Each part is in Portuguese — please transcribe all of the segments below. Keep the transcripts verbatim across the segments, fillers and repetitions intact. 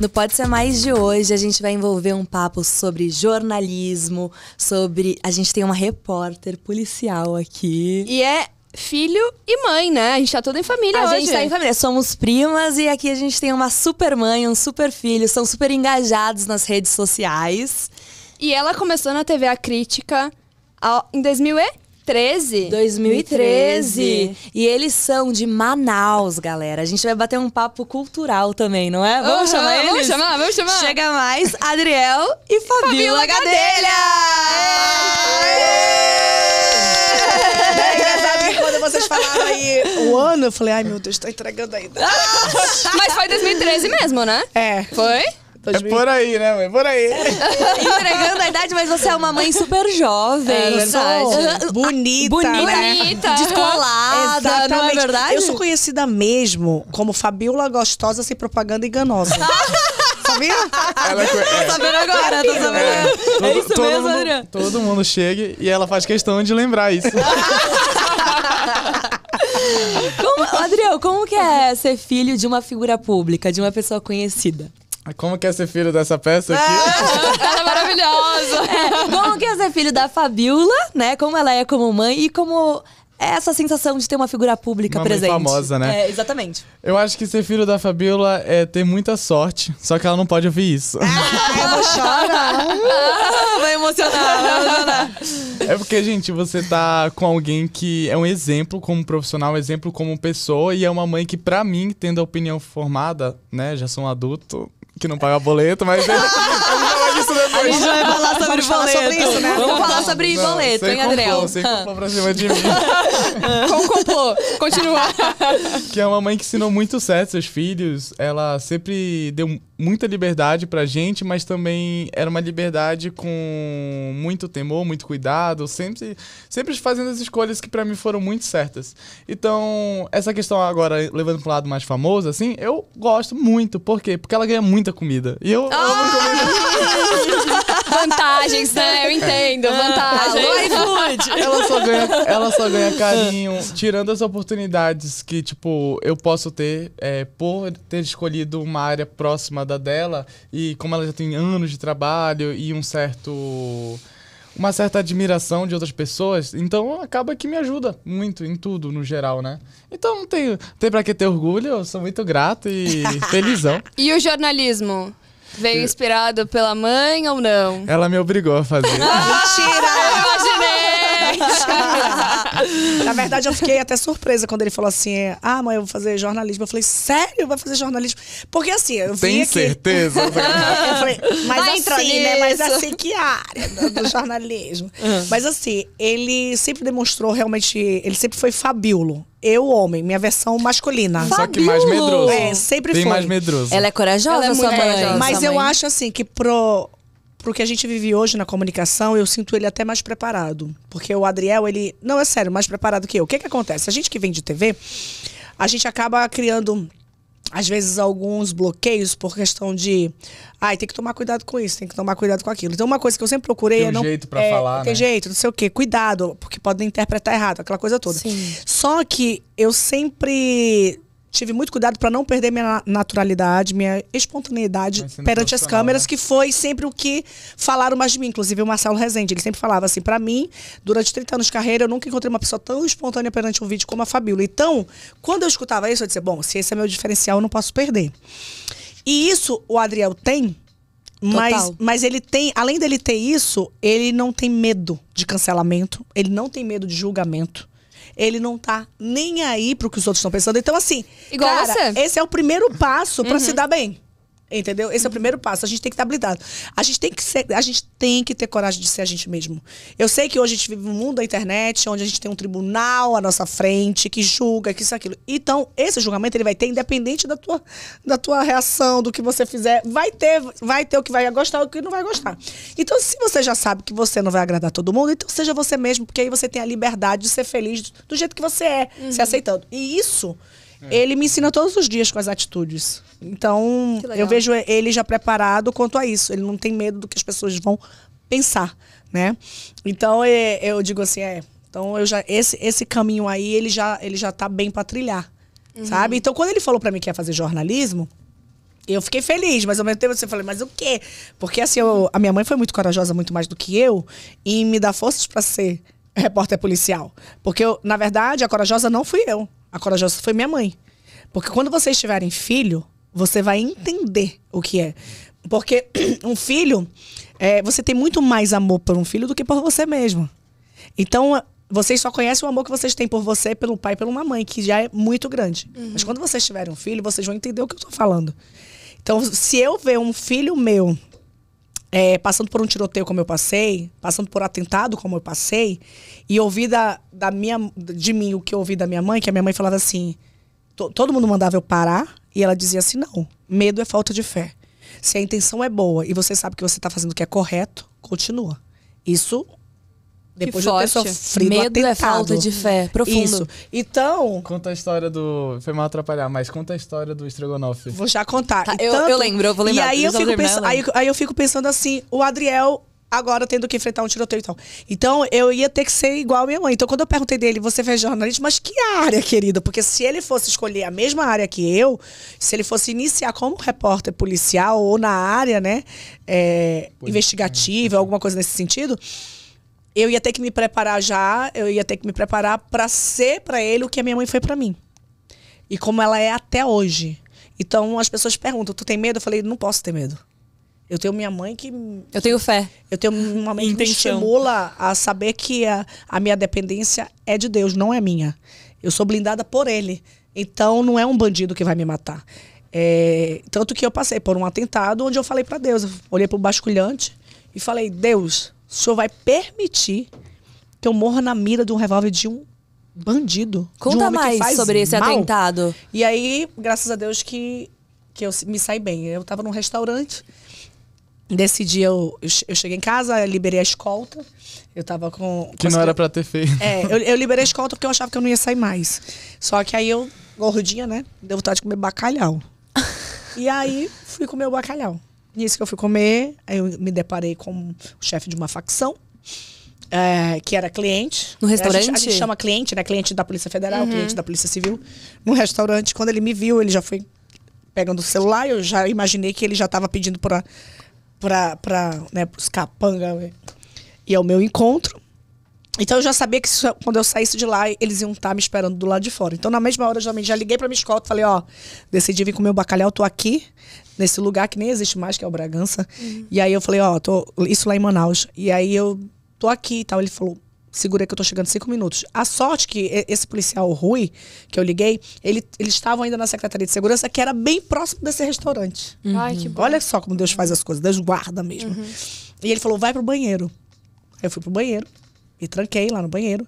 No Pode Ser Mais de hoje, a gente vai envolver um papo sobre jornalismo, sobre... A gente tem uma repórter policial aqui. E é... filho e mãe, né? A gente tá toda em família a hoje. A gente tá em família. Somos primas e aqui a gente tem uma super mãe, um super filho. São super engajados nas redes sociais. E ela começou na T V A Crítica em dois mil e treze. dois mil e treze. E eles são de Manaus, galera. A gente vai bater um papo cultural também, não é? Vamos uhum, chamar eles? Vamos chamar, vamos chamar. Chega mais, Adriel e Fabíola Gadelha! Quando vocês falaram aí o ano, eu falei, ai meu Deus, tá entregando ainda. Mas foi dois mil e treze mesmo, né? É. Foi? É por aí, né, mãe? Por aí. Entregando a idade, mas você é uma mãe super jovem. É verdade. Sou... Bonita. Bonita, né? Bonita. Descolada. Exatamente. Não é verdade? Eu sou conhecida mesmo como Fabíola Gostosa Sem Propaganda Enganosa. Sabia? Ela, é, tô sabendo agora, tô sabendo agora. É, é isso todo mesmo, Adriana? Todo mundo chega e ela faz questão de lembrar isso. Como, Adriel, como que é ser filho de uma figura pública, de uma pessoa conhecida? Como que é ser filho dessa peça aqui? É, ela é maravilhosa! É, como que é ser filho da Fabíola, né? Como ela é como mãe e como é essa sensação de ter uma figura pública uma presente. Uma famosa, né? É, exatamente. Eu acho que ser filho da Fabíola é ter muita sorte, só que ela não pode ouvir isso. Ah, eu vou chorar! Ah, vai emocionar, vai emocionar. É porque, gente, você tá com alguém que é um exemplo como profissional, um exemplo como pessoa, e é uma mãe que, pra mim, tendo a opinião formada, né, já sou um adulto, que não paga boleto, mas... Ele... A gente vai falar sobre boleto, né? Vamos falar sobre boleto, hein, Adriel? Sem compor pra cima de mim. Como compor? Continua. Que é uma mãe que ensinou muito certo seus filhos. Ela sempre deu muita liberdade pra gente, mas também era uma liberdade com muito temor, muito cuidado. Sempre, sempre fazendo as escolhas que pra mim foram muito certas. Então, essa questão agora, levando pro lado mais famoso, assim, eu gosto muito. Por quê? Porque ela ganha muita comida. E eu amo comida. Vantagens, né? Eu entendo. É. Vantagens. Alô, ela, só ganha, ela só ganha carinho. Tirando as oportunidades que, tipo, eu posso ter é, por ter escolhido uma área próxima da dela. E como ela já tem anos de trabalho e um certo... uma certa admiração de outras pessoas, então acaba que me ajuda muito em tudo, no geral, né? Então não tem, tem pra que ter orgulho, eu sou muito grato e felizão. E o jornalismo? Veio inspirado pela mãe ou não? Ela me obrigou a fazer. Ah, mentira! Eu imaginei! Na verdade, eu fiquei até surpresa quando ele falou assim, ah, mãe, eu vou fazer jornalismo. Eu falei, sério? Vai fazer jornalismo? Porque assim, eu vi Tem aqui... certeza? Eu falei, mas vai assim, né? Mas assim, que área do, do jornalismo? Uhum. Mas assim, ele sempre demonstrou realmente... Ele sempre foi Fabíolo. Eu, homem, minha versão masculina. Fabíola. Só que mais medroso. É, sempre foi. Bem mais medroso. Ela é corajosa, Ela é sua mãe. É, mas eu mãe. acho assim que pro, pro que a gente vive hoje na comunicação, eu sinto ele até mais preparado. Porque o Adriel, ele... Não, é sério, mais preparado que eu. O que que acontece? A gente que vem de T V, a gente acaba criando... Às vezes, alguns bloqueios por questão de... Ai, ah, tem que tomar cuidado com isso, tem que tomar cuidado com aquilo. Então, uma coisa que eu sempre procurei... Tem um não, jeito pra é, falar, Tem né? jeito, não sei o quê. Cuidado, porque podem interpretar errado, aquela coisa toda. Sim. Só que eu sempre tive muito cuidado pra não perder minha naturalidade, minha espontaneidade perante as câmeras, né? Que foi sempre o que falaram mais de mim. Inclusive, o Marcelo Rezende, ele sempre falava assim, pra mim, durante trinta anos de carreira, eu nunca encontrei uma pessoa tão espontânea perante um vídeo como a Fabíola. Então, quando eu escutava isso, eu dizia, bom, se esse é meu diferencial, eu não posso perder. E isso o Adriel tem, mas, mas ele tem, além dele ter isso, ele não tem medo de cancelamento, ele não tem medo de julgamento. Ele não tá nem aí pro que os outros estão pensando. Então, assim, Igual cara, você. esse é o primeiro passo pra uhum. se dar bem. Entendeu? Esse é o primeiro passo. A gente tem que estar blindado. A gente tem que ser, a gente tem que ter coragem de ser a gente mesmo. Eu sei que hoje a gente vive um mundo da internet, onde a gente tem um tribunal à nossa frente, que julga, que isso, aquilo. Então, esse julgamento ele vai ter, independente da tua, da tua reação, do que você fizer. Vai ter, vai ter o que vai gostar, o que não vai gostar. Então, se você já sabe que você não vai agradar todo mundo, então seja você mesmo, porque aí você tem a liberdade de ser feliz do jeito que você é, uhum. se aceitando. E isso... É. Ele me ensina todos os dias com as atitudes. Então, eu vejo ele já preparado quanto a isso. Ele não tem medo do que as pessoas vão pensar, né? Então, eu digo assim, é... Então, eu já, esse, esse caminho aí, ele já, ele já tá bem pra trilhar, uhum. sabe? Então, quando ele falou pra mim que ia fazer jornalismo, eu fiquei feliz, mas ao mesmo tempo você falou, mas o quê? Porque assim, eu, a minha mãe foi muito corajosa, muito mais do que eu, e me dá forças para ser repórter policial. Porque, eu, na verdade, a corajosa não fui eu. A corajosa foi minha mãe. Porque quando vocês tiverem filho, você vai entender o que é. Porque um filho, é, você tem muito mais amor por um filho do que por você mesmo. Então, vocês só conhecem o amor que vocês têm por você, pelo pai, pela mãe, que já é muito grande. Uhum. Mas quando vocês tiverem um filho, vocês vão entender o que eu tô falando. Então, se eu ver um filho meu é, passando por um tiroteio como eu passei, passando por atentado como eu passei, e ouvir da, da minha, de mim o que eu ouvi da minha mãe, que a minha mãe falava assim, to, todo mundo mandava eu parar, e ela dizia assim, não, medo é falta de fé. Se a intenção é boa e você sabe que você tá fazendo o que é correto, continua. Isso... Depois de eu ter sofrido atentado. Medo é falta de fé. Profundo. Isso. Então... Conta a história do... Foi mal atrapalhar, mas conta a história do estrogonofe. Vou já contar. Tá, eu, tanto... eu lembro, eu vou lembrar. E aí eu, fico pens... aí, aí eu fico pensando assim, o Adriel agora tendo que enfrentar um tiroteio e tal. Então eu ia ter que ser igual a minha mãe. Então quando eu perguntei dele, você fez jornalista, mas que área, querida? Porque se ele fosse escolher a mesma área que eu, se ele fosse iniciar como repórter policial ou na área, né, é, investigativa, alguma coisa nesse sentido... Eu ia ter que me preparar já, eu ia ter que me preparar para ser para ele o que a minha mãe foi para mim. E como ela é até hoje. Então as pessoas perguntam, tu tem medo? Eu falei, não posso ter medo. Eu tenho minha mãe que... Eu tenho fé. Eu tenho uma mãe que me estimula a saber que a, a minha dependência é de Deus, não é minha. Eu sou blindada por ele. Então não é um bandido que vai me matar. É, tanto que eu passei por um atentado onde eu falei para Deus. Eu olhei pro basculhante e falei, Deus... O senhor vai permitir que eu morra na mira de um revólver de um bandido? Conta mais sobre esse atentado. E aí, graças a Deus que, que eu me saí bem. Eu tava num restaurante, nesse dia eu, eu cheguei em casa, liberei a escolta. Eu tava com... Que não era pra ter feito. É, eu, eu liberei a escolta porque eu achava que eu não ia sair mais. Só que aí eu, gordinha, né, deu vontade de comer bacalhau. E aí, fui comer o bacalhau. Nisso que eu fui comer, eu me deparei com o chefe de uma facção, é, que era cliente. No restaurante? A gente, a gente chama cliente, né? Cliente da Polícia Federal, uhum. Cliente da Polícia Civil. No restaurante, quando ele me viu, ele já foi pegando o celular. Eu já imaginei que ele já estava pedindo para né, os capanga e ao meu encontro. Então eu já sabia que isso, quando eu saísse de lá, eles iam estar tá me esperando do lado de fora. Então na mesma hora eu já, já liguei pra minha escolta e falei, ó, decidi vir comer o bacalhau, tô aqui, nesse lugar que nem existe mais, que é o Bragança. Uhum. E aí eu falei, ó, tô, isso lá em Manaus. E aí eu tô aqui e tal. Ele falou, segura que eu tô chegando em cinco minutos. A sorte que esse policial Rui, que eu liguei, ele, eles estavam ainda na Secretaria de Segurança, que era bem próximo desse restaurante. Uhum. Ai, que bom. Olha só como Deus faz as coisas, Deus guarda mesmo. Uhum. E ele falou, vai pro banheiro. Aí eu fui pro banheiro. Me tranquei lá no banheiro.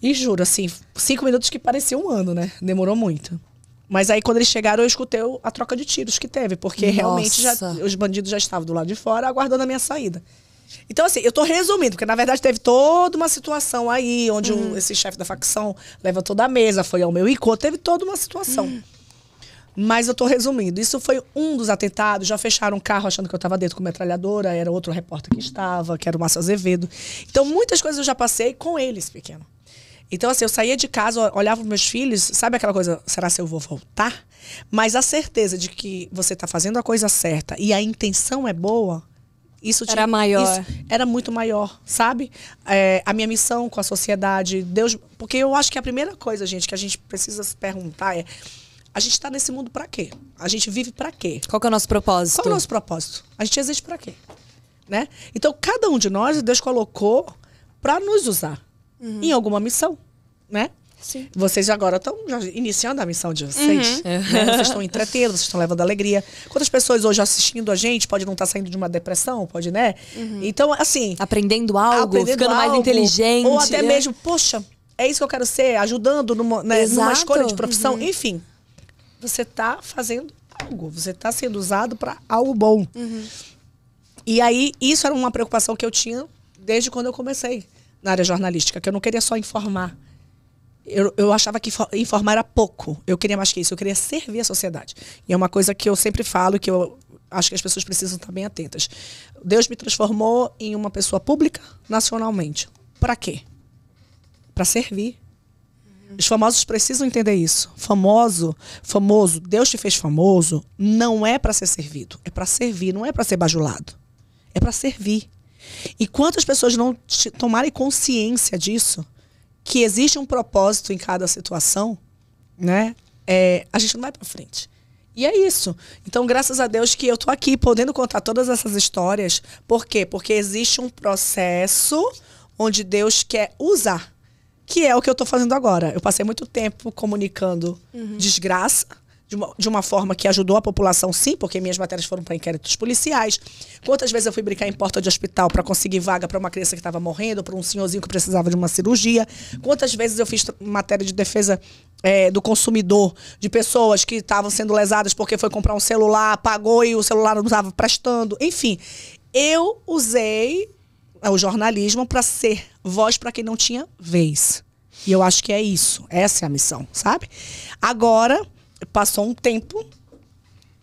E juro, assim, cinco minutos que parecia um ano, né? Demorou muito. Mas aí, quando eles chegaram, eu escutei a troca de tiros que teve. Porque Nossa. realmente já, os bandidos já estavam do lado de fora aguardando a minha saída. Então, assim, eu tô resumindo. Porque, na verdade, teve toda uma situação aí. Onde uhum. o, esse chefe da facção levantou da mesa, foi ao meu encontro. Teve toda uma situação. Uhum. Mas eu tô resumindo. Isso foi um dos atentados. Já fecharam um carro achando que eu tava dentro com metralhadora. Era outro repórter que estava, que era o Marcelo Azevedo. Então, muitas coisas eu já passei com eles, pequeno. Então, assim, eu saía de casa, olhava os meus filhos. Sabe aquela coisa, será que eu vou voltar? Mas a certeza de que você tá fazendo a coisa certa e a intenção é boa... Isso tinha, era maior. Isso era muito maior, sabe? É, a minha missão com a sociedade, Deus... Porque eu acho que a primeira coisa, gente, que a gente precisa se perguntar é... A gente tá nesse mundo pra quê? A gente vive pra quê? Qual que é o nosso propósito? Qual é o nosso propósito? A gente existe pra quê? Né? Então, cada um de nós, Deus colocou pra nos usar. Uhum. Em alguma missão, né? Sim. Vocês agora estão iniciando a missão de vocês. Uhum. Né? Vocês estão entretendo, vocês estão levando alegria. Quantas pessoas hoje assistindo a gente pode não estar tá saindo de uma depressão, pode, né? Uhum. Então, assim... Aprendendo algo, aprendendo ficando algo, mais inteligente. Ou até é. mesmo, poxa, é isso que eu quero ser, ajudando numa, né, numa escolha de profissão. Uhum. Enfim, você tá fazendo algo, você tá sendo usado para algo bom. Uhum. E aí, isso era uma preocupação que eu tinha desde quando eu comecei na área jornalística, que eu não queria só informar. Eu, eu achava que informar era pouco. Eu queria mais que isso. Eu queria servir a sociedade. E é uma coisa que eu sempre falo, que eu acho que as pessoas precisam estar bem atentas. Deus me transformou em uma pessoa pública nacionalmente. Para quê? Para servir. Os famosos precisam entender isso. Famoso, famoso, Deus te fez famoso, não é para ser servido. É para servir, não é para ser bajulado. É para servir. E quantas pessoas não tomarem consciência disso, que existe um propósito em cada situação, né? É, a gente não vai para frente. E é isso. Então, graças a Deus que eu tô aqui podendo contar todas essas histórias. Por quê? Porque existe um processo onde Deus quer usar, que é o que eu tô fazendo agora. Eu passei muito tempo comunicando uhum. desgraça, de uma, de uma forma que ajudou a população, sim, porque minhas matérias foram para inquéritos policiais. Quantas vezes eu fui brincar em porta de hospital para conseguir vaga para uma criança que estava morrendo, para um senhorzinho que precisava de uma cirurgia. Quantas vezes eu fiz matéria de defesa é, do consumidor, de pessoas que estavam sendo lesadas porque foi comprar um celular, pagou e o celular não estava prestando. Enfim, eu usei o jornalismo para ser voz para quem não tinha vez. E eu acho que é isso. Essa é a missão, sabe? Agora... Passou um tempo,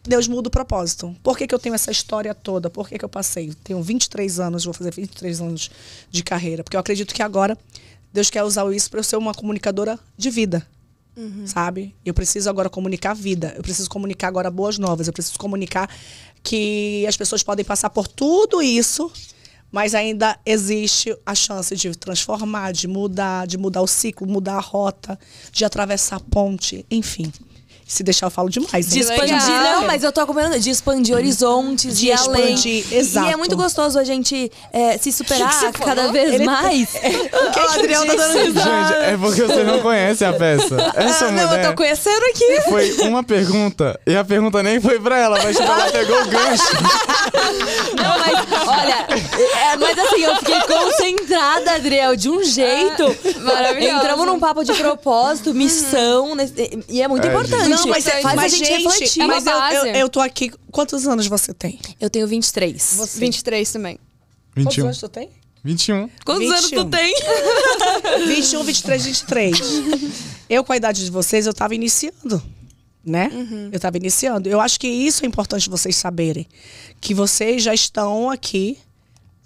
Deus muda o propósito. Por que que eu tenho essa história toda? Por que que eu passei? Tenho vinte e três anos, vou fazer vinte e três anos de carreira. Porque eu acredito que agora Deus quer usar isso para eu ser uma comunicadora de vida. Uhum. Sabe? Eu preciso agora comunicar vida. Eu preciso comunicar agora boas novas. Eu preciso comunicar que as pessoas podem passar por tudo isso, mas ainda existe a chance de transformar, de mudar, de mudar o ciclo, mudar a rota, de atravessar a ponte, enfim... Se deixar, eu falo demais. Né? De expandir, não, mas eu tô acompanhando. De expandir horizontes, de, de expandir, além. Exato. E é muito gostoso a gente é, se superar cada vez Ele... mais. É. O que o Adriel tá dando risada. Gente, é porque você não conhece a peça. Essa ah, mulher... Não, eu tô conhecendo aqui. Foi uma pergunta, e a pergunta nem foi pra ela, mas tipo, ela pegou o gancho. Não, mas, olha... É, mas assim, eu fiquei concentrada, Adriel, de um jeito. Ah, maravilhoso. Entramos num papo de propósito, missão, uhum. e é muito é, importante. Gente. Não, mas, é, faz mas a gente, gente refletir. É mas eu, eu, eu tô aqui... Quantos anos você tem? Eu tenho vinte e três. Você? vinte e três também. vinte e um. Quantos anos tu tem? vinte e um. Quantos vinte e um. Anos tu tem? vinte e um, vinte e três, vinte e três. Eu, com a idade de vocês, eu tava iniciando, né? Uhum. Eu tava iniciando. Eu acho que isso é importante vocês saberem. Que vocês já estão aqui...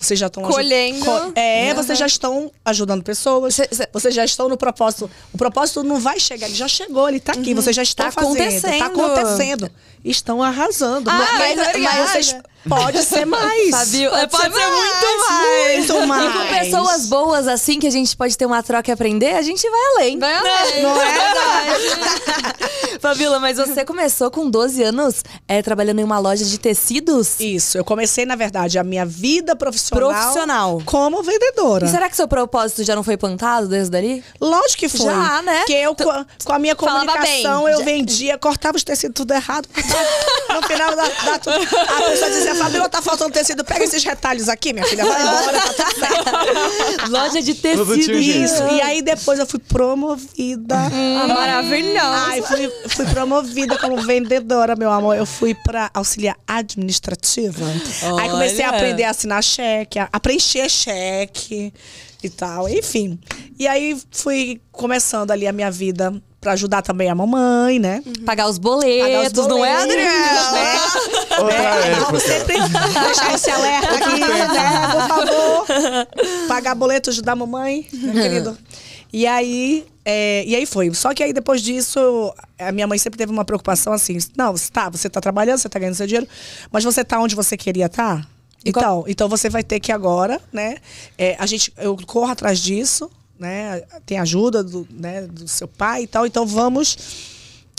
Vocês já estão colhendo. Co é, uhum. vocês já estão ajudando pessoas. Cê, cê... Vocês já estão no propósito. O propósito não vai chegar, ele já chegou, ele tá aqui. Uhum. Vocês já estão tá fazendo. Acontecendo. Tá acontecendo. Estão arrasando. Ah, mas, mas, mas vocês pode ser mais. Fabíola, pode, pode ser, ser mais, muito mais. Muito mais. E com pessoas boas assim, que a gente pode ter uma troca e aprender, a gente vai além. Vai além. Não, não é? Fabíola, mas você começou com doze anos é, trabalhando em uma loja de tecidos? Isso. Eu comecei, na verdade, a minha vida profissional, profissional. como vendedora. E será que seu propósito já não foi plantado desde ali? Lógico que foi. Já, né? Porque eu, tu, com a minha comunicação, eu já. vendia, cortava os tecidos tudo errado. No final da, da a pessoa dizia, Fabíola, tá faltando tecido, pega esses retalhos aqui, minha filha, vai embora, tá tudo certo. Loja de tecido. Isso, e aí depois eu fui promovida. Hum, maravilhosa. Ai, fui, fui promovida como vendedora, meu amor. Eu fui pra auxiliar administrativa. Olha. Aí comecei a aprender a assinar cheque, a preencher cheque e tal, enfim. E aí fui começando ali a minha vida pra ajudar também a mamãe, né? Uhum. Pagar os boletos, Pagar os boletos, não é, Adriel? Né? Vamos sempre deixar esse alerta aqui, né? Por favor. Pagar boletos, ajudar a mamãe, meu querido. E aí, é, e aí foi. Só que aí depois disso, a minha mãe sempre teve uma preocupação assim. Não, tá, você tá trabalhando, você tá ganhando seu dinheiro, mas você tá onde você queria estar? Tá? Então, então você vai ter que agora, né? É, a gente, eu corro atrás disso, né? Tem ajuda do, né, do seu pai e tal. Então vamos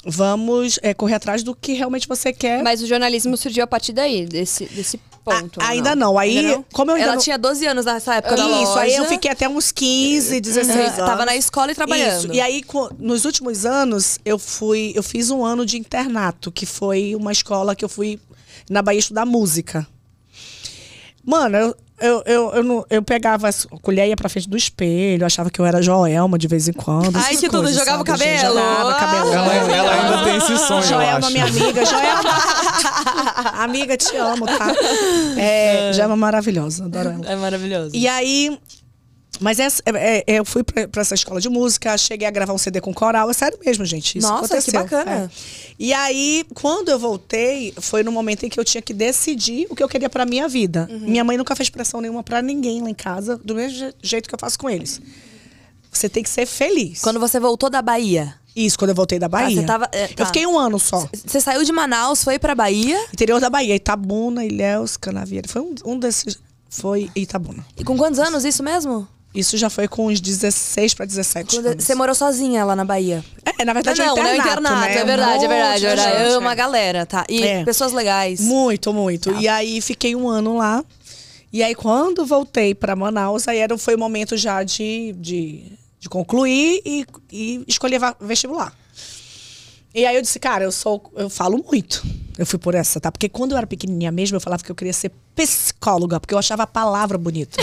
vamos é, correr atrás do que realmente você quer. Mas o jornalismo surgiu a partir daí, desse, desse ponto. A, ainda não. não. Aí, ainda não? Como eu ainda Ela não... tinha doze anos nessa época da loja. Isso, aí eu fiquei até uns quinze, dezesseis uhum. anos. Tava na escola e trabalhando. Isso. E aí, nos últimos anos, eu fui, eu fiz um ano de internato, que foi uma escola que eu fui na Bahia estudar música. Mano, eu, eu, eu, eu, não, eu pegava a colher, ia pra frente do espelho, achava que eu era Joelma de vez em quando. Ai, que tudo, jogava o cabelo. Jogava cabelo. Ela, ela ainda tem esse sonho, Joelma, minha amiga. Joelma, amiga, te amo, tá? É, é. Joelma maravilhosa, adoro ela. É maravilhosa. E aí... Mas essa, é, é, eu fui pra, pra essa escola de música, cheguei a gravar um C D com coral. É sério mesmo, gente. Isso Nossa, aconteceu. que bacana. É. E aí, quando eu voltei, foi no momento em que eu tinha que decidir o que eu queria pra minha vida. Uhum. Minha mãe nunca fez pressão nenhuma pra ninguém lá em casa, do mesmo jeito que eu faço com eles. Você tem que ser feliz. Quando você voltou da Bahia? Isso, quando eu voltei da Bahia. Ah, você tava, é, tá. Eu fiquei um ano só. Você saiu de Manaus, foi pra Bahia? Interior da Bahia, Itabuna, Ilhéus, Canavieira. Foi um, um desses... Foi Itabuna. E com quantos anos isso mesmo? Isso já foi com uns dezesseis para dezessete anos. Você morou sozinha lá na Bahia? É, na verdade, não, é um internato, não, é internato, né? É verdade, é verdade, é verdade. Eu, uma galera, tá? E é. pessoas legais. Muito, muito. Tá. E aí, fiquei um ano lá. E aí, quando voltei pra Manaus, aí era, foi o momento já de... de... De concluir e, e escolher vestibular. E aí eu disse, cara, eu sou, eu falo muito. Eu fui por essa, tá? Porque quando eu era pequenininha mesmo, eu falava que eu queria ser psicóloga. Porque eu achava a palavra bonita.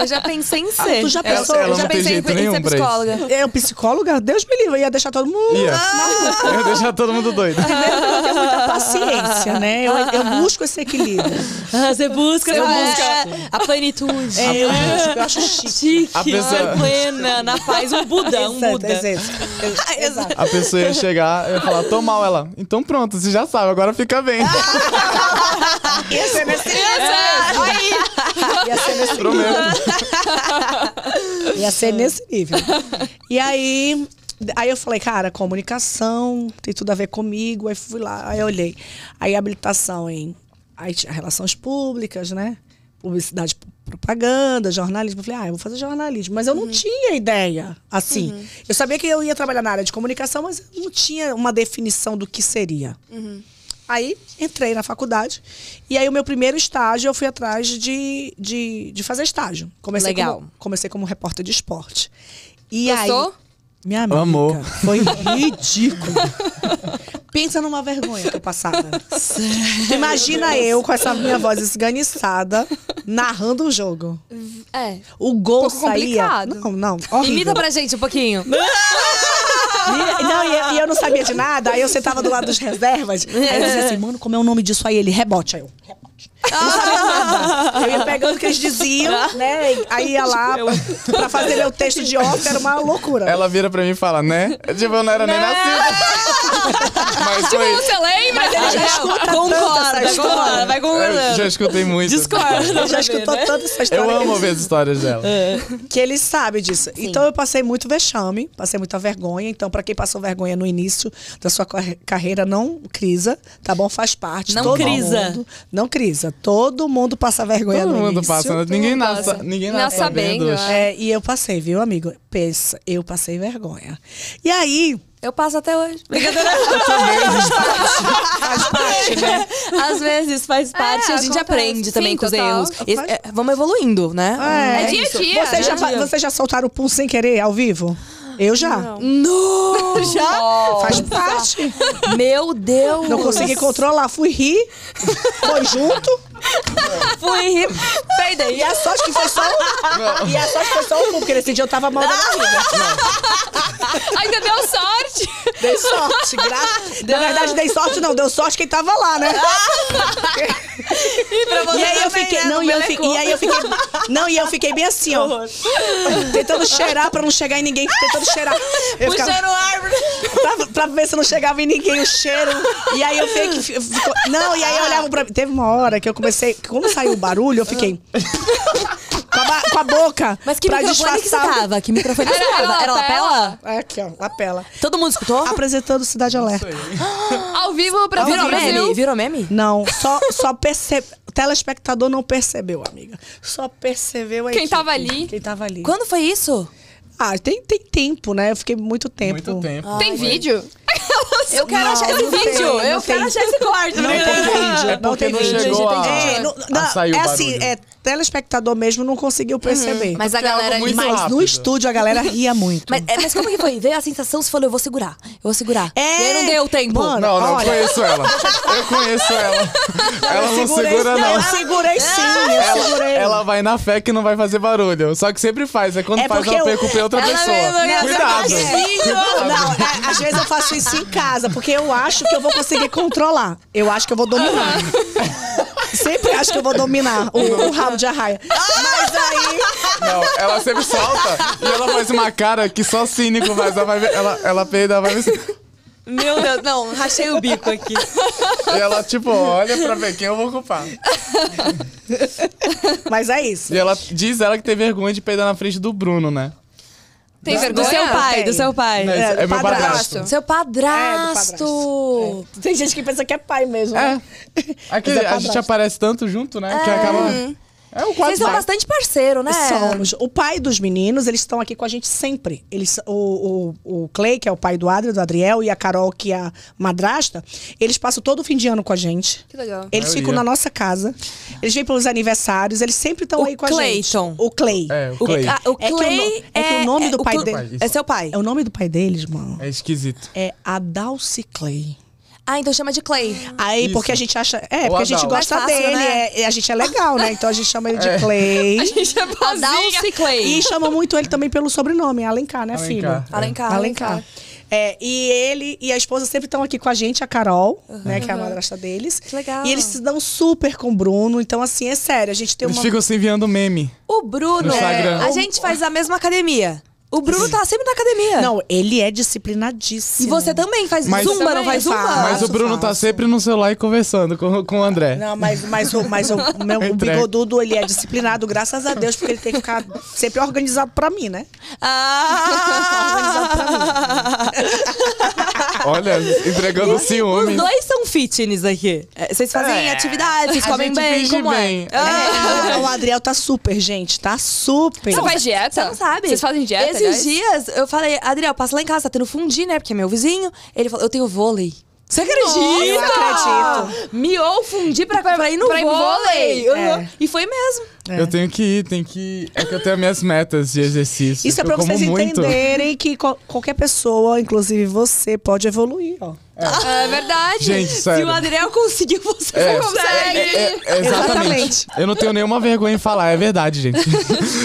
Eu já pensei em ser. Ah, tu já pensou? Ela, ela eu já pensei em, em ser psicóloga. Eu, psicóloga? Deus me livre. Eu ia deixar todo mundo... Yeah. Ah! Eu ia deixar todo mundo doido. Eu tenho muita paciência, né? Eu, eu busco esse equilíbrio. Ah, você busca, eu é, busco. A plenitude. É, eu, busco, eu acho chique. chique. A pessoa... plena, na paz. Um Buda, um Buda. Exato, exato. Exato. A pessoa ia chegar, eu ia falar, tô mal. Ela, então pronto, você já sabe, agora fica bem. Ah! Ia ser nesse... Ia ser nesse... Ia ser nesse nível. E aí, aí eu falei, cara, comunicação tem tudo a ver comigo. Aí fui lá, aí eu olhei. Aí habilitação em aí tinha relações públicas, né? Publicidade, propaganda, jornalismo. Eu falei, ah, eu vou fazer jornalismo. Mas eu não uhum. tinha ideia, assim. Uhum. Eu sabia que eu ia trabalhar na área de comunicação, mas eu não tinha uma definição do que seria. Uhum. Aí entrei na faculdade. E aí o meu primeiro estágio, eu fui atrás de, de, de fazer estágio. Comecei Legal. Como, comecei como repórter de esporte. E Gostou? Aí, minha amiga, Amor. Foi ridículo. Pensa numa vergonha que eu passava. Imagina eu com essa minha voz esganiçada, narrando o jogo. É. O gol um saía... Complicado. Não, não. Horrível. Imita pra gente um pouquinho. E, não, e eu, e eu não sabia de nada, aí eu sentava do lado dos reservas. Aí eu dizia assim, mano, como é o nome disso aí? Ele, rebote. Aí eu, rebote. Eu não sabia nada. Eu ia pegando o que eles diziam, né? Aí ia lá pra fazer meu texto de ópera, era uma loucura. Ela vira pra mim e fala, né? Tipo, eu não era não. nem nascida. Mas tipo, foi... você lembra? Mas ele já escuta concorda, concorda, vai concordando. Eu já escutei muito. Discorda. Ele já escutou né? toda essa história. Eu amo ver as histórias dela. É. Que ele sabe disso. Sim. Então eu passei muito vexame, passei muita vergonha. Então pra quem passou vergonha no início da sua carreira, não crisa, tá bom? Faz parte. Não todo crisa. Mundo, não crisa. Todo mundo passa vergonha todo no mundo início. Passa, ninguém nasce, passa. Ninguém nasce sabendo. É, e eu passei, viu, amigo? Pensa, eu passei vergonha. E aí... Eu passo até hoje. Brincadeira. Faz parte. Faz parte, né? Às vezes faz parte. É, a gente acontece. Aprende Sim, também total. Com os erros. Esse, é, vamos evoluindo, né? É, é dia a dia. Vocês já, você já soltaram o pum sem querer ao vivo? Eu já. Não. não. Já? Nossa. Faz parte. Meu Deus. Não consegui controlar. Fui rir. Foi junto. Fui rir. Peidei. E a sorte que foi só um. E a sorte que foi só um, porque nesse dia eu tava mal da barriga. Ainda deu sorte. Dei sorte. Graças. Na verdade, dei sorte não. Deu sorte quem tava lá, né? E pra você e aí também, eu fiquei, né? Não, e eu fiquei, e aí eu fiquei... Não, e eu fiquei bem assim, ó. Tentando cheirar pra não chegar em ninguém. Tentando cheirar. Eu ficava, puxando a árvore. Pra, pra ver se não chegava em ninguém o cheiro. E aí eu fiquei... Ficou, não, e aí eu olhava pra... Teve uma hora que eu comecei... Como saiu o barulho, eu fiquei... Com a, com a boca. Mas que pra microfone que você tava? Que microfone que você tava? Era lapela? É aqui, ó. Lapela. Todo mundo escutou? Apresentando Cidade Alerta. Ao vivo pra virou meme? Virou meme? Não. Só, só percebe... O telespectador não percebeu, amiga. Só percebeu aí. Quem tava ali? Quem tava ali. Quando foi isso? Ah, tem, tem tempo, né? Eu fiquei muito tempo. Muito tempo. Ah, tem vídeo? Eu quero não, achar esse vídeo. Tem, eu quero tem. achar esse corte. Não, não tem vídeo. É não tem vídeo. Chegou a, é, não, não, é assim, é, telespectador mesmo não conseguiu perceber. Uhum. Mas a galera... Mas rápido. No estúdio a galera ria muito. Mas, é, mas como que foi? Veio a sensação, você falou, eu vou segurar. Eu vou segurar. É. E aí não deu tempo. Mano, não, não, olha. Eu conheço ela. Eu conheço ela. Ela não segura, não. Eu segurei sim, eu segurei. Ela vai na fé que não vai fazer barulho. Só que sempre faz. É quando é faz, ela perculpa outra pessoa. Cuidado. Não, às vezes eu faço isso em casa. Porque eu acho que eu vou conseguir controlar. Eu acho que eu vou dominar. Uhum. Sempre acho que eu vou dominar o, o rabo de arraia. Mas aí... Não, ela sempre solta e ela faz uma cara que só cínico faz. Ela, vai, ela, ela peida, ela vai ver... Meu Deus, não, rachei o bico aqui. E ela, tipo, olha pra ver quem eu vou culpar. Mas é isso. E ela diz ela que tem vergonha de peidar na frente do Bruno, né? Tem vergonha? Do seu pai, do seu pai. Não, é, é meu padrasto. Seu padrasto. É, padrasto. É. Tem gente que pensa que é pai mesmo, né? É. Aqui, é a gente aparece tanto junto, né? É. Que acaba... É o Vocês são pai. bastante parceiro, né? Somos. O pai dos meninos, eles estão aqui com a gente sempre. Eles, o, o, o Clay, que é o pai do Adriel, do Adriel, e a Carol, que é a madrasta, eles passam todo o fim de ano com a gente. Que legal. Eles eu ficam ia. na nossa casa. Eles vêm pelos aniversários, eles sempre estão aí com Clayton. a gente. O Clay. É, o Clay. O, a, o Clay é, que o no, é que o nome é, do pai dele... É seu pai. É o nome do pai deles, mano. É esquisito. É Adalci Clay. Ah, então chama de Clay. Aí, Isso. porque a gente acha... É, Ou porque a gente Adal. gosta fácil, dele. Né? É, a gente é legal, né? Então a gente chama ele de é. Clay. A gente é boazinha. Adalci Clay. E chama muito ele também pelo sobrenome, Alencar, né, Alencar, filho? É. Alencar. Alencar. Alencar. É, e ele e a esposa sempre estão aqui com a gente, a Carol, uhum. né, que é a madrasta deles. Que legal. E eles se dão super com o Bruno. Então, assim, é sério, a gente tem eles uma... Eles ficam se enviando meme. O Bruno, é, a gente faz a mesma academia. O Bruno tá sempre na academia. Não, ele é disciplinadíssimo. E você também faz mas, zumba, também não faz zumba? Faço, mas o Bruno faço. tá sempre no celular e conversando com, com o André. Não, mas, mas, o, mas o, meu, o bigodudo, ele é disciplinado, graças a Deus, porque ele tem que ficar sempre organizado pra mim, né? Ah! Olha, entregando ciúme. Os dois são fitness aqui. Vocês fazem é. atividades, comem bem, como bem. é? é. é. O Adriel tá super, gente, tá super. Você faz dieta? Você não sabe. Vocês fazem dieta? Esse Esses dias, eu falei, Adriel, passa lá em casa, tá tendo fundi, né? Porque é meu vizinho. Ele falou, eu tenho vôlei. Você acredita? Eu acredito. Miou, fundi pra, pra, pra ir no pra vôlei. vôlei. É. E foi mesmo. É. Eu tenho que ir, tem que ir. É que eu tenho as minhas metas de exercício. Isso é pra vocês muito. entenderem que qualquer pessoa, inclusive você, pode evoluir, ó. É, é verdade. Gente, sério. Se o Adriel conseguiu, você é, consegue. É, é, exatamente. exatamente. Eu não tenho nenhuma vergonha em falar, é verdade, gente.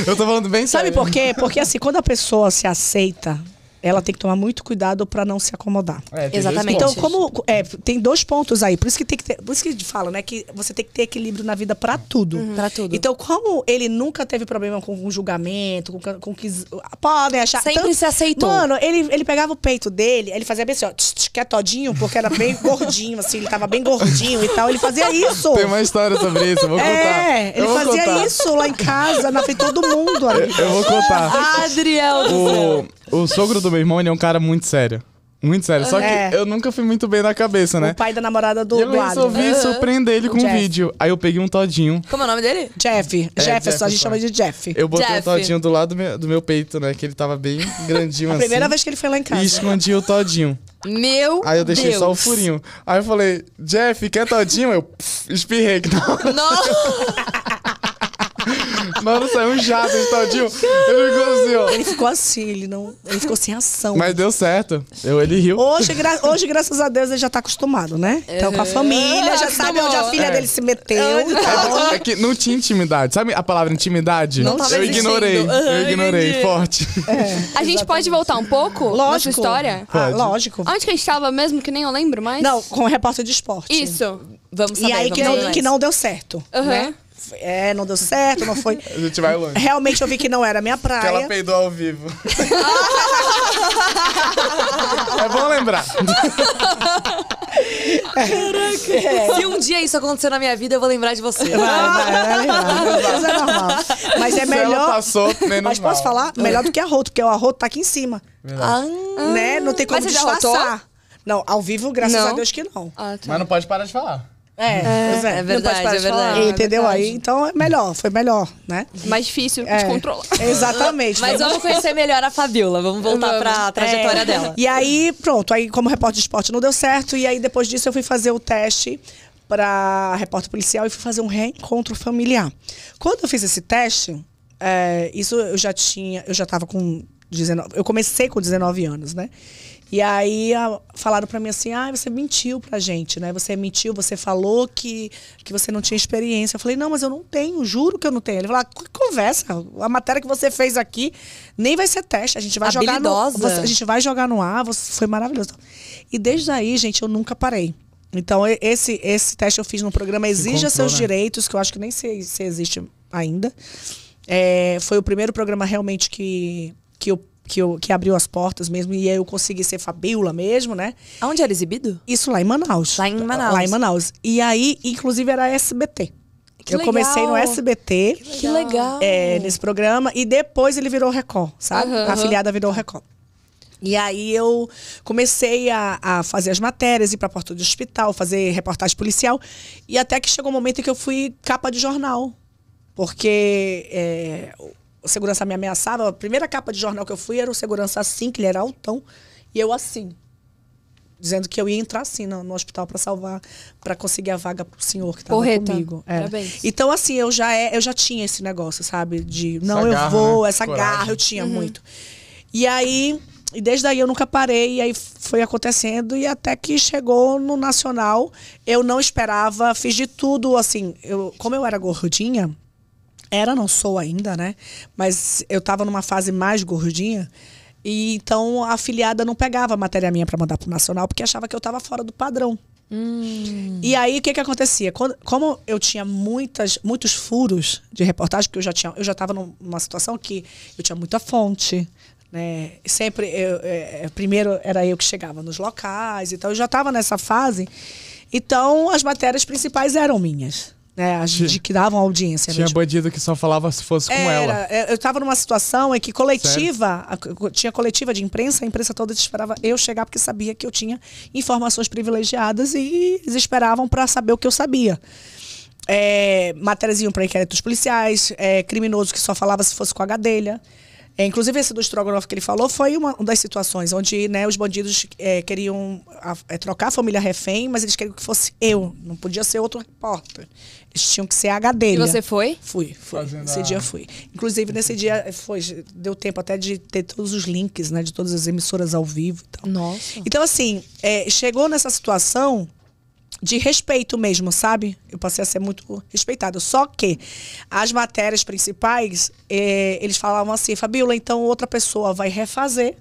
Eu tô falando bem sério. Sabe por quê? Porque assim, quando a pessoa se aceita, ela tem que tomar muito cuidado pra não se acomodar. É, exatamente. Então, como é, tem dois pontos aí. Por isso que tem que ter, por isso que fala, né, que você tem que ter equilíbrio na vida pra tudo. Uhum. Pra tudo. Então, como ele nunca teve problema com, com julgamento, com, com que podem achar. Sempre tanto, se aceitou. Mano, ele, ele pegava o peito dele, ele fazia bem assim, ó, tch, tch, que é todinho, porque era bem gordinho, assim, ele tava bem gordinho e tal. Ele fazia isso. Tem uma história sobre isso, eu vou contar. É, ele fazia contar. isso lá em casa, na frente de todo mundo. Eu, eu vou contar. Adriel. O, o sogro do do meu irmão, ele é um cara muito sério. Muito sério. Só é. que eu nunca fui muito bem na cabeça, né? O pai da namorada do Adriel. Eu resolvi uhum. surpreender ele o com Jeff. um vídeo. Aí eu peguei um todinho. Como é o nome dele? Jeff. É, Jefferson, a gente chama de Jeff. Eu botei Jeff. um todinho do lado do meu, do meu peito, né? Que ele tava bem grandinho assim. A primeira vez que ele foi lá em casa. E escondi o todinho. Meu Aí eu deixei Deus. só o furinho. Aí eu falei, Jeff, quer todinho? Eu pff, espirrei. Não! Mano, saiu um jato de todinho. Ele ficou assim, ó. Ele ficou assim, ele, não, ele ficou sem ação. Mas deu certo. Eu, ele riu. Hoje, gra hoje, graças a Deus, ele já tá acostumado, né? Uhum. Então, com a família, já sabe onde a filha é. dele se meteu. É, é que não tinha intimidade. Sabe a palavra intimidade? Não eu ignorei. Uhum, eu ignorei. Entendi. Forte. É, a gente exatamente. pode voltar um pouco? Lógico. História? Ah, lógico. Onde que a gente tava mesmo, que nem eu lembro mais? Não, com o repórter de esporte. Isso. Vamos saber. E aí que não, que não deu certo, uhum. né? É, não deu certo, não foi. A gente vai longe. Realmente eu vi que não era a minha praia. Que ela peidou ao vivo. É bom lembrar. Caraca. É. Se um dia isso acontecer na minha vida, eu vou lembrar de você. Vai, vai, vai. Mas é normal. Mas é melhor. Se ela passou, menos Mas posso mal. falar? Melhor do que arroto, porque o arroto tá aqui em cima. Ah, né? Não tem como disfarçar. Não, ao vivo, graças não. a Deus que não. Ah, tá. Mas não pode parar de falar. É, é, é verdade, é verdade. E, entendeu? É verdade. Aí, então, é melhor, foi melhor, né? Mais difícil de é, controlar. Exatamente. Mas vamos conhecer melhor a Fabíola, vamos voltar vamos. pra trajetória é. dela. E aí, pronto, aí como repórter de esporte não deu certo, e aí depois disso eu fui fazer o teste pra repórter policial e fui fazer um reencontro familiar. Quando eu fiz esse teste, é, isso eu já tinha, eu já tava com dezenove, eu comecei com dezenove anos, né? E aí a, falaram pra mim assim, ah, você mentiu pra gente, né? Você mentiu, você falou que, que você não tinha experiência. Eu falei, não, mas eu não tenho, juro que eu não tenho. Ele falou, ah, conversa, a matéria que você fez aqui nem vai ser teste, a gente vai jogar no, você, a gente vai jogar no ar, você, foi maravilhoso. E desde aí, gente, eu nunca parei. Então esse, esse teste eu fiz no programa Exija Seus né? Direitos, que eu acho que nem sei se existe ainda. É, foi o primeiro programa realmente que, que eu Que, eu, que abriu as portas mesmo, e aí eu consegui ser Fabíola mesmo, né? Aonde era exibido? Isso, lá em Manaus. Lá em Manaus. Lá em Manaus. E aí, inclusive, era S B T. Que eu legal. comecei no S B T. Que legal. É, nesse programa. E depois ele virou Record, sabe? Uhum. A afiliada virou Record. E aí eu comecei a, a fazer as matérias, ir pra porta do hospital, fazer reportagem policial. E até que chegou um momento em que eu fui capa de jornal. Porque é, o segurança me ameaçava. A primeira capa de jornal que eu fui era o segurança assim, que ele era altão. E eu assim. Dizendo que eu ia entrar assim no, no hospital para salvar, para conseguir a vaga pro senhor que tava Correta. comigo. É. Parabéns. Então, assim, eu já, é, eu já tinha esse negócio, sabe? De não, essa eu garra, vou, né? essa Coragem. garra eu tinha uhum. muito. E aí, e desde aí eu nunca parei, e aí foi acontecendo, e até que chegou no Nacional. Eu não esperava, fiz de tudo, assim, eu, como eu era gordinha, era, não sou ainda, né? Mas eu tava numa fase mais gordinha. E então a afiliada não pegava a matéria minha para mandar pro Nacional, porque achava que eu tava fora do padrão. Hum. E aí o que que acontecia? Quando, como eu tinha muitas, muitos furos de reportagem, porque eu já tinha, eu já tava numa situação que eu tinha muita fonte, né? Sempre eu, é, primeiro era eu que chegava nos locais, então eu já tava nessa fase. Então as matérias principais eram minhas. É, as de que davam audiência. Tinha mesmo. Bandido que só falava se fosse Era, com ela. Eu estava numa situação em que coletiva, a, tinha coletiva de imprensa, a imprensa toda esperava eu chegar porque sabia que eu tinha informações privilegiadas e eles esperavam para saber o que eu sabia. É, matérias iam para inquéritos policiais, é, criminoso que só falava se fosse com a Gadelha. É, inclusive, esse do estrogonofe que ele falou foi uma das situações onde, né, os bandidos é, queriam a, é, trocar a família refém, mas eles queriam que fosse eu. Não podia ser outro repórter. Eles tinham que ser a Gadelha. E você foi? Fui, fui. Fazendo nesse a... dia fui. Inclusive, nesse dia, foi, deu tempo até de ter todos os links, né, de todas as emissoras ao vivo e tal. Nossa. Então, assim, é, chegou nessa situação de respeito mesmo, sabe? Eu passei a ser muito respeitada. Só que as matérias principais, eh, eles falavam assim, Fabíola, então outra pessoa vai refazer,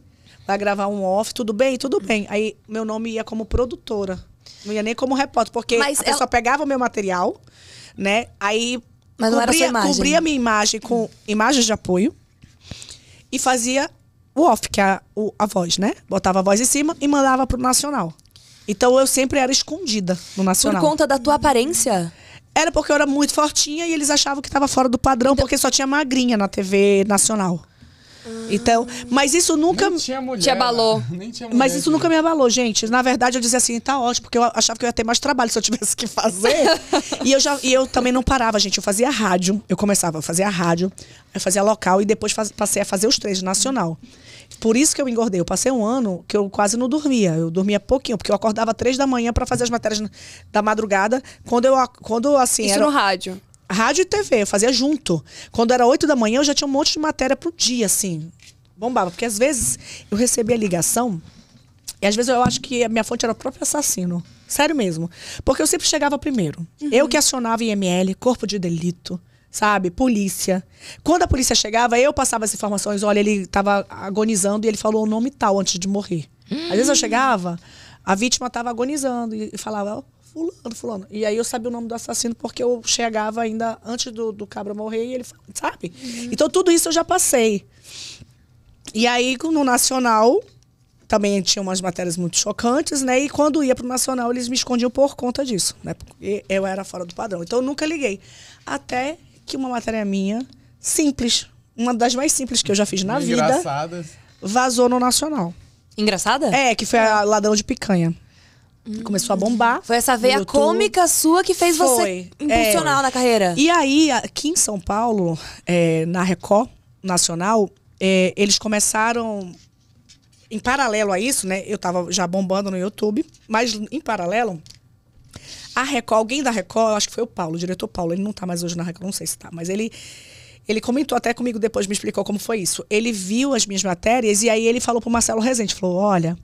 vai gravar um off, tudo bem? Tudo bem. Aí meu nome ia como produtora. Não ia nem como repórter, porque Mas a ela... pessoa pegava o meu material, né? Aí Mas cobria, não era sua imagem. cobria minha imagem com imagens de apoio e fazia o off, que é a, a voz, né? Botava a voz em cima e mandava pro Nacional. Então eu sempre era escondida no Nacional. Por conta da tua aparência? Era porque eu era muito fortinha e eles achavam que estava fora do padrão, então... porque só tinha magrinha na T V Nacional. Hum. Então, mas isso nunca Nem tinha mulher, te abalou. Nem tinha mulher, mas isso nunca me abalou, gente. Na verdade eu dizia assim, tá ótimo, porque eu achava que eu ia ter mais trabalho se eu tivesse que fazer. e eu já e eu também não parava, gente. Eu fazia rádio, eu começava a fazer a rádio, eu fazia local e depois faz, passei a fazer os três Nacional. Por isso que eu engordei. Eu passei um ano que eu quase não dormia. Eu dormia pouquinho, porque eu acordava três da manhã para fazer as matérias da madrugada. Quando eu, quando, assim... Isso era... no rádio? Rádio e T V, eu fazia junto. Quando era oito da manhã, eu já tinha um monte de matéria pro dia, assim. Bombava. Porque às vezes eu recebia ligação, e às vezes eu acho que a minha fonte era o próprio assassino. Sério mesmo. Porque eu sempre chegava primeiro. Uhum. Eu que acionava I M L, corpo de delito... Sabe? Polícia. Quando a polícia chegava, eu passava as informações. Olha, ele tava agonizando e ele falou o nome tal antes de morrer. Hum. Às vezes eu chegava, a vítima tava agonizando e falava, fulano, fulano. E aí eu sabia o nome do assassino porque eu chegava ainda antes do, do cabra morrer e ele falava, sabe? Hum. Então tudo isso eu já passei. E aí no Nacional, também tinha umas matérias muito chocantes, né? E quando ia pro Nacional, eles me escondiam por conta disso, né? Porque eu era fora do padrão. Então eu nunca liguei. Até... que uma matéria minha, simples, uma das mais simples que eu já fiz na Engraçadas. vida, vazou no Nacional. Engraçada? É, que foi é. a Ladrão de Picanha. Hum. Começou a bombar. Foi essa veia YouTube. cômica sua que fez foi. você impulsionar é. na carreira. E aí, aqui em São Paulo, é, na Record Nacional, é, eles começaram, em paralelo a isso, né? Eu tava já bombando no YouTube, mas em paralelo... A Record, alguém da Record, acho que foi o Paulo, o diretor Paulo, ele não tá mais hoje na Record, não sei se tá, mas ele, ele comentou até comigo depois, me explicou como foi isso. Ele viu as minhas matérias e aí ele falou pro Marcelo Rezende, falou, olha,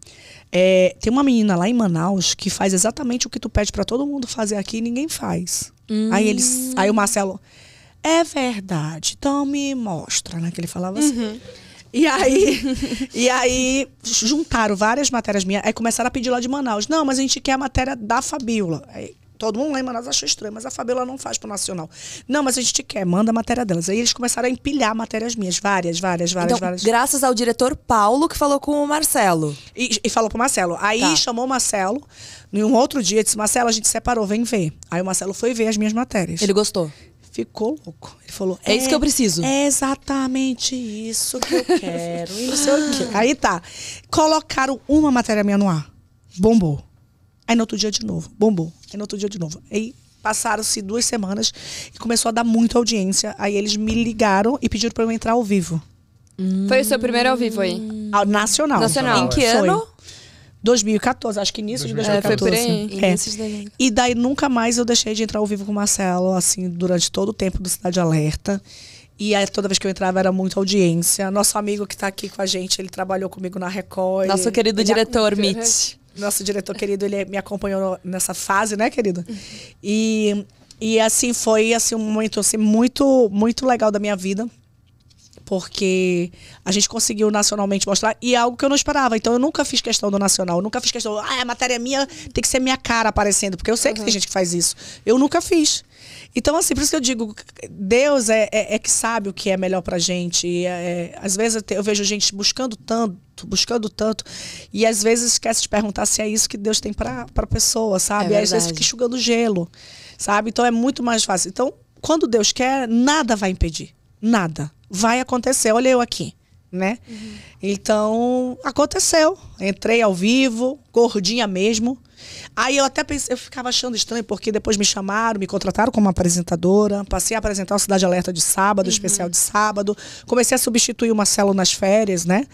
é, tem uma menina lá em Manaus que faz exatamente o que tu pede pra todo mundo fazer aqui e ninguém faz. Hum. Aí, ele, aí o Marcelo, é verdade, então me mostra, né, que ele falava assim. Uhum. E aí, e aí juntaram várias matérias minhas, aí começaram a pedir lá de Manaus. Não, mas a gente quer a matéria da Fabíola. Aí, todo mundo lá em Manaus achou estranho, mas a Fabíola não faz pro Nacional. Não, mas a gente quer, manda a matéria delas. Aí eles começaram a empilhar matérias minhas, várias, várias, várias, então, várias. Graças ao diretor Paulo que falou com o Marcelo. E, e falou pro Marcelo. Aí tá. chamou o Marcelo, em um outro dia, disse, Marcelo, a gente separou, vem ver. Aí o Marcelo foi ver as minhas matérias. Ele gostou? ficou louco. Ele falou, é, é isso que eu preciso. É exatamente isso que eu quero. E não sei o quê. Aí tá. Colocaram uma matéria minha no ar. Bombou. Aí no outro dia de novo. Bombou. Aí no outro dia de novo. Aí passaram-se duas semanas e começou a dar muita audiência. Aí eles me ligaram e pediram pra eu entrar ao vivo. Hum. Foi o seu primeiro ao vivo aí? Ao, nacional. Nacional. Em que ano? Foi. dois mil e quatorze, acho que início de dois mil e quatorze. É, foi por aí. É. E daí nunca mais eu deixei de entrar ao vivo com o Marcelo, assim, durante todo o tempo do Cidade Alerta. E aí, toda vez que eu entrava, era muita audiência. Nosso amigo que tá aqui com a gente, ele trabalhou comigo na Record. Nosso querido ele, diretor, ele, Mitch. Nosso diretor querido, ele me acompanhou nessa fase, né, querido? E, e assim, foi assim, um momento assim, muito, muito legal da minha vida. Porque a gente conseguiu nacionalmente mostrar. E é algo que eu não esperava. Então eu nunca fiz questão do nacional. Eu nunca fiz questão, ah, a matéria é minha, tem que ser minha cara aparecendo. Porque eu sei, uhum, que tem gente que faz isso. Eu nunca fiz. Então assim, por isso que eu digo, Deus é, é, é que sabe o que é melhor pra gente. É, é, às vezes eu, te, eu vejo gente buscando tanto, buscando tanto. E às vezes esquece de perguntar se é isso que Deus tem pra, pra pessoa, sabe? É, e às vezes fica enxugando gelo, sabe? Então é muito mais fácil. Então, quando Deus quer, nada vai impedir. Nada. Vai acontecer, olha eu aqui, né? Uhum. Então, aconteceu. Entrei ao vivo, gordinha mesmo. Aí eu até pensei, eu ficava achando estranho, porque depois me chamaram, me contrataram como apresentadora. Passei a apresentar o Cidade Alerta de sábado, uhum, especial de sábado. Comecei a substituir o Marcelo nas férias, né?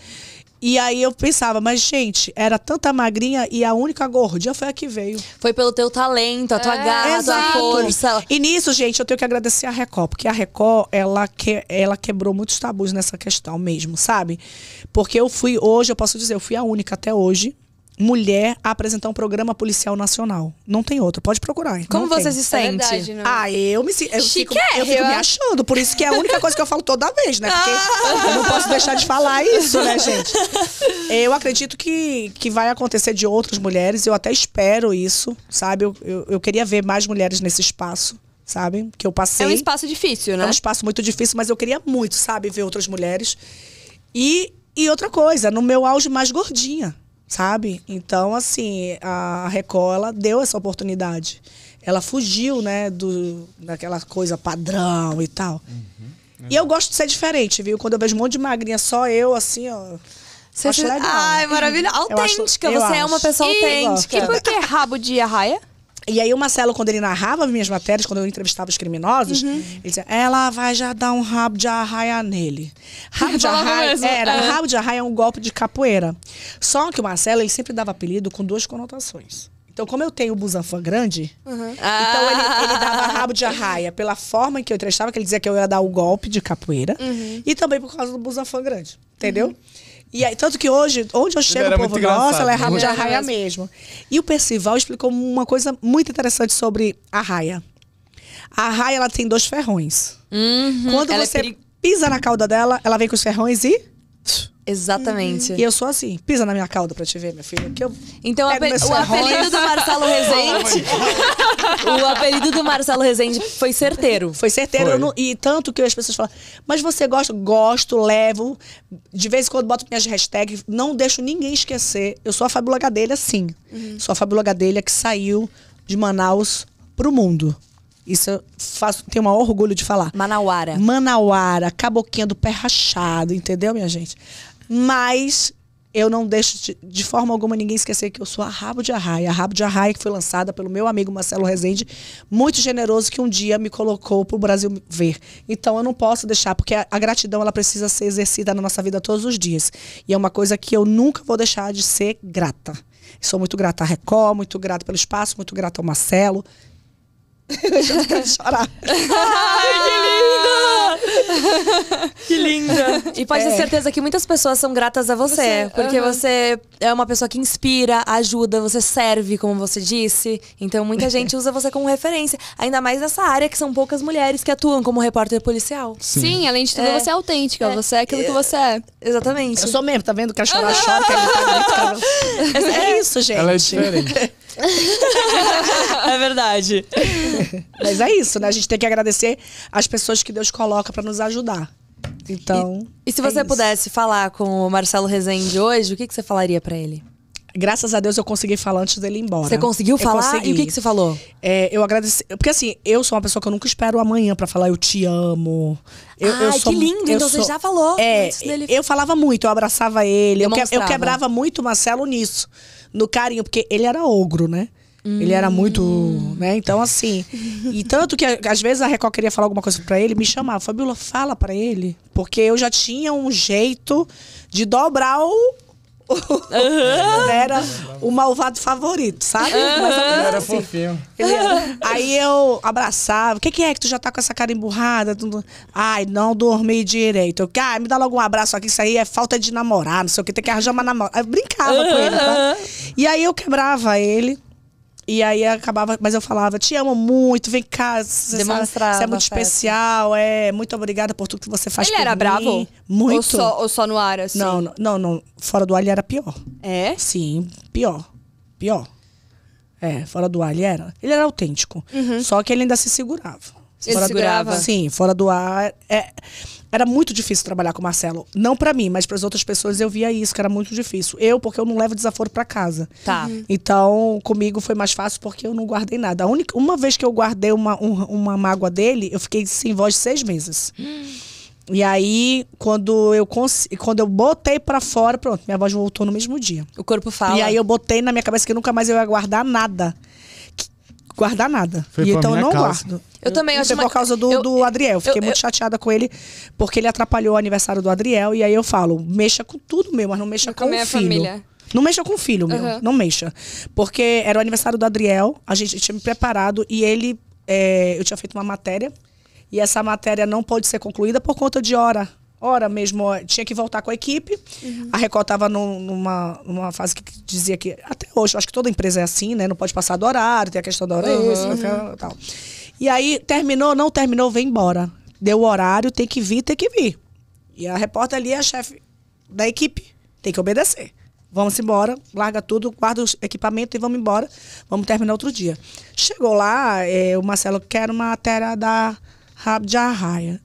E aí eu pensava, mas gente, era tanta magrinha e a única gordinha foi a que veio. Foi pelo teu talento, a tua é, garra, a tua força. E nisso, gente, eu tenho que agradecer a Record. Porque a Record, ela, que, ela quebrou muitos tabus nessa questão mesmo, sabe? Porque eu fui, hoje, eu posso dizer, eu fui a única até hoje mulher a apresentar um programa policial nacional. Não tem outro, pode procurar. Como você tem. se sente? É verdade, ah, eu me eu fico, eu fico me achando, por isso que é a única coisa que eu falo toda vez, né? Porque ah. eu não posso deixar de falar isso, né, gente? Eu acredito que, que vai acontecer de outras mulheres, eu até espero isso, sabe? Eu, eu, eu queria ver mais mulheres nesse espaço, sabe? Que eu passei. É um espaço difícil, né? É um espaço muito difícil, mas eu queria muito, sabe? Ver outras mulheres. E, e outra coisa, no meu auge mais gordinha. Sabe? Então, assim, a Record, ela deu essa oportunidade. Ela fugiu, né, do, daquela coisa padrão e tal. Uhum. E eu gosto de ser diferente, viu? Quando eu vejo um monte de magrinha, só eu, assim, ó... Você acho legal. Ai, maravilhosa. Autêntica, acho, você é uma pessoa e, autêntica. E por que rabo de arraia? E aí o Marcelo, quando ele narrava minhas matérias, quando eu entrevistava os criminosos, uhum, ele dizia, ela vai já dar um rabo de arraia nele. Rabo de arraia era, é. rabo de arraia é um golpe de capoeira. Só que o Marcelo, ele sempre dava apelido com duas conotações. Então, como eu tenho o busanfã grande, uhum, então ele, ele dava rabo de arraia pela forma em que eu entrevistava, que ele dizia que eu ia dar o golpe de capoeira, uhum, e também por causa do busanfã grande, entendeu? Uhum. E aí, tanto que hoje, onde eu chego, o povo, nossa, ela é rabo de arraia mesmo. E o Percival explicou uma coisa muito interessante sobre a arraia. A arraia, ela tem dois ferrões. Uhum, Quando você é peri... pisa na cauda dela, ela vem com os ferrões e... Exatamente. Uhum. E eu sou assim, pisa na minha cauda pra te ver, minha filha. Que eu então, ape... o apelido do Marcelo Rezende... o apelido do Marcelo Rezende foi certeiro. Foi certeiro. Foi. Não... E tanto que as pessoas falam, mas você gosta? Gosto, levo. De vez em quando boto minhas hashtags, não deixo ninguém esquecer. Eu sou a Fabíola Gadelha, sim. Uhum. Sou a Fabíola Gadelha que saiu de Manaus pro mundo. Isso eu faço, tenho o maior orgulho de falar. Manauara. Manauara, caboquinha do pé rachado, entendeu, minha gente? Mas eu não deixo de, de forma alguma ninguém esquecer que eu sou a Rabo de Arraia. A Rabo de Arraia que foi lançada pelo meu amigo Marcelo Rezende, muito generoso, que um dia me colocou pro Brasil ver. Então eu não posso deixar, porque a, a gratidão ela precisa ser exercida na nossa vida todos os dias. E é uma coisa que eu nunca vou deixar de ser grata. Sou muito grata à Record, muito grata pelo espaço, muito grata ao Marcelo. Eu não quero chorar. Ai, que linda! Que linda! E pode é. ter certeza que muitas pessoas são gratas a você. você porque uhum. você é uma pessoa que inspira, ajuda, você serve, como você disse. Então muita gente usa você como referência. Ainda mais nessa área que são poucas mulheres que atuam como repórter policial. Sim, Sim além de tudo é. você é autêntica. É. Você é aquilo que você é. Exatamente. Eu sou mesmo, tá vendo? Quero chorar, chora. Quero... É isso, gente. Ela é diferente. É verdade. Mas é isso, né? A gente tem que agradecer as pessoas que Deus coloca pra nos ajudar. Então. E, e se você é pudesse falar com o Marcelo Rezende hoje, o que, que você falaria pra ele? Graças a Deus eu consegui falar antes dele ir embora. Você conseguiu eu falar? Consegui. E o que, que você falou? É, eu agradeci. Porque assim, eu sou uma pessoa que eu nunca espero amanhã pra falar eu te amo. Eu, ah, eu sou, que lindo. Eu então sou, você já falou. É, antes dele... Eu falava muito, eu abraçava ele. Eu, eu quebrava muito o Marcelo nisso. No carinho, porque ele era ogro, né? Hum. Ele era muito, né? Então assim, e tanto que às vezes a Record queria falar alguma coisa pra ele, me chamava. Fabíola, fala pra ele. Porque eu já tinha um jeito de dobrar o... Uhum. Era o malvado favorito, sabe? Uhum. Mas ele era assim, fofinho. Ele era... Aí eu abraçava. O que, que é que tu já tá com essa cara emburrada? Ai, não dormi direito. Eu, ah, me dá logo um abraço aqui, isso aí é falta de namorar, não sei o que, tem que arranjar uma namorada. Eu brincava uhum. com ele, tá? E aí eu quebrava ele. E aí acabava, mas eu falava, te amo muito, vem cá, você, sabe, você é muito especial, é, muito obrigada por tudo que você faz por mim. Ele era bravo? Muito. Ou só, ou só no ar, assim? Não, não, não, não, fora do ar ele era pior. É? Sim, pior, pior. É, fora do ar ele era, ele era autêntico, uhum. só que ele ainda se segurava. Se fora segurava? Do ar, sim, fora do ar, é... Era muito difícil trabalhar com o Marcelo. Não pra mim, mas pras outras pessoas eu via isso, que era muito difícil. Eu, porque eu não levo desaforo pra casa. Tá. Uhum. Então, comigo foi mais fácil porque eu não guardei nada. A única, uma vez que eu guardei uma, um, uma mágoa dele, eu fiquei sem voz seis meses. Uhum. E aí, quando eu, quando eu botei pra fora, pronto, minha voz voltou no mesmo dia. O corpo fala. E aí eu botei na minha cabeça que nunca mais eu ia guardar nada. Guardar nada. Foi e então eu não causa. Guardo. Eu, eu também eu acho uma... por causa do, eu, do Adriel. Eu fiquei eu, muito eu... chateada com ele, porque ele atrapalhou o aniversário do Adriel. E aí eu falo, mexa com tudo meu, mas não mexa eu com, com o filho. Família. Não mexa com o filho, meu. Uhum. Não mexa. Porque era o aniversário do Adriel, a gente tinha me preparado e ele... É, eu tinha feito uma matéria e essa matéria não pôde ser concluída por conta de hora. Hora mesmo, tinha que voltar com a equipe. Uhum. A Record estava num, numa, numa fase que dizia que... Até hoje, eu acho que toda empresa é assim, né? Não pode passar do horário, tem a questão da hora uhum. isso, uhum. tal. E aí, terminou, não terminou, vem embora. Deu o horário, tem que vir, tem que vir. E a repórter ali é a chefe da equipe. Tem que obedecer. Vamos embora, larga tudo, guarda o equipamento e vamos embora. Vamos terminar outro dia. Chegou lá, é, o Marcelo quer uma matéria da Rádio Arraia.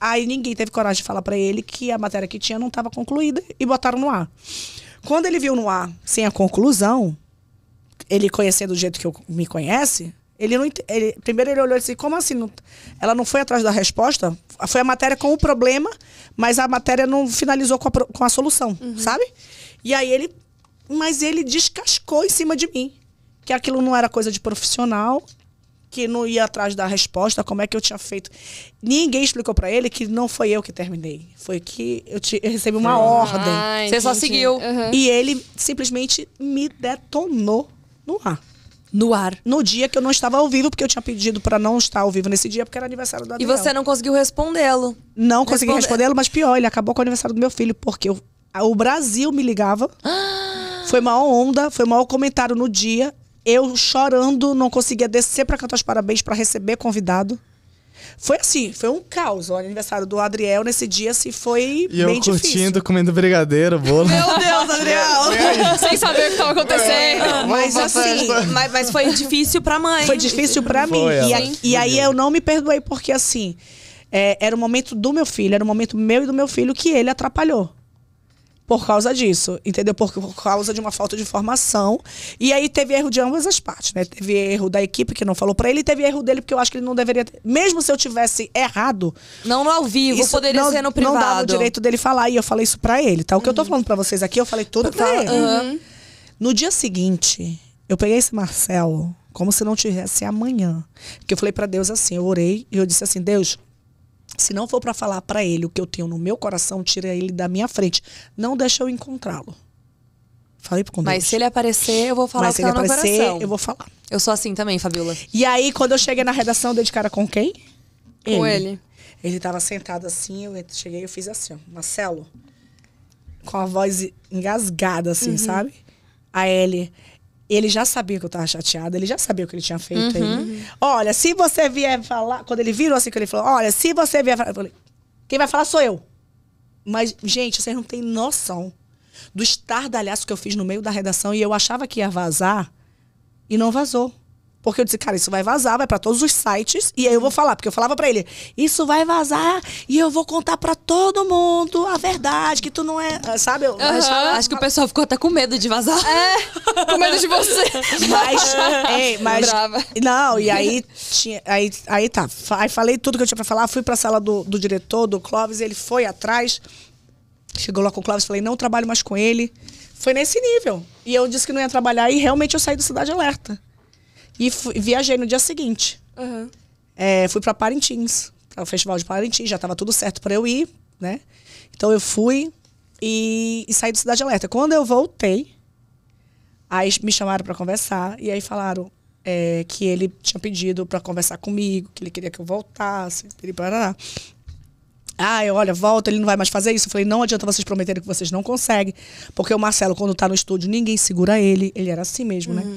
Aí ninguém teve coragem de falar pra ele que a matéria que tinha não estava concluída e botaram no ar. Quando ele viu no ar sem a conclusão, ele conhecendo do jeito que eu, me conhece, ele não ele, primeiro ele olhou e disse, como assim? Não, ela não foi atrás da resposta? Foi a matéria com o problema, mas a matéria não finalizou com a, com a solução, uhum. sabe? E aí ele, mas ele descascou em cima de mim, que aquilo não era coisa de profissional, que não ia atrás da resposta, como é que eu tinha feito. Ninguém explicou pra ele que não foi eu que terminei. Foi que eu, te, eu recebi uma ah, ordem. Ai, você entendi. Só seguiu. Uhum. E ele simplesmente me detonou no ar. No ar. No dia que eu não estava ao vivo, porque eu tinha pedido pra não estar ao vivo nesse dia, porque era aniversário da Adriana. E você não conseguiu respondê-lo. Não Responde... consegui respondê-lo, mas pior, ele acabou com o aniversário do meu filho, porque eu, o Brasil me ligava. Foi uma onda, foi o maior comentário no dia. Eu chorando, não conseguia descer pra cantar os parabéns, pra receber convidado. Foi assim, foi um caos. O aniversário do Adriel nesse dia assim, foi e bem difícil. E eu curtindo, difícil. Comendo brigadeiro, bolo. Meu Deus, Adriel! Sem saber o que tava acontecendo. Mas assim, mas, mas foi difícil pra mãe. Foi difícil pra mim. E, a, e aí eu não me perdoei, porque assim, é, era o momento do meu filho, era o momento meu e do meu filho que ele atrapalhou. Por causa disso, entendeu? Por, por causa de uma falta de informação. E aí teve erro de ambas as partes, né? Teve erro da equipe que não falou pra ele e teve erro dele, porque eu acho que ele não deveria ter. Mesmo se eu tivesse errado... Não no ao vivo, isso poderia não, ser no privado. Não dava o direito dele falar e eu falei isso pra ele, tá? O que uhum. eu tô falando pra vocês aqui, eu falei tudo pra tá, ele. Uhum. No dia seguinte, eu peguei esse Marcelo como se não tivesse amanhã. Porque eu falei pra Deus assim, eu orei e eu disse assim, Deus... Se não for pra falar pra ele o que eu tenho no meu coração, tira ele da minha frente. Não deixa eu encontrá-lo. Falei com Deus. Mas se ele aparecer, eu vou falar o que tá no coração. Mas se ele aparecer, eu vou falar. Eu sou assim também, Fabíola. E aí, quando eu cheguei na redação, eu dei de cara com quem? Ele. Com ele. Ele tava sentado assim, eu cheguei e fiz assim, ó. Marcelo, com a voz engasgada assim, uhum. sabe? Aí ele... Ele já sabia que eu tava chateada, ele já sabia o que ele tinha feito uhum. aí. Olha, se você vier falar... Quando ele virou assim, que ele falou, olha, se você vier falar... Eu falei, quem vai falar sou eu. Mas, gente, vocês não têm noção do estardalhaço que eu fiz no meio da redação e eu achava que ia vazar e não vazou. Porque eu disse, cara, isso vai vazar, vai pra todos os sites. E aí eu vou falar, porque eu falava pra ele, isso vai vazar e eu vou contar pra todo mundo a verdade, que tu não é... Sabe? Eu, uhum. mas, acho que o pessoal ficou até com medo de vazar. É, com medo de você. Mas, ei, mas... Brava. Não, e aí, tinha, aí, aí tá. Aí falei tudo que eu tinha pra falar, fui pra sala do, do diretor, do Clóvis, ele foi atrás... Chegou lá com o Clóvis, falei, não trabalho mais com ele. Foi nesse nível. E eu disse que não ia trabalhar e realmente eu saí do Cidade Alerta. E fui, viajei no dia seguinte. Uhum. É, fui pra Parintins, para o Festival de Parintins, já tava tudo certo pra eu ir, né? Então eu fui e, e saí do Cidade Alerta. Quando eu voltei, aí me chamaram pra conversar e aí falaram é, que ele tinha pedido pra conversar comigo, que ele queria que eu voltasse, piriparará. Ah, eu, olha, volta, ele não vai mais fazer isso. Eu falei, não adianta vocês prometerem que vocês não conseguem. Porque o Marcelo, quando tá no estúdio, ninguém segura ele. Ele era assim mesmo, uhum. né?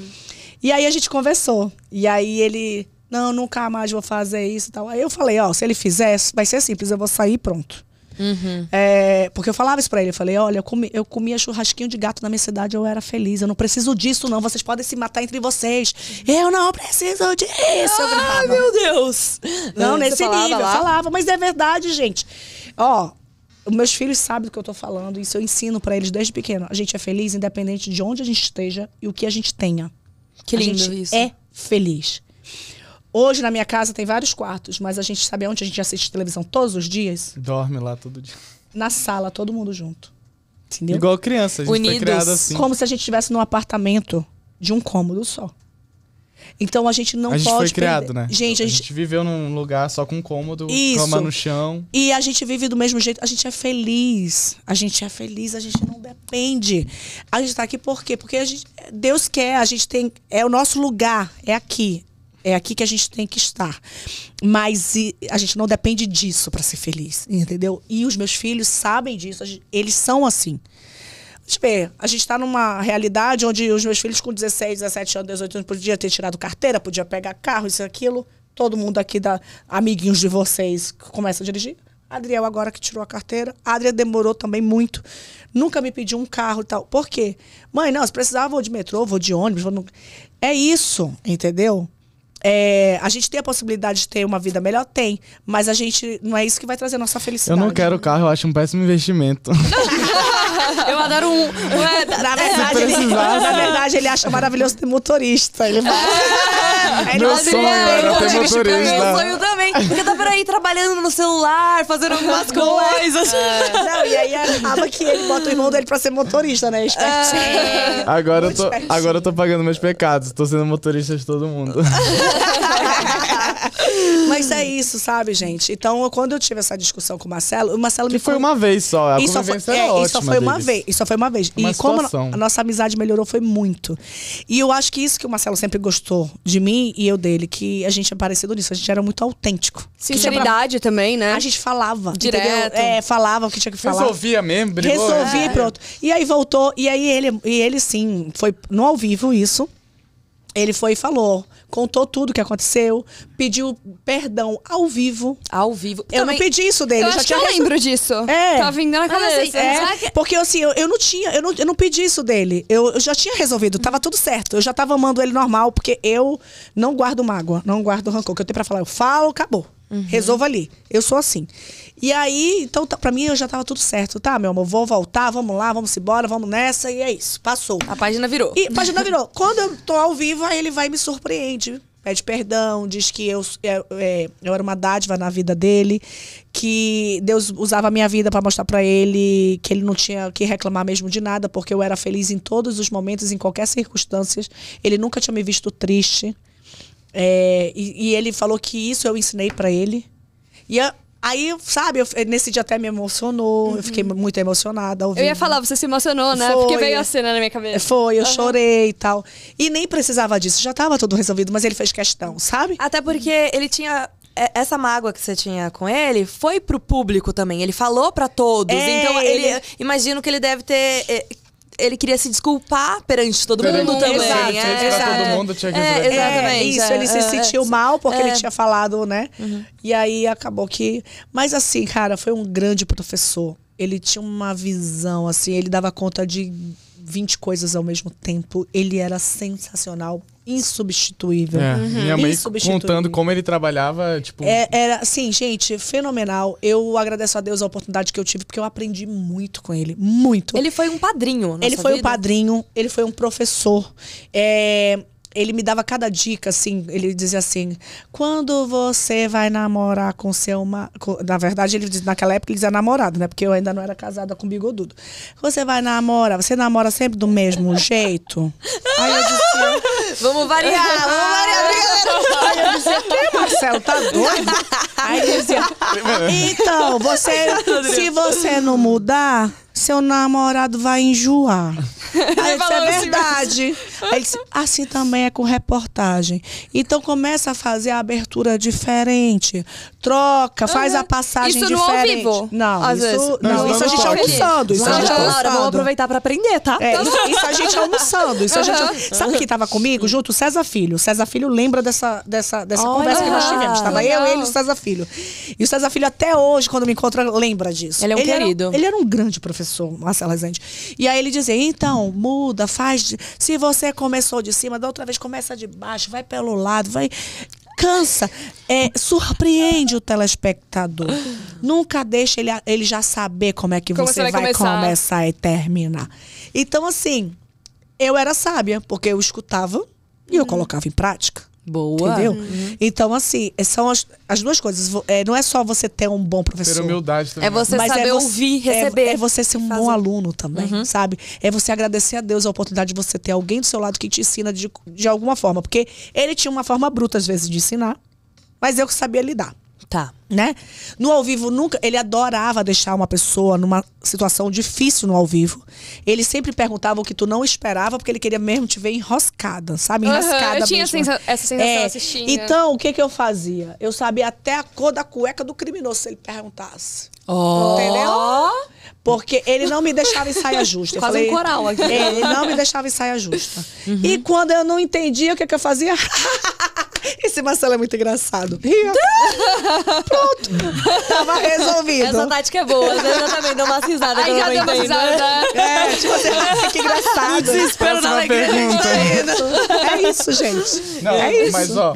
E aí a gente conversou. E aí ele, não, nunca mais vou fazer isso e tal. Aí eu falei, ó, se ele fizer, vai ser simples. Eu vou sair e pronto. Uhum. É, porque eu falava isso pra ele. Eu falei, olha, eu, comi, eu comia churrasquinho de gato na minha cidade. Eu era feliz, eu não preciso disso não. Vocês podem se matar entre vocês. Eu não preciso disso. Ah, eu meu Deus. Não, nesse falava nível, lá. Eu falava. Mas é verdade, gente. Ó, meus filhos sabem do que eu tô falando. Isso eu ensino pra eles desde pequeno. A gente é feliz independente de onde a gente esteja e o que a gente tenha. Que lindo isso. A gente é feliz. Hoje, na minha casa, tem vários quartos, mas a gente sabe onde a gente assiste televisão todos os dias? Dorme lá todo dia. Na sala, todo mundo junto. Entendeu? Igual criança, a gente Unidos. Foi criada assim. Como se a gente estivesse num apartamento de um cômodo só. Então, a gente não pode... A gente pode foi criado, perder. Né? Gente, a, a gente... gente viveu num lugar só com um cômodo, Isso. cama no chão. E a gente vive do mesmo jeito. A gente é feliz. A gente é feliz, a gente não depende. A gente tá aqui por quê? Porque a gente... Deus quer, a gente tem... É o nosso lugar, é aqui. É aqui que a gente tem que estar. Mas e, a gente não depende disso para ser feliz, entendeu? E os meus filhos sabem disso, gente, eles são assim. Mas, bem, a gente está numa realidade onde os meus filhos com dezesseis, dezessete anos, dezoito anos, podia ter tirado carteira, podia pegar carro, isso e aquilo. Todo mundo aqui, da, amiguinhos de vocês, começa a dirigir. Adriel agora que tirou a carteira. A Adriel demorou também muito. Nunca me pediu um carro e tal. Por quê? Mãe, não, se precisar, eu vou de metrô, vou de ônibus. Vou no... É isso, entendeu? É, a gente tem a possibilidade de ter uma vida melhor? Tem. Mas a gente... Não é isso que vai trazer a nossa felicidade. Eu não quero carro. Eu acho um péssimo investimento. Eu adoro um... Ué, na, verdade, ele, na verdade, ele acha maravilhoso ter motorista. Ele é, é, meu ele sonho é, era ter motorista. Meu sonho também. Porque tá por aí trabalhando no celular, fazendo algumas coisas. É. Não, e aí acaba que ele bota o irmão dele pra ser motorista, né? Espertinho. É. Agora, eu tô, agora eu tô pagando meus pecados. Tô sendo motorista de todo mundo. Mas é isso, sabe, gente? Então, quando eu tive essa discussão com o Marcelo, o Marcelo que me foi falou... uma vez só, a convivência era ótima. Isso só foi uma vez, isso só foi uma vez. E como a nossa amizade melhorou foi muito. E eu acho que isso que o Marcelo sempre gostou de mim e eu dele, que a gente é parecido nisso, a gente era muito autêntico. Sinceridade também, né? A gente falava, direto. É, falava o que tinha que falar. Resolvia mesmo, brigou. Resolvia e pronto. E aí voltou, e aí ele, e ele sim, foi no ao vivo isso. Ele foi e falou, contou tudo o que aconteceu, pediu perdão ao vivo. Ao vivo. Eu também, não pedi isso dele. Eu já acho tinha que eu lembro disso. É. Tava indo na cabeça. Ah, é. É. Que... Porque assim, eu, eu não tinha, eu não, eu não pedi isso dele. Eu, eu já tinha resolvido, tava tudo certo. Eu já tava amando ele normal, porque eu não guardo mágoa, não guardo rancor. O que eu tenho pra falar, eu falo, acabou. Uhum. Resolva ali. Eu sou assim. E aí, então, tá, pra mim, eu já tava tudo certo. Tá, meu amor, vou voltar, vamos lá, vamos embora, vamos nessa. E é isso, passou. A página virou. E a página virou. Quando eu tô ao vivo, aí ele vai e me surpreende. Pede perdão, diz que eu, é, eu era uma dádiva na vida dele. Que Deus usava a minha vida pra mostrar pra ele que ele não tinha que reclamar mesmo de nada. Porque eu era feliz em todos os momentos, em qualquer circunstância. Ele nunca tinha me visto triste. É, e, e ele falou que isso eu ensinei pra ele. E eu, aí, sabe, eu, nesse dia até me emocionou. Uhum. Eu fiquei muito emocionada ouvindo. Eu ia falar, você se emocionou, né? Foi, porque veio a cena na minha cabeça. Foi, eu uhum. chorei e tal. E nem precisava disso, já tava tudo resolvido. Mas ele fez questão, sabe? Até porque ele tinha... Essa mágoa que você tinha com ele foi pro público também. Ele falou pra todos. É, então, ele, ele... imagino que ele deve ter... Ele queria se desculpar perante todo perante mundo também. Exato, é, exato. Todo mundo tinha que é, exatamente. É, isso, é, ele é, se sentiu é, mal porque é. ele tinha falado, né? Uhum. E aí acabou que... Mas assim, cara, foi um grande professor. Ele tinha uma visão, assim, ele dava conta de... vinte coisas ao mesmo tempo. Ele era sensacional, insubstituível. É. Uhum. Minha mãe insubstituível. Contando como ele trabalhava, tipo... É, era, sim, gente, fenomenal. Eu agradeço a Deus a oportunidade que eu tive, porque eu aprendi muito com ele. Muito. Ele foi um padrinho. Ele foi um padrinho, ele foi um professor. É... Ele me dava cada dica, assim, ele dizia assim, quando você vai namorar com seu marido... Na verdade, ele, naquela época ele dizia namorado, né? Porque eu ainda não era casada com bigodudo. Você vai namorar, você namora sempre do mesmo jeito? Aí eu disse... Vamos variar, vamos variar, brincadeira. Aí eu dizia, que Marcelo, tá doido? Aí ele dizia, então, você, se você não mudar... Seu namorado vai enjoar. Aí ele disse, é verdade. Aí ele disse, assim também é com reportagem. Então começa a fazer a abertura diferente. Troca, faz a passagem isso diferente. Não, ao vivo. Não, às isso, vezes. Não, não, isso a gente é almoçando. Isso ah, a gente é Laura, vamos aproveitar pra aprender, tá? É, isso, isso a gente é almoçando. Isso uhum. a gente, sabe quem tava comigo? Junto o César Filho. O César Filho lembra dessa, dessa, dessa oh, conversa ah, que nós tivemos. Tava legal. Eu, ele e o César Filho. E o César Filho até hoje, quando me encontra, lembra disso. Ele é um ele querido. Era, ele era um grande professor. Marcelo Rezende. E aí ele dizia, então, muda, faz... De... Se você começou de cima, da outra vez começa de baixo, vai pelo lado, vai... Cansa. É, surpreende o telespectador. Nunca deixa ele, ele já saber como é que como você vai, vai começar. começar e terminar. Então, assim, eu era sábia, porque eu escutava e eu hum. colocava em prática. Boa. Entendeu? Uhum. Então, assim, são as, as duas coisas. É, não é só você ter um bom professor. Ter humildade também. É você mas saber é você, ouvir, receber. É, é você ser um fazer. Bom aluno também, uhum. sabe? É você agradecer a Deus a oportunidade de você ter alguém do seu lado que te ensina de, de alguma forma. Porque ele tinha uma forma bruta, às vezes, de ensinar. Mas eu que sabia lidar. Tá. Né? No ao vivo nunca, ele adorava deixar uma pessoa numa situação difícil no ao vivo. Ele sempre perguntava o que tu não esperava, porque ele queria mesmo te ver enroscada, sabe? Enroscada uhum, eu tinha mesmo. Sensa essa sensação é, assistindo. Então, o que que eu fazia? Eu sabia até a cor da cueca do criminoso, se ele perguntasse. Oh. Entendeu? Porque ele não me deixava em saia justa. Faz um coral aqui. Ele não me deixava em saia justa. Uhum. E quando eu não entendia, o que que eu fazia? Esse Marcelo é muito engraçado. Rio. Pronto. Tava resolvido. Essa tática é boa. Às vezes eu também dou uma risada. Aí já deu uma risada. É, tipo assim, ah, que engraçado. O desespero da pergunta. É isso, gente. Não, é isso. Mas, ó,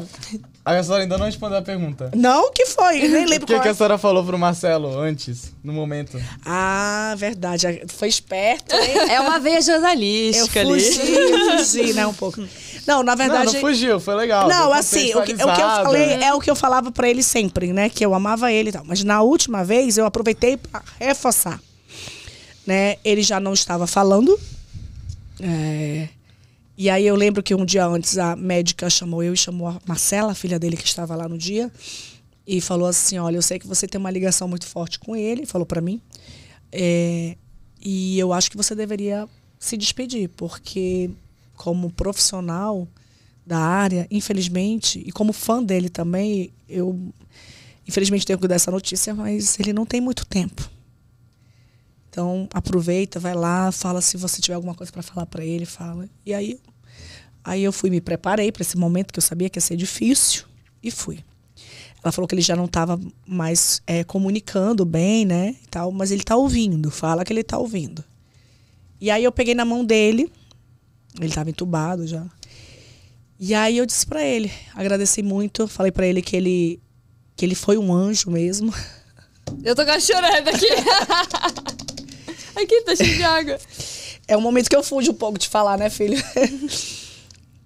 a senhora ainda não respondeu a pergunta. Não? O que foi? Eu nem lembro. O que, que a senhora falou pro Marcelo antes, no momento? Ah, verdade. Foi esperto, hein? É uma veia jornalística ali. Eu fugi, eu fugi, né, um pouco. Não, na verdade... Não, não fugiu, foi legal. Não, assim, o que, o que eu falei é o que eu falava pra ele sempre, né? Que eu amava ele e tal. Mas na última vez, eu aproveitei pra reforçar. Né? Ele já não estava falando. É... E aí eu lembro que um dia antes, a médica chamou eu e chamou a Marcela, a filha dele que estava lá no dia. E falou assim, olha, eu sei que você tem uma ligação muito forte com ele. Falou pra mim. É... E eu acho que você deveria se despedir, porque... como profissional da área, infelizmente, e como fã dele também, eu infelizmente tenho que dar essa notícia, mas ele não tem muito tempo. Então, aproveita, vai lá, fala se você tiver alguma coisa para falar para ele, fala. E aí, aí eu fui, me preparei para esse momento que eu sabia que ia ser difícil e fui. Ela falou que ele já não estava mais é, comunicando bem, né, e tal, mas ele tá ouvindo, fala que ele tá ouvindo. E aí eu peguei na mão dele. Ele estava entubado já. E aí eu disse para ele, agradeci muito, falei para ele que ele que ele foi um anjo mesmo. Eu tô chorando aqui. Aqui tá cheio de água. É um momento que eu fujo um pouco de falar, né, filho?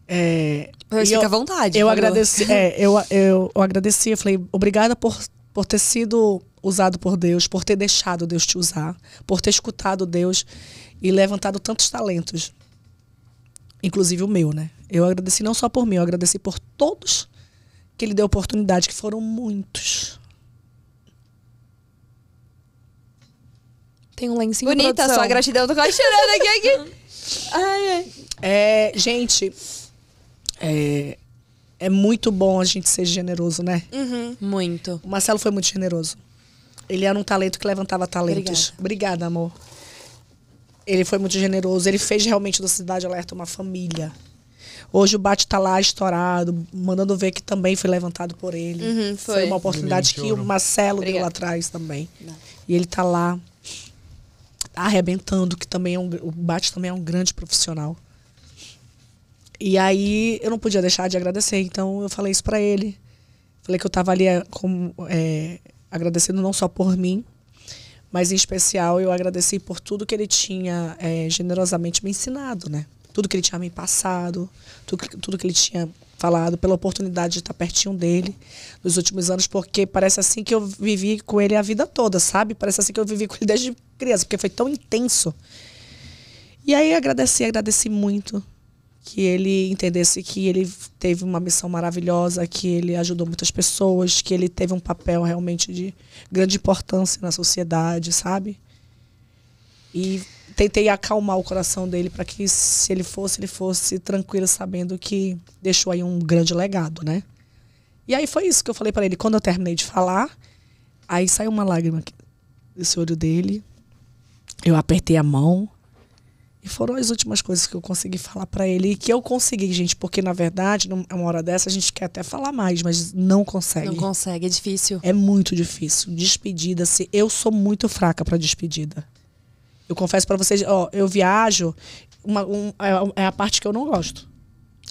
É, eu fica à vontade. Eu agradeci, é, eu, eu, eu agradeci, eu falei, obrigada por, por ter sido usado por Deus, por ter deixado Deus te usar, por ter escutado Deus e levantado tantos talentos. Inclusive o meu, né? Eu agradeci não só por mim, eu agradeci por todos que ele deu oportunidade, que foram muitos. Tem um lenço em bonita, produção. Só gratidão, tô quase chorando aqui, aqui. Ai, ai. É, gente, é, é muito bom a gente ser generoso, né? Uhum, muito. O Marcelo foi muito generoso. Ele era um talento que levantava talentos. Obrigada, Obrigada amor. Ele foi muito generoso. Ele fez realmente do Cidade Alerta uma família. Hoje o Bate tá lá estourado, mandando ver que também foi levantado por ele. Uhum, foi. Foi uma oportunidade que o Marcelo Obrigada. Deu lá atrás também. Não. E ele tá lá. arrebentando, que também é um, o Bate também é um grande profissional. E aí eu não podia deixar de agradecer, então eu falei isso pra ele. Falei que eu tava ali é, como, é, agradecendo não só por mim, mas em especial eu agradeci por tudo que ele tinha é, generosamente me ensinado, né? Tudo que ele tinha me passado, tudo, tudo que ele tinha falado, pela oportunidade de estar pertinho dele nos últimos anos, porque parece assim que eu vivi com ele a vida toda, sabe? Parece assim que eu vivi com ele desde criança, porque foi tão intenso. E aí eu agradeci, agradeci muito que ele entendesse que ele teve uma missão maravilhosa, que ele ajudou muitas pessoas, que ele teve um papel realmente de grande importância na sociedade, sabe? E tentei acalmar o coração dele para que, se ele fosse, ele fosse tranquilo, sabendo que deixou aí um grande legado, né? E aí foi isso que eu falei para ele. Quando eu terminei de falar, aí saiu uma lágrima desse olho dele. Eu apertei a mão. E foram as últimas coisas que eu consegui falar para ele. E que eu consegui, gente. Porque, na verdade, numa hora dessa, a gente quer até falar mais, mas não consegue. Não consegue, é difícil. É muito difícil. Despedida, se eu sou muito fraca para despedida. Eu confesso para vocês, ó, eu viajo, uma, um, é a parte que eu não gosto.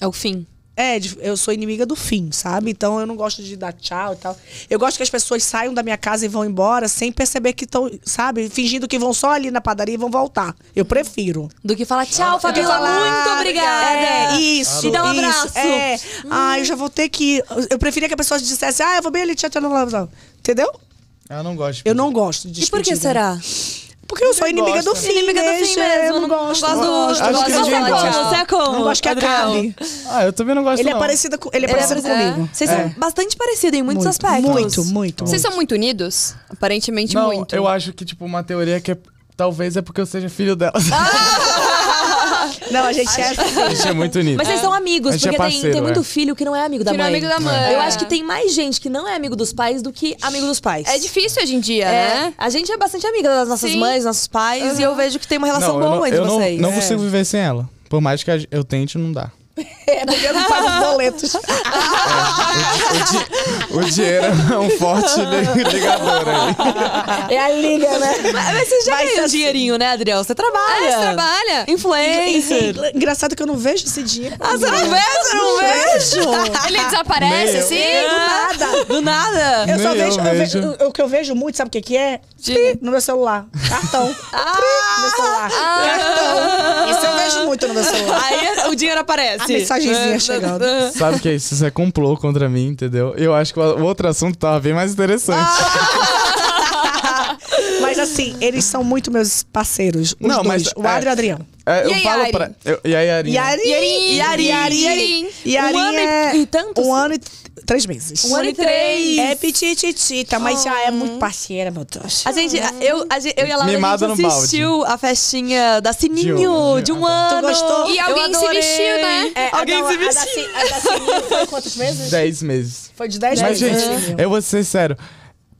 É o fim. É, eu sou inimiga do fim, sabe? Então, eu não gosto de dar tchau e tal. Eu gosto que as pessoas saiam da minha casa e vão embora sem perceber que estão, sabe? Fingindo que vão só ali na padaria e vão voltar. Eu prefiro. Do que falar tchau, Fabíola, muito obrigada. É, isso. Me dá um abraço. Isso, é. Hum. Ah, eu já vou ter que... Eu preferia que a pessoa dissesse, ah, eu vou bem ali, tchau, tchau, tchau, tchau. Entendeu? Eu não gosto. Eu não gosto de despedida. E por que será? Porque eu sou inimiga do fim, inimiga do fim mesmo. Eu não gosto. Você é como? Não gosto que acabe. Ah, eu também não gosto, não. Ele é parecido comigo. Vocês são bastante parecidos em muitos aspectos. Muito, muito. Vocês são muito unidos? Aparentemente muito. Não, eu acho que, tipo, uma teoria que talvez é porque eu seja filho dela. Não, a gente é... A gente é muito unido. Mas vocês são amigos, porque tem muito filho que não é amigo da mãe. Que não é amigo da mãe. Eu acho que tem mais gente que não é amigo dos pais do que amigo dos pais. É difícil hoje em dia, né? A gente é bastante amiga das nossas mães, nossos pais, e eu vejo que tem uma relação boa entre vocês. Eu não consigo viver sem ela. Por mais que eu tente, não dá. É, porque eu não pago os boletos. É, o, o, o dinheiro é um forte ligador aí. É a liga, né? Mas, mas você já ganha um dinheirinho, né, Adriel? Você trabalha. Ah, você trabalha. Influencer. E, e, engraçado que eu não vejo esse dinheiro. Ah, você não vê? Você não vejo. Ele desaparece, Meio. assim? É. Do nada. Do nada. Eu só vejo, eu vejo. Eu vejo... O que eu vejo muito, sabe o que que é? Tri, no meu celular. Cartão. Ah, Tri, no meu celular. Ah, Cartão. Isso eu vejo muito no meu celular. Aí o dinheiro aparece. A mensagenzinha chegando. Sabe o que é isso? Isso é complô contra mim, entendeu? Eu acho que o outro assunto tava bem mais interessante. Ah! Mas assim, eles são muito meus parceiros. Os Não, dois. Mas, o Adriel e o Adrian. É, eu e falo Yarin. pra. Eu, e a Yarin. Yarin. Yarin. Yarin. Um ano é, e tanto? Um ano e três meses. Um ano e três. É pitititita, mas oh. já é muito parceira, meu Deus. A gente, eu, a gente, eu e a Laura, a gente assistiu balde. a festinha da Sininho de um, de um ano. Tu gostou? E alguém se vestiu, né? É, alguém a, se vestiu. A da, a da Sininho foi quantos meses? Dez meses. Foi de dez, dez meses. Mas, gente, eu vou ser sério.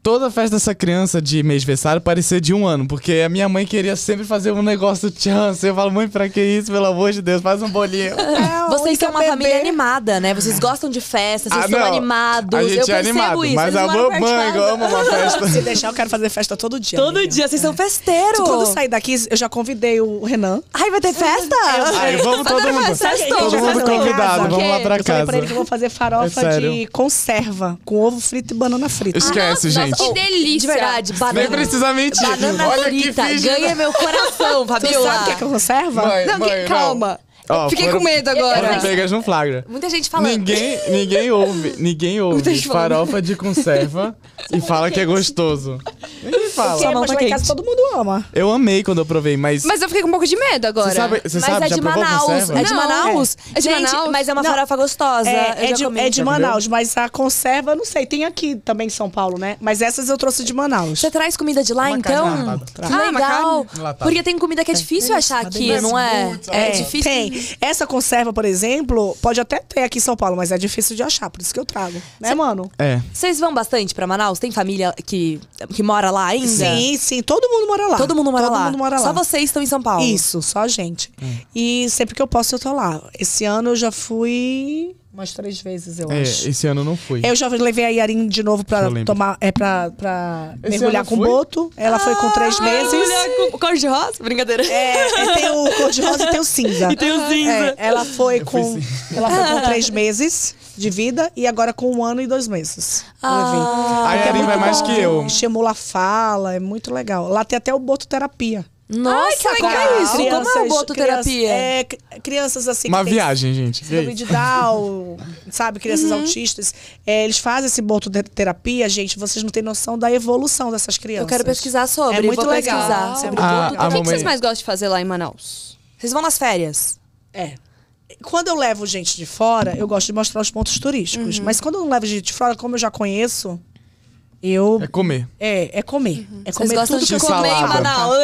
Toda a festa dessa criança de mêsversário parecia de um ano, porque a minha mãe queria sempre fazer um negócio chance. Eu falo, mãe, pra que isso? Pelo amor de Deus, faz um bolinho. É, vocês são uma bebê. família animada, né? Vocês gostam de festa, vocês ah, são não. animados. A gente eu é animado, isso. mas a mamãe ama uma festa. Se deixar, eu quero fazer festa todo dia. Todo amiga. dia, vocês é. são festeiros. Quando eu sair daqui, eu já convidei o Renan. Ai, vai ter festa? É, Ai, vamos todo mundo. Todo mundo convidado, vamos que? lá pra eu casa. Eu falei pra ele que eu vou fazer farofa é de conserva, com ovo frito e banana frita. Esquece, gente. Que delícia! De verdade, banana. Nem precisa mentir. Banana Olha frita, que fixe. Ganha meu coração, Fabiola. Sabe o que é conserva? Mãe, não, mãe, que... calma. Ó, Fiquei foram... com medo agora. Foram pegas no flagra. Muita gente falando. Ninguém, ninguém ouve, ninguém ouve farofa de conserva e fala que é gostoso. Ninguém fala. Porque, mas lá em casa todo mundo ama. Eu amei quando eu provei, mas... Mas eu fiquei com um pouco de medo agora. Você sabe, você mas sabe, é já provou Manaus. conserva? É de Manaus? É, é de Manaus? Gente, mas é uma não. farofa gostosa. É, é, de, é de Manaus, mas a conserva, não sei. Tem aqui também em São Paulo, né? Mas essas eu trouxe de Manaus. Você traz comida de lá, uma então? Ah, legal. Porque tem comida que é difícil achar aqui, não é? É difícil. Essa conserva, por exemplo, pode até ter aqui em São Paulo, mas é difícil de achar, por isso que eu trago. Né, Cê, mano? É. Vocês vão bastante pra Manaus? Tem família que, que mora lá ainda? Sim, sim. Todo mundo mora lá. Todo mundo mora, todo lá. Mundo mora lá. Só vocês estão em São Paulo? Isso, só a gente. Hum. E sempre que eu posso, eu tô lá. Esse ano eu já fui Umas três vezes, eu é, acho. Esse ano não fui. Eu já levei a Yarin de novo pra tomar. É, pra, pra mergulhar com foi? boto. Ela ah, foi com três meses. Mergulhar com cor-de-rosa? Brincadeira. É, e tem o cor-de-rosa e tem o cinza. E tem o cinza. É, ela foi, com, ela foi com três meses de vida e agora com um ano e dois meses. Ah, a Yarin vai mais que eu. Estimula a fala, é muito legal. Lá tem até o bototerapia. Nossa, ai, que legal isso! Crianças, como é a bototerapia? É, crianças assim... Uma que viagem, gente. Síndrome de Down, sabe? Crianças uhum. autistas. É, eles fazem esse bototerapia, gente. Vocês não têm noção da evolução dessas crianças. Eu quero pesquisar sobre. É muito Vou legal. Pesquisar sobre a, a o que, que vocês mais gostam de fazer lá em Manaus? Vocês vão nas férias? É. Quando eu levo gente de fora, eu gosto de mostrar os pontos turísticos. Uhum. Mas quando eu não levo gente de fora, como eu já conheço... Eu... É comer. É, é comer. Uhum. É comer vocês tudo de que comer em Manaus.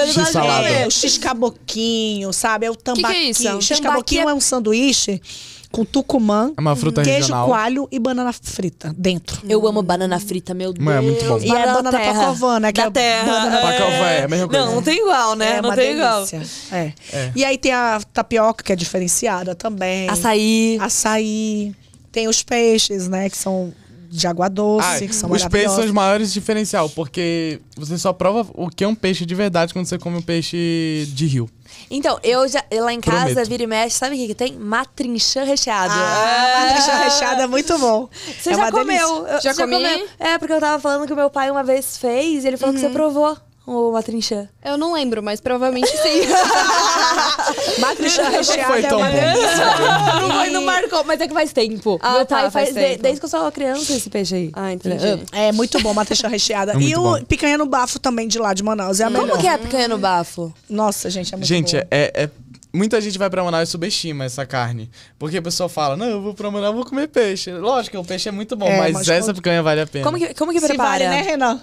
É, o x-caboquinho, sabe? É o tambaqui. Que que é isso? O x-caboquinho é um sanduíche com tucumã, é uma fruta queijo regional. Coalho e banana frita dentro. Eu amo banana frita, meu Deus. Mãe, é muito bom. E banana é banana pacovana, né? Que da é terra. Banana pacovana, é a mesma coisa. Não, não tem igual, né? É, não tem delícia. Igual. É. É. E aí tem a tapioca, que é diferenciada também. Açaí. Açaí. Tem os peixes, né? Que são... de água doce, ai, que são maravilhosos. Os peixes são os maiores diferencial, porque você só prova o que é um peixe de verdade quando você come um peixe de rio. Então, eu já lá em casa, prometo. Vira e mexe, sabe o que que tem? Matrinchã recheada. Ah, ah. Matrinchã recheada é muito bom. Você é já comeu? Eu, já comi? Já comeu. É, porque eu tava falando que o meu pai uma vez fez e ele falou uhum. que você provou. Ou matrinchã? Eu não lembro, mas provavelmente sim. Matrinchã recheada foi tão é bom. Não foi, não marcou, mas é que faz tempo. Ah, meu pai tá, faz, faz tempo. De, desde que eu sou criança esse peixe aí. Ah, entendi. É muito bom matrinchã recheada. É e o bom. Picanha no bafo também de lá de Manaus. É a Como melhor. que é a picanha no bafo? Nossa, gente, é muito gente, boa. Gente, é... é... muita gente vai pra Manaus e subestima essa carne. Porque a pessoa fala, não, eu vou pra Manaus, eu vou comer peixe. Lógico, o peixe é muito bom, é, mas, mas essa como... picanha vale a pena. Como que, como que prepara? Se vale, né, Renan?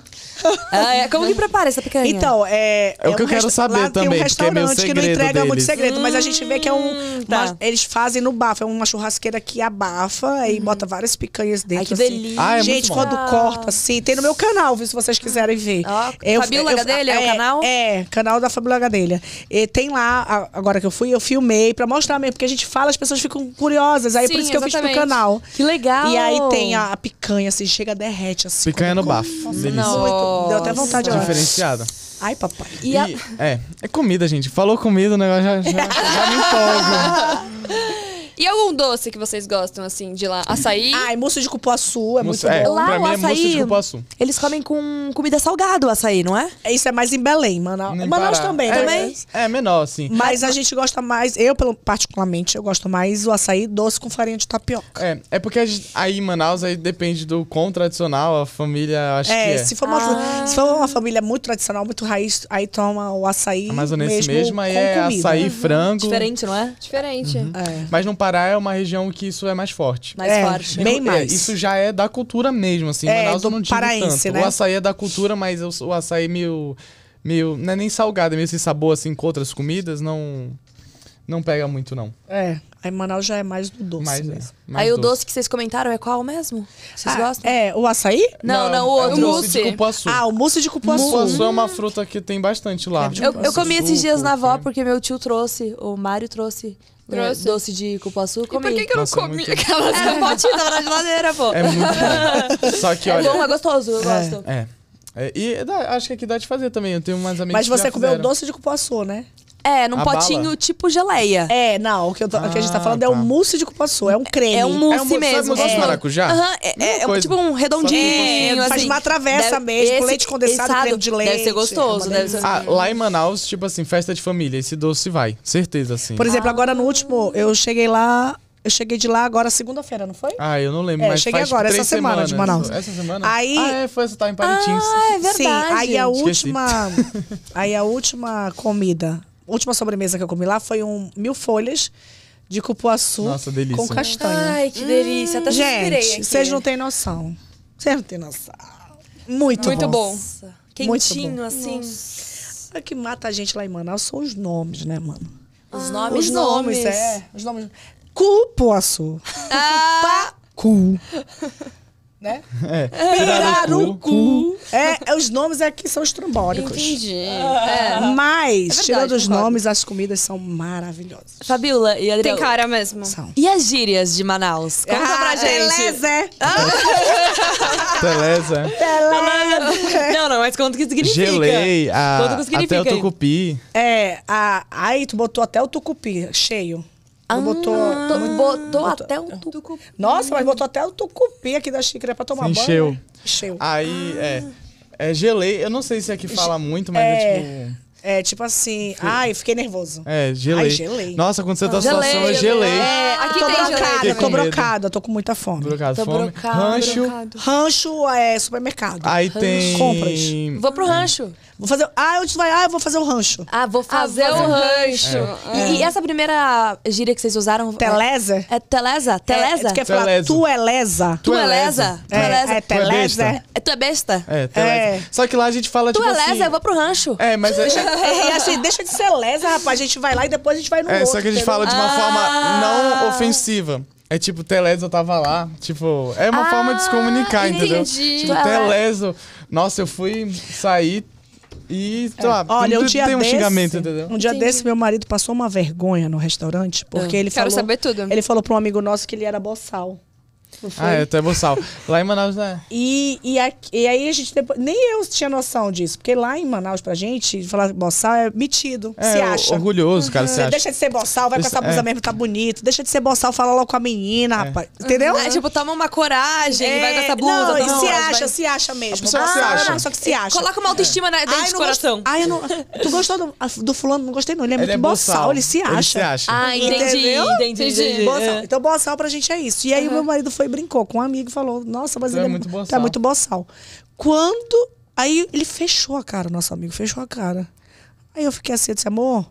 Ah, é, como que prepara essa picanha? Então, é... É o é que um eu quero saber lá também, tem um restaurante porque é que não entrega deles. muito segredo, hum, mas a gente vê que é um... Tá. Uma, eles fazem no bafo, é uma churrasqueira que abafa e hum. bota várias picanhas dentro. Ai, que delícia. Assim. Ah, é gente, muito quando bom. corta assim, tem no meu canal, viu, se vocês quiserem ver. Ah, eu, Fabíola Gadelha é o canal? É, canal da Fabíola Gadelha. E tem lá, agora que eu fui, eu filmei pra mostrar mesmo, porque a gente fala, as pessoas ficam curiosas, aí sim, por isso que exatamente. eu fiz pro canal. Que legal! E aí tem a, a picanha, assim, chega, derrete, assim. Picanha no bafo. Delícia. Deu até vontade. Diferenciada. Ai, papai. E e a... É, é comida, gente. Falou comida, o negócio já, já, já me empolga. E algum doce que vocês gostam, assim, de lá? Açaí? Ai, mousse de cupuaçu, é mousse, muito é, bom. Lá pra o mim é açaí, mousse de cupuaçu. Eles comem com comida salgada o açaí, não é? Isso é mais em Belém, Manaus. Nem Manaus Pará. também, é, né? É, é menor, assim. Mas a gente gosta mais, eu particularmente, eu gosto mais o açaí doce com farinha de tapioca. É, é porque gente, aí em Manaus, aí depende do quão tradicional a família, acho é, que é. Se for, uma, ah. se for uma família muito tradicional, muito raiz, aí toma o açaí amazonense mesmo, aí é comida. açaí, uhum. frango. Diferente, não é? Diferente. Uhum. É. Mas não é uma região que isso é mais forte. Mais é, forte. Bem mais. Isso já é da cultura mesmo, assim. É, Manaus eu não tive tanto. Né? O açaí é da cultura, mas o, o açaí meio... meio não é nem salgado, é meio esse sabor, assim, com outras comidas, não... Não pega muito, não. É. Aí Manaus já é mais do doce. Mais, mesmo. É, mais aí doce. o doce que vocês comentaram é qual mesmo? Vocês ah, gostam? É, o açaí? Não, não, não o outro. É o mousse de cupuaçu. Ah, o mousse de cupuaçu. O cupuaçu hum. é uma fruta que tem bastante lá. É, eu, eu comi esses dias na avó, porque meu tio trouxe, o Mário trouxe... Grosso. Doce de cupuaçu, comi. E por que que eu não Nossa, comi muito... aquelas é. potinhas na geladeira, pô? É muito bom. Só que, olha... É bom, é gostoso, eu gosto. É, é. é. E dá, acho que aqui dá de fazer também, eu tenho umas amigas. Mas você comeu fizeram. doce de cupuaçu, né? É, num a potinho bala? tipo geleia. É, não, o que, eu tô, ah, o que a gente tá falando tá. é um mousse de cupuaçu, é um creme. É um mousse é mesmo. Sabe o mousse de maracujá? Aham, é, é, é tipo um redondinho, é, assim. Faz uma travessa deve, mesmo, esse, leite condensado, creme de leite. Deve ser gostoso, é deve ser. Ah, lá em Manaus, tipo assim, festa de família, esse doce vai, certeza, assim. Por exemplo, ah. agora no último, eu cheguei lá... Eu cheguei de lá agora, segunda-feira, não foi? Ah, eu não lembro, é, mas cheguei faz agora, essa semana de Manaus. Essa semana? Aí... Ah, é, foi essa, tá em Parintins. Ah, é verdade. Sim, aí a última... Aí a última comida... A última sobremesa que eu comi lá foi um mil folhas de cupuaçu Nossa, com castanha. Ai, que delícia. Hum, Até gente, vocês não têm noção. Vocês não têm noção. Muito Nossa. bom. Nossa. Quentinho, Muito bom. assim. Nossa. O que mata a gente lá em Manaus são os nomes, né, mano? Os ah, nomes? Os nomes, nomes, é. Os nomes. Cupuaçu. Ah. Pacu. Né? É. Pirarucu. É, os nomes aqui são estrambóricos. Entendi. É. Mas, é verdade, tirando os concordo. nomes, as comidas são maravilhosas. Fabíola e Adriel. Tem cara mesmo. São. E as gírias de Manaus? Conta ah, pra gente. Teleza. Ah. Teleza. Teleza. Não, não, mas conta o que significa. Gelei. A, conta o que significa. Até o tucupi. É, a, aí tu botou até o tucupi cheio. Ah, botou, botou, botou até o tucupi. Nossa, mas botou até o tucupi aqui da xícara pra tomar banho. Encheu. Né? Encheu. Aí, é, é gelei. Eu não sei se aqui fala muito, mas é, é tipo... É, tipo assim... Fiquei. Ai, fiquei nervoso. É, gelei. Ai, gelei. Nossa, quando você tá na situação, eu gelei. É, aqui tô tem brocada, gelei. Tô brocada, tô com muita fome. Brocado, tô fome. Brocado, rancho. Brocado. Rancho é supermercado. Aí rancho. Tem... Compras. Vou pro rancho. Vou fazer... Ah, onde vai? Ah, eu vou fazer o rancho. Ah, vou fazer ah, o rancho. É. É. E, e essa primeira gíria que vocês usaram... Teleza? É teleza? Teleza? É, tu quer falar teleza. Tueleza. Tueleza? Tueleza. É, teleza. É, é tu é besta? É, teleza. É. Só que lá a gente fala tipo assim... Tueleza, eu vou pro rancho. É, mas... É, assim, deixa de ser lesa, rapaz. A gente vai lá e depois a gente vai no é, outro. É, só que a gente entendeu? Fala de uma ah. forma não ofensiva. É tipo, Teleso, eu tava lá. Tipo, é uma ah, forma de se comunicar, entendeu? Entendi. Tipo, Teleso. Nossa, eu fui sair e... É. Sei lá, olha, não um dia tem um desse, xingamento, entendeu? Um dia entendi. Desse, meu marido passou uma vergonha no restaurante. Porque é. ele Quero falou... saber tudo. Ele falou pra um amigo nosso que ele era boçal. Ah, é, tu é boçal. Lá em Manaus, né? E, e, aqui, e aí a gente... Depois, nem eu tinha noção disso. Porque lá em Manaus, pra gente, falar boçal é metido. É, se acha. orgulhoso, cara, uhum. se acha. Deixa de ser boçal, vai deixa, com essa blusa é. mesmo, tá bonito. Deixa de ser boçal, fala logo com a menina, é. rapaz. Entendeu? É, tipo, toma uma coragem, é. vai com essa blusa. Não, não se não, acha, vai... se acha mesmo. Só ah, se acha. Não, só que se acha. Coloca uma autoestima é. na, dentro do coração. Gost... Ai, eu não... Tu gostou do, do fulano? Não gostei não. Ele é ele muito é boçal. boçal, ele se acha. Ele se acha. Ah, entendi, entendi. entendi. Boçal. Então, boçal pra gente é isso. E aí, meu marido foi brincou com um amigo e falou, nossa, mas tu ele é muito boçal. Tá muito boçal. Quando... Aí ele fechou a cara, nosso amigo, fechou a cara. Aí eu fiquei assim, eu disse, amor,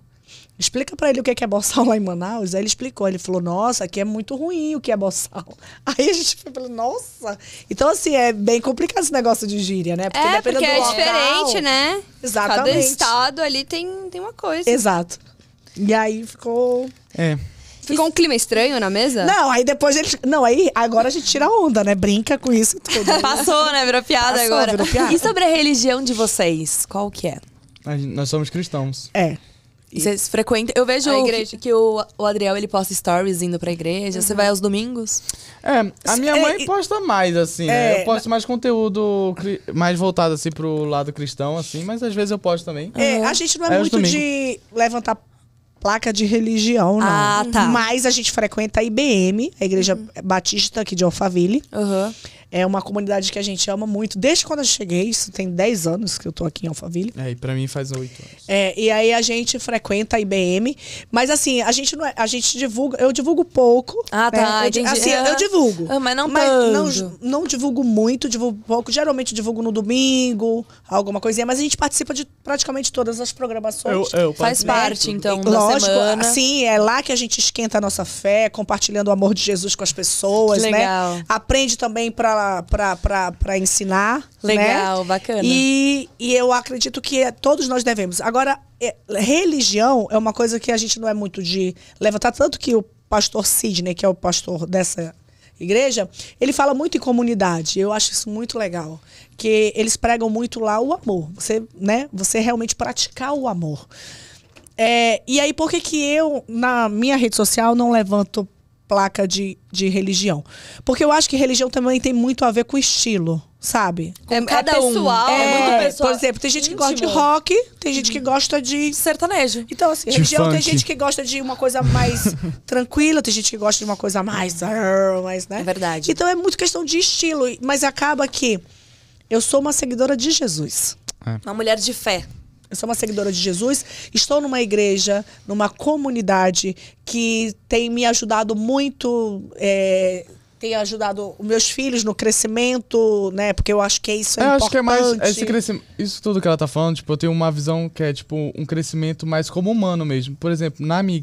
explica pra ele o que é, que é boçal lá em Manaus. Aí ele explicou, ele falou, nossa, aqui é muito ruim o que é boçal. Aí a gente falou, nossa. Então assim, é bem complicado esse negócio de gíria, né? Porque é, porque é local, diferente, né? Exatamente. Cada estado ali tem, tem uma coisa. Exato. E aí ficou... É... Ficou um clima estranho na mesa? Não, aí depois a gente... Não, aí agora a gente tira onda, né? Brinca com isso e tudo. Passou, né? Virou piada Passou, agora. Virou piada. E sobre a religião de vocês? Qual que é? Nós somos cristãos. É. E... Vocês frequentam... Eu vejo a igreja. que o, o Adriel, ele posta stories indo pra igreja. Uhum. Você vai aos domingos? É, a minha é, mãe posta mais, assim, é, né? Eu posto mais conteúdo mais voltado, assim, pro lado cristão, assim. Mas às vezes eu posto também. É, a gente não é, é muito de levantar... placa de religião, não. Ah, tá. Mas a gente frequenta a I B M, a Igreja uhum. Batista aqui de Alphaville. Uhum. É uma comunidade que a gente ama muito. Desde quando eu cheguei, isso tem dez anos que eu tô aqui em Alphaville. É, e pra mim faz oito anos. É, e aí a gente frequenta a I B M. Mas assim, a gente não é, a gente divulga... Eu divulgo pouco. Ah, tá. Né? Eu, assim, uhum. eu divulgo. Ah, mas não mas não, não divulgo muito, divulgo pouco. Geralmente divulgo no domingo, alguma coisinha. Mas a gente participa de praticamente todas as programações. Eu, eu faz parte, então, da Lógico, semana. Sim, é lá que a gente esquenta a nossa fé, compartilhando o amor de Jesus com as pessoas, legal. Né? Aprende também pra, pra, pra, pra ensinar. Legal, né? Bacana. E, e eu acredito que todos nós devemos. Agora, é, religião é uma coisa que a gente não é muito de levantar, tanto que o pastor Sidney, que é o pastor dessa igreja, ele fala muito em comunidade. Eu acho isso muito legal. Que eles pregam muito lá o amor. Você, né? Você realmente praticar o amor. É, e aí, por que que eu, na minha rede social, não levanto placa de, de religião? Porque eu acho que religião também tem muito a ver com estilo, sabe? Com é, cada é pessoal, um. É, é muito pessoal. Por exemplo, tem gente que gosta de rock, tem gente que gosta de... sertanejo. Então, assim, de religião funk. Tem gente que gosta de uma coisa mais tranquila, tem gente que gosta de uma coisa mais... mais, né? É verdade. Então, é muito questão de estilo. Mas acaba que eu sou uma seguidora de Jesus. É. Uma mulher de fé. Eu sou uma seguidora de Jesus, estou numa igreja, numa comunidade que tem me ajudado muito, é, tem ajudado os meus filhos no crescimento, né? Porque eu acho que isso é eu importante. Eu acho que é mais esse crescimento, isso tudo que ela tá falando, tipo, eu tenho uma visão que é tipo um crescimento mais como humano mesmo. Por exemplo, na, minha,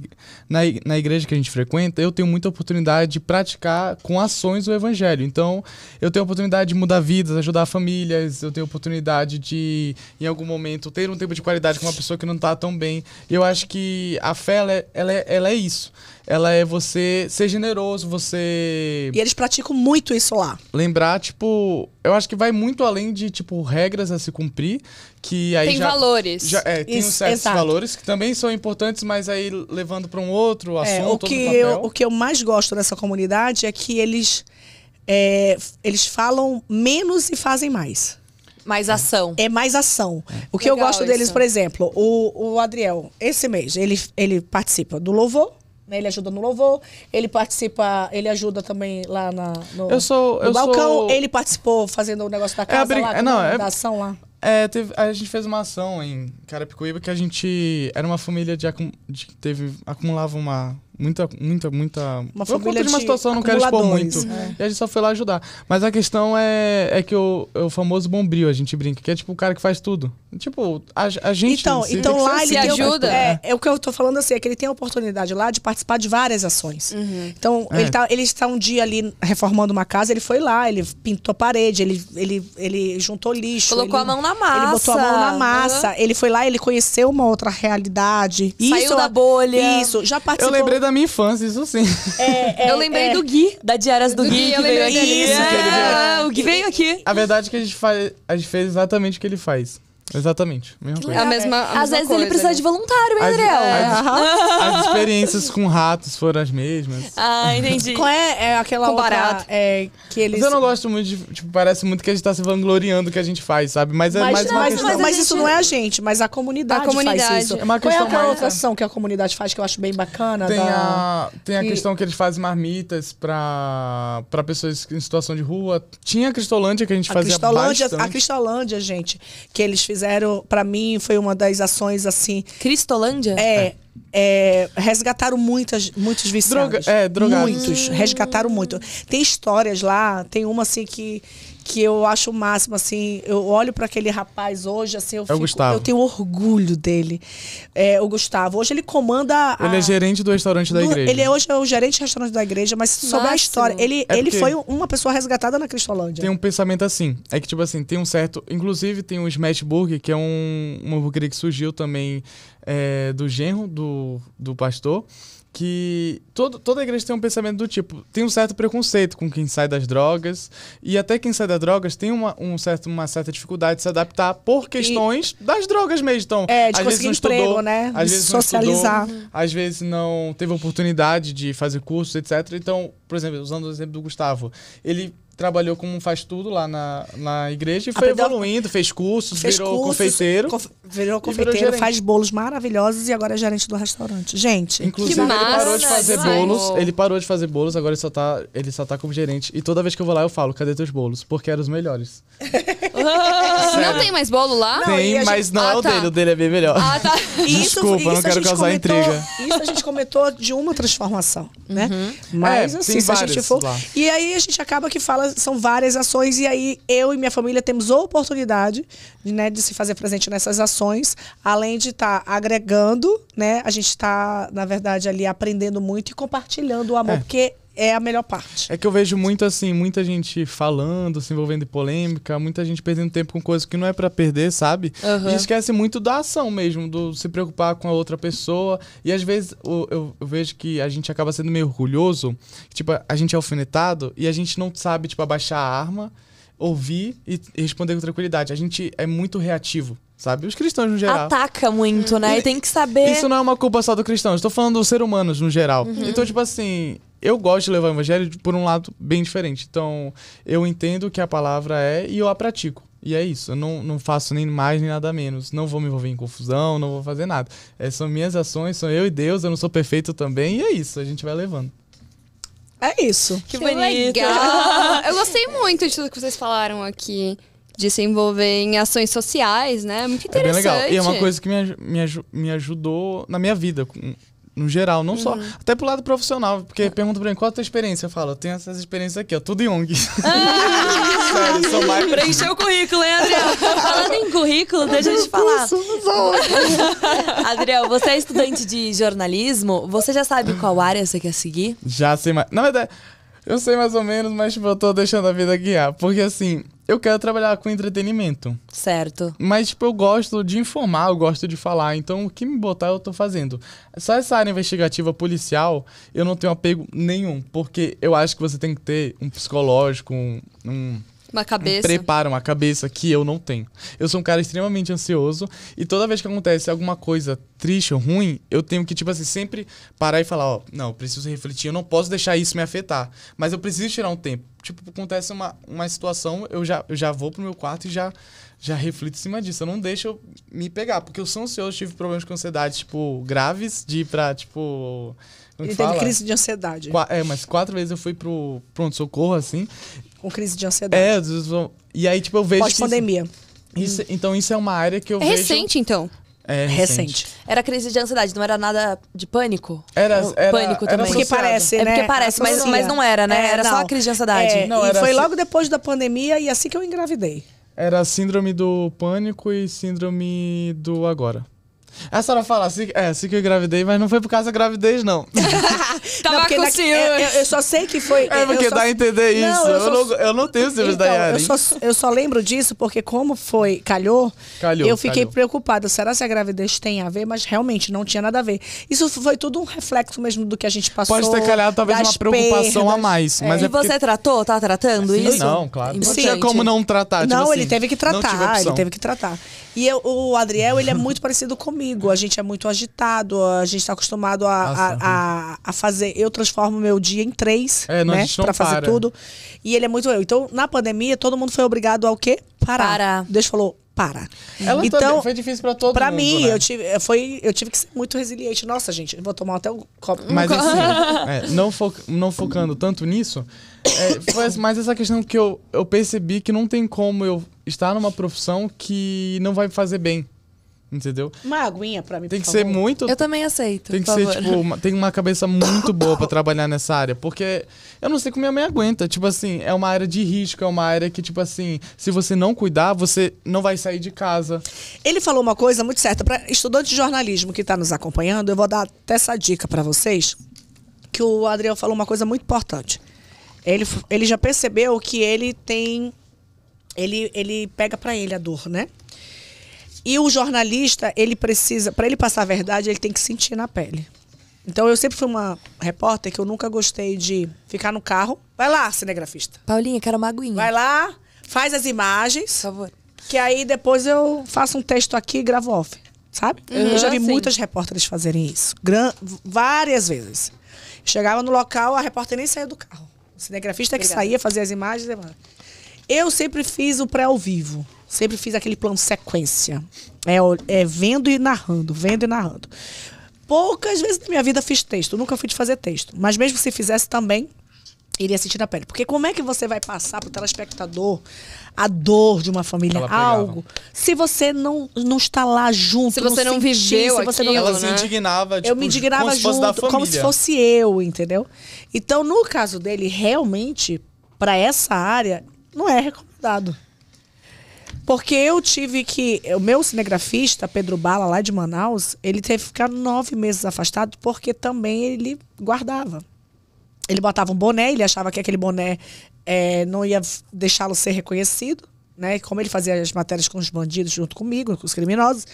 na, na igreja que a gente frequenta, eu tenho muita oportunidade de praticar com ações o evangelho. Então, eu tenho a oportunidade de mudar vidas, ajudar famílias, eu tenho a oportunidade de, em algum momento, ter um tempo de qualidade com uma pessoa que não tá tão bem. Eu acho que a fé, ela é, ela é, ela é isso. ela é você ser generoso, você... E eles praticam muito isso lá. Lembrar, tipo... Eu acho que vai muito além de, tipo, regras a se cumprir, que aí tem já... valores. Já, é, tem isso, uns certos exato. valores que também são importantes, mas aí levando para um outro assunto, é, o que outro papel. Eu, o que eu mais gosto dessa comunidade é que eles, é, eles falam menos e fazem mais. Mais ação. É mais ação. O que Legal eu gosto isso. deles, por exemplo, o, o Adriel, esse mês, ele, ele participa do Louvor, né? Ele ajuda no Louvor, ele participa, ele ajuda também lá na, no, eu sou, no eu balcão, sou... ele participou fazendo o negócio da casa é brin... lá, Não, é... da ação lá. É, teve, a gente fez uma ação em Carapicuíba que a gente era uma família de, acum, de teve acumulava uma muita muita muita uma família de uma situação não quero expor muito é. e a gente só foi lá ajudar, mas a questão é é que o, o famoso bombril a gente brinca que é tipo o cara que faz tudo, tipo a, a gente então se, então lá ele ajuda é, é o que eu tô falando assim é que ele tem a oportunidade lá de participar de várias ações. Uhum. Então é. ele tá ele está um dia ali reformando uma casa, ele foi lá, ele pintou a parede, ele ele ele juntou lixo, colocou ele, a mão na massa. Ele botou a mão na massa. Uhum. Ele foi lá, ele conheceu uma outra realidade. Saiu isso, da bolha. Isso, já participou. Eu lembrei da minha infância, isso sim. É, é, eu lembrei é. do Gui, da Diárias do, do Gui. Gui eu lembrei isso, dele. É, que ele veio. O Gui veio aqui. A verdade é que a gente, faz, a gente fez exatamente o que ele faz. Exatamente. Mesma coisa. A mesma, a mesma Às vezes coisa, ele precisa né? de voluntário, hein, Adriel? As, as, as experiências com ratos foram as mesmas. Ah, entendi. Qual é, é aquela Comparado. outra... É, que eles... Mas eu não gosto muito de... Tipo, parece muito que a gente tá se vangloriando o que a gente faz, sabe? Mas é mas, mais não, uma questão... Mas, mas gente... isso não é a gente, mas a comunidade, a comunidade. faz isso. É uma Qual é aquela mais... outra ação que a comunidade faz que eu acho bem bacana? Tem da... a, tem a e... questão que eles fazem marmitas pra, pra pessoas em situação de rua. Tinha a Cristolândia que a gente a fazia Cristolândia, bastante. A Cristolândia, gente, que eles fizeram... fizeram, pra mim, foi uma das ações, assim... Cristolândia? É. é resgataram muitas, muitos viciados. Droga, é, drogados. Muitos. Hum. Resgataram muito. Tem histórias lá, tem uma, assim, que... que eu acho o máximo, assim, eu olho para aquele rapaz hoje, assim, eu, é fico, Gustavo. eu tenho orgulho dele. É, o Gustavo, hoje ele comanda... A, ele é gerente do restaurante do, da igreja. Ele é, hoje é o gerente do restaurante da igreja, mas Máximo. sobre a história, ele, é ele foi uma pessoa resgatada na Cristolândia. Tem um pensamento assim, é que tipo assim, tem um certo... Inclusive tem um Smash Burger, que é um, uma hamburgueria que surgiu também é, do genro, do, do pastor... que todo, toda igreja tem um pensamento do tipo, tem um certo preconceito com quem sai das drogas, e até quem sai das drogas tem uma, um certo, uma certa dificuldade de se adaptar por questões e, das drogas mesmo. Então, é, de às conseguir vezes não emprego, estudou, né? Às vezes socializar. Não estudou, às vezes não teve oportunidade de fazer cursos, etcétera. Então, por exemplo, usando o exemplo do Gustavo, ele... trabalhou como faz tudo lá na, na igreja e foi Aprendeu, evoluindo, fez cursos, fez virou cursos, confeiteiro. Conf, virou confeiteiro, virou faz bolos maravilhosos e agora é gerente do restaurante. Gente, inclusive que massa, ele parou de fazer demais. bolos, ele parou de fazer bolos, agora ele só, tá, ele só tá como gerente. E toda vez que eu vou lá eu falo, cadê teus bolos? Porque eram os melhores. Não tem mais bolo lá? Tem, não, mas gente... não ah, é o tá. dele, o dele é bem melhor. Ah, tá. Desculpa, isso, não isso quero causar comentou, intriga. Isso a gente comentou de uma transformação, né? Uhum. Mas é, assim, se a gente for... Lá. E aí a gente acaba que fala, são várias ações, e aí eu e minha família temos a oportunidade, né, de se fazer presente nessas ações, além de estar tá agregando, né? A gente está, na verdade, ali aprendendo muito e compartilhando o amor, é. porque... é a melhor parte. É que eu vejo muito assim, muita gente falando, se envolvendo em polêmica, muita gente perdendo tempo com coisas que não é pra perder, sabe? Uhum. E esquece muito da ação mesmo, do se preocupar com a outra pessoa. E às vezes eu, eu, eu vejo que a gente acaba sendo meio orgulhoso, tipo, a gente é alfinetado e a gente não sabe, tipo, abaixar a arma, ouvir e responder com tranquilidade. A gente é muito reativo. Sabe? Os cristãos no geral. Ataca muito, né? E, e tem que saber... Isso não é uma culpa só do cristão. Estou falando dos seres humanos no geral. Uhum. Então, tipo assim... Eu gosto de levar o evangelho por um lado bem diferente. Então, eu entendo o que a palavra é e eu a pratico. E é isso. Eu não, não faço nem mais nem nada menos. Não vou me envolver em confusão, não vou fazer nada. Essas são minhas ações, são eu e Deus. Eu não sou perfeito também. E é isso. A gente vai levando. É isso. Que, que bonito. Legal. Eu gostei muito de tudo que vocês falaram aqui. De se envolver em ações sociais, né? Muito interessante. É bem legal. E é uma coisa que me, me, me ajudou na minha vida, no geral. Não uhum. só... Até pro lado profissional. Porque uhum. pergunta pra mim, qual a tua experiência? Eu falo, eu tenho essas experiências aqui, ó. Tudo em O N G. Ah! Sério, sou mais... Preencheu o currículo, hein, Adriel? Falando em currículo, deixa eu te falar. Adriel, você é estudante de jornalismo. Você já sabe qual área você quer seguir? Já sei mais. Na verdade, eu sei mais ou menos, mas tipo, eu tô deixando a vida guiar. Porque assim... eu quero trabalhar com entretenimento. Certo. Mas, tipo, eu gosto de informar, eu gosto de falar. Então, o que me botar, eu tô fazendo. Só essa área investigativa policial, eu não tenho apego nenhum. Porque eu acho que você tem que ter um psicológico, um... um uma cabeça. Um preparo, uma cabeça que eu não tenho. Eu sou um cara extremamente ansioso. E toda vez que acontece alguma coisa triste ou ruim, eu tenho que, tipo assim, sempre parar e falar, ó, não, eu preciso refletir. Eu não posso deixar isso me afetar. Mas eu preciso tirar um tempo. Tipo, acontece uma, uma situação, eu já, eu já vou pro meu quarto e já, já reflito em cima disso. Eu não deixo eu me pegar. Porque eu sou ansioso, tive problemas com ansiedade, tipo, graves, de ir pra, tipo... Ele teve fala? crise de ansiedade. Qua é, mas quatro vezes eu fui pro pronto-socorro, assim. Com crise de ansiedade. É, e aí, tipo, eu vejo... Pós-pandemia. Isso, isso, então, isso é uma área que eu é vejo... É recente, então? É recente. recente. Era crise de ansiedade, não era nada de pânico? Era, era pânico era também. Porque parece, né? É porque parece, mas, mas não era, né? É, era não. só a crise de ansiedade. É, não, e era foi assim... logo depois da pandemia e assim que eu engravidei. Era síndrome do pânico e síndrome do agora. A senhora fala assim, é, assim que eu engravidei, mas não foi por causa da gravidez, não. Tava não, com ciúme. É, eu, eu só sei que foi... É, porque dá só... a entender isso. Não, eu, eu, só... não, eu não tenho ciúmes então, da Yarin. Eu só, eu só lembro disso porque como foi... Calhou, calhou eu fiquei calhou. preocupada. Será se a gravidez tem a ver? Mas realmente não tinha nada a ver. Isso foi tudo um reflexo mesmo do que a gente passou. Pode ter calhado talvez uma preocupação perdas, a mais. Mas é. É e porque... você tratou? Tá tratando assim, isso? Não, claro. Não tinha como não tratar. Tipo não, assim, ele teve que tratar. Ele teve que tratar. E eu, o Adriel, ele é muito parecido comigo. A gente é muito agitado, a gente está acostumado a, Nossa, a, a, a fazer... Eu transformo meu dia em três, é, né? Pra fazer para. tudo. E ele é muito eu. Então, na pandemia, todo mundo foi obrigado ao quê? Parar. Para. Deus falou, para. Ela então foi difícil pra todo pra mundo, mim, né? eu, tive, foi, eu tive que ser muito resiliente. Nossa, gente, vou tomar até um copo. Mas assim, é, não, fo não focando tanto nisso, é, foi mais essa questão que eu, eu percebi que não tem como eu estar numa profissão que não vai me fazer bem. Entendeu? Uma aguinha pra mim, Tem que por favor. ser muito... Eu também aceito, Tem que por ser, favor. tipo, uma, tem uma cabeça muito boa pra trabalhar nessa área. Porque eu não sei como minha mãe aguenta. Tipo assim, é uma área de risco, é uma área que, tipo assim, se você não cuidar, você não vai sair de casa. Ele falou uma coisa muito certa. Pra estudante de jornalismo que tá nos acompanhando, eu vou dar até essa dica pra vocês, que o Adriel falou uma coisa muito importante. Ele, ele já percebeu que ele tem... Ele, ele pega pra ele a dor, né? E o jornalista, ele precisa... Para ele passar a verdade, ele tem que sentir na pele. Então, eu sempre fui uma repórter que eu nunca gostei de ficar no carro. Vai lá, cinegrafista. Paulinha, quero uma aguinha. Vai lá, faz as imagens. Por favor. Que aí, depois, eu faço um texto aqui e gravo off. Sabe? Uhum, eu já vi sim. muitas repórteres fazerem isso. Gran... Várias vezes. Chegava no local, a repórter nem saía do carro. O cinegrafista é que saía, fazia as imagens. Eu sempre fiz o pré-ao vivo. Sempre fiz aquele plano sequência. É, é vendo e narrando, vendo e narrando. Poucas vezes na minha vida fiz texto. Nunca fui de fazer texto. Mas mesmo se fizesse também, iria sentir na pele. Porque como é que você vai passar pro telespectador a dor de uma família, algo, se você não, não está lá junto? Se você não, não sentir, viveu se você aquilo, não... Ela se indignava, tipo, eu me indignava como junto, se como se fosse eu, entendeu? Então, no caso dele, realmente, para essa área, não é recomendado. Porque eu tive que... O meu cinegrafista, Pedro Bala, lá de Manaus, ele teve que ficar nove meses afastado porque também ele guardava. Ele botava um boné, ele achava que aquele boné é, não ia deixá-lo ser reconhecido, né? Como ele fazia as matérias com os bandidos junto comigo, com os criminosos.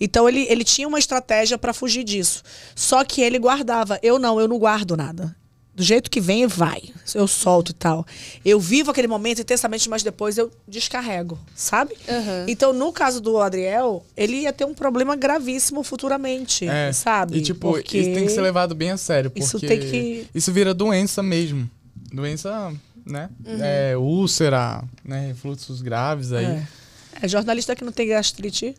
Então, ele, ele tinha uma estratégia para fugir disso. Só que ele guardava. Eu não, eu não guardo nada. Do jeito que vem, vai. Eu solto e tal. Eu vivo aquele momento intensamente, mas depois eu descarrego, sabe? Uhum. Então, no caso do Adriel, ele ia ter um problema gravíssimo futuramente, é. sabe? E, tipo, porque... isso tem que ser levado bem a sério. Porque isso tem que... Isso vira doença mesmo. Doença, né? Uhum. É, úlcera, né? Refluxos graves aí. É, é jornalista que não tem gastrite...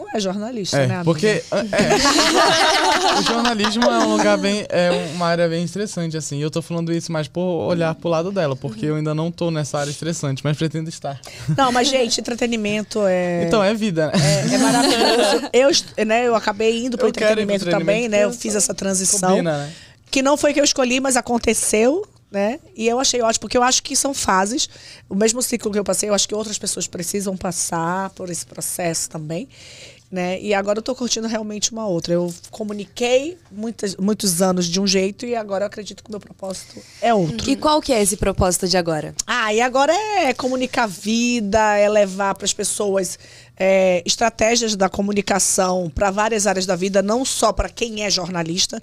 Não é jornalista, é, né? Porque é, é, o jornalismo é um lugar bem, é uma área bem estressante, assim. Eu tô falando isso mais por olhar pro lado dela, porque eu ainda não tô nessa área estressante, mas pretendo estar. Não, mas gente, entretenimento é... Então, é vida, né? É, é maravilhoso. Eu, né, eu acabei indo pro entretenimento, entretenimento também, né? Eu fiz essa transição, combina, né? Que não foi que eu escolhi, mas aconteceu. Né? E eu achei ótimo, porque eu acho que são fases. O mesmo ciclo que eu passei, eu acho que outras pessoas precisam passar por esse processo também, né? E agora eu tô curtindo realmente uma outra. Eu comuniquei muitas, muitos anos de um jeito e agora eu acredito que o meu propósito é outro. E qual que é esse propósito de agora? Ah, Aí agora é comunicar vida, é levar para as pessoas é, estratégias da comunicação para várias áreas da vida, não só para quem é jornalista,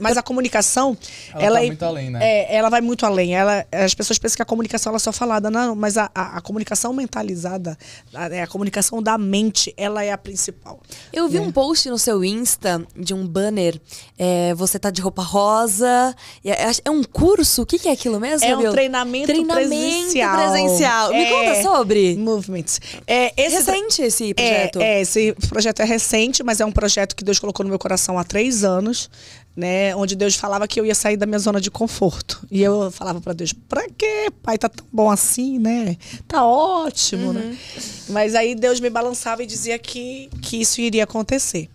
mas a comunicação... Ela, ela tá é, muito além, né? É, ela vai muito além. Ela, as pessoas pensam que a comunicação ela é só falada, não, mas a, a, a comunicação mentalizada, a, a comunicação da mente, ela é a principal. Eu vi né? um post no seu Insta de um banner, é, você tá de roupa rosa, é, é um curso? O que, que é aquilo mesmo? É um meu? treinamento, treinamento presencial. presencial. É, Me conta sobre. Movements. É esse recente esse projeto? É, é, esse projeto é recente, mas é um projeto que Deus colocou no meu coração há três anos. Né, onde Deus falava que eu ia sair da minha zona de conforto. E eu falava pra Deus, pra quê, pai? Tá tão bom assim, né? Tá ótimo, uhum. né? Mas aí Deus me balançava e dizia que, que isso iria acontecer.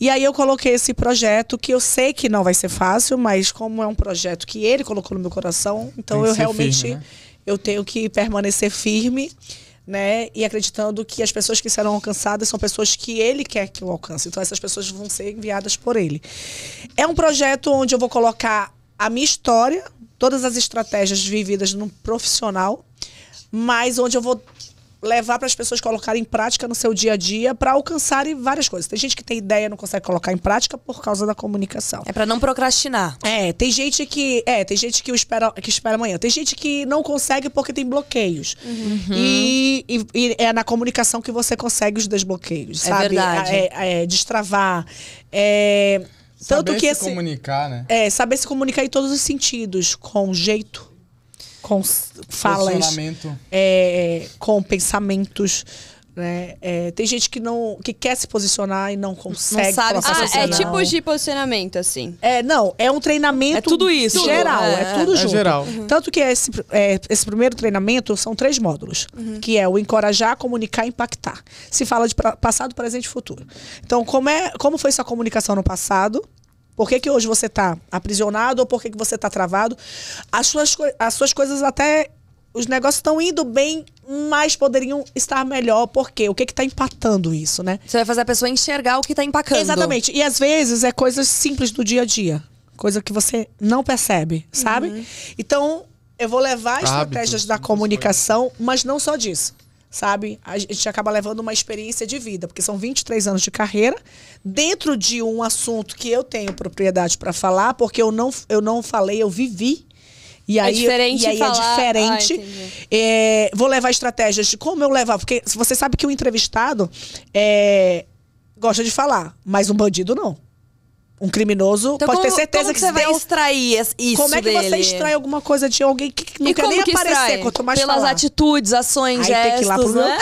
E aí eu coloquei esse projeto, que eu sei que não vai ser fácil, mas como é um projeto que ele colocou no meu coração, então eu realmente firme, né? eu tenho que permanecer firme. Né? E acreditando que as pessoas que serão alcançadas são pessoas que ele quer que eu alcance. Então essas pessoas vão ser enviadas por ele. É um projeto onde eu vou colocar a minha história, todas as estratégias vividas num profissional, mas onde eu vou levar para as pessoas colocarem em prática no seu dia a dia para alcançarem várias coisas. Tem gente que tem ideia e não consegue colocar em prática por causa da comunicação. É para não procrastinar. É, tem gente que é, tem gente que espera, que espera amanhã. Tem gente que não consegue porque tem bloqueios. Uhum. E, e, e é na comunicação que você consegue os desbloqueios, é sabe? Verdade. É, é, é destravar, é tanto saber que se esse, comunicar, né? É, saber se comunicar em todos os sentidos, com jeito, com falas, é, com pensamentos, né? É, tem gente que não que quer se posicionar e não consegue. Não sabe se posicionar. Ah, é tipo de posicionamento, assim. É, não, é um treinamento é tudo isso. geral, é, é tudo é junto. Geral. Uhum. Tanto que esse, é, esse primeiro treinamento são três módulos, uhum. que é o encorajar, comunicar e impactar. Se fala de pra, passado, presente e futuro. Então, como, é, como foi sua comunicação no passado? Por que que hoje você está aprisionado ou por que que você está travado? As suas, as suas coisas até... Os negócios estão indo bem, mas poderiam estar melhor. Por quê? O que está empatando isso, né? Você vai fazer a pessoa enxergar o que está empacando. Exatamente. E às vezes é coisas simples do dia a dia. Coisa que você não percebe, sabe? Uhum. Então, eu vou levar as estratégias da comunicação, mas não só disso. Sabe? A gente acaba levando uma experiência de vida, porque são vinte e três anos de carreira, dentro de um assunto que eu tenho propriedade para falar, porque eu não, eu não falei, eu vivi. E aí é diferente. E aí falar... é diferente. Ah, é, vou levar estratégias de como eu levar, porque você sabe que o entrevistado é, gosta de falar, mas um bandido não. Um criminoso então, pode como, ter certeza que, que você vai deu... extrair isso Como é que dele? Você extrai alguma coisa de alguém que não e quer nem que aparecer, extrai? Quanto mais Pelas falar. atitudes, ações, aí gestos, tem que ir lá pro né?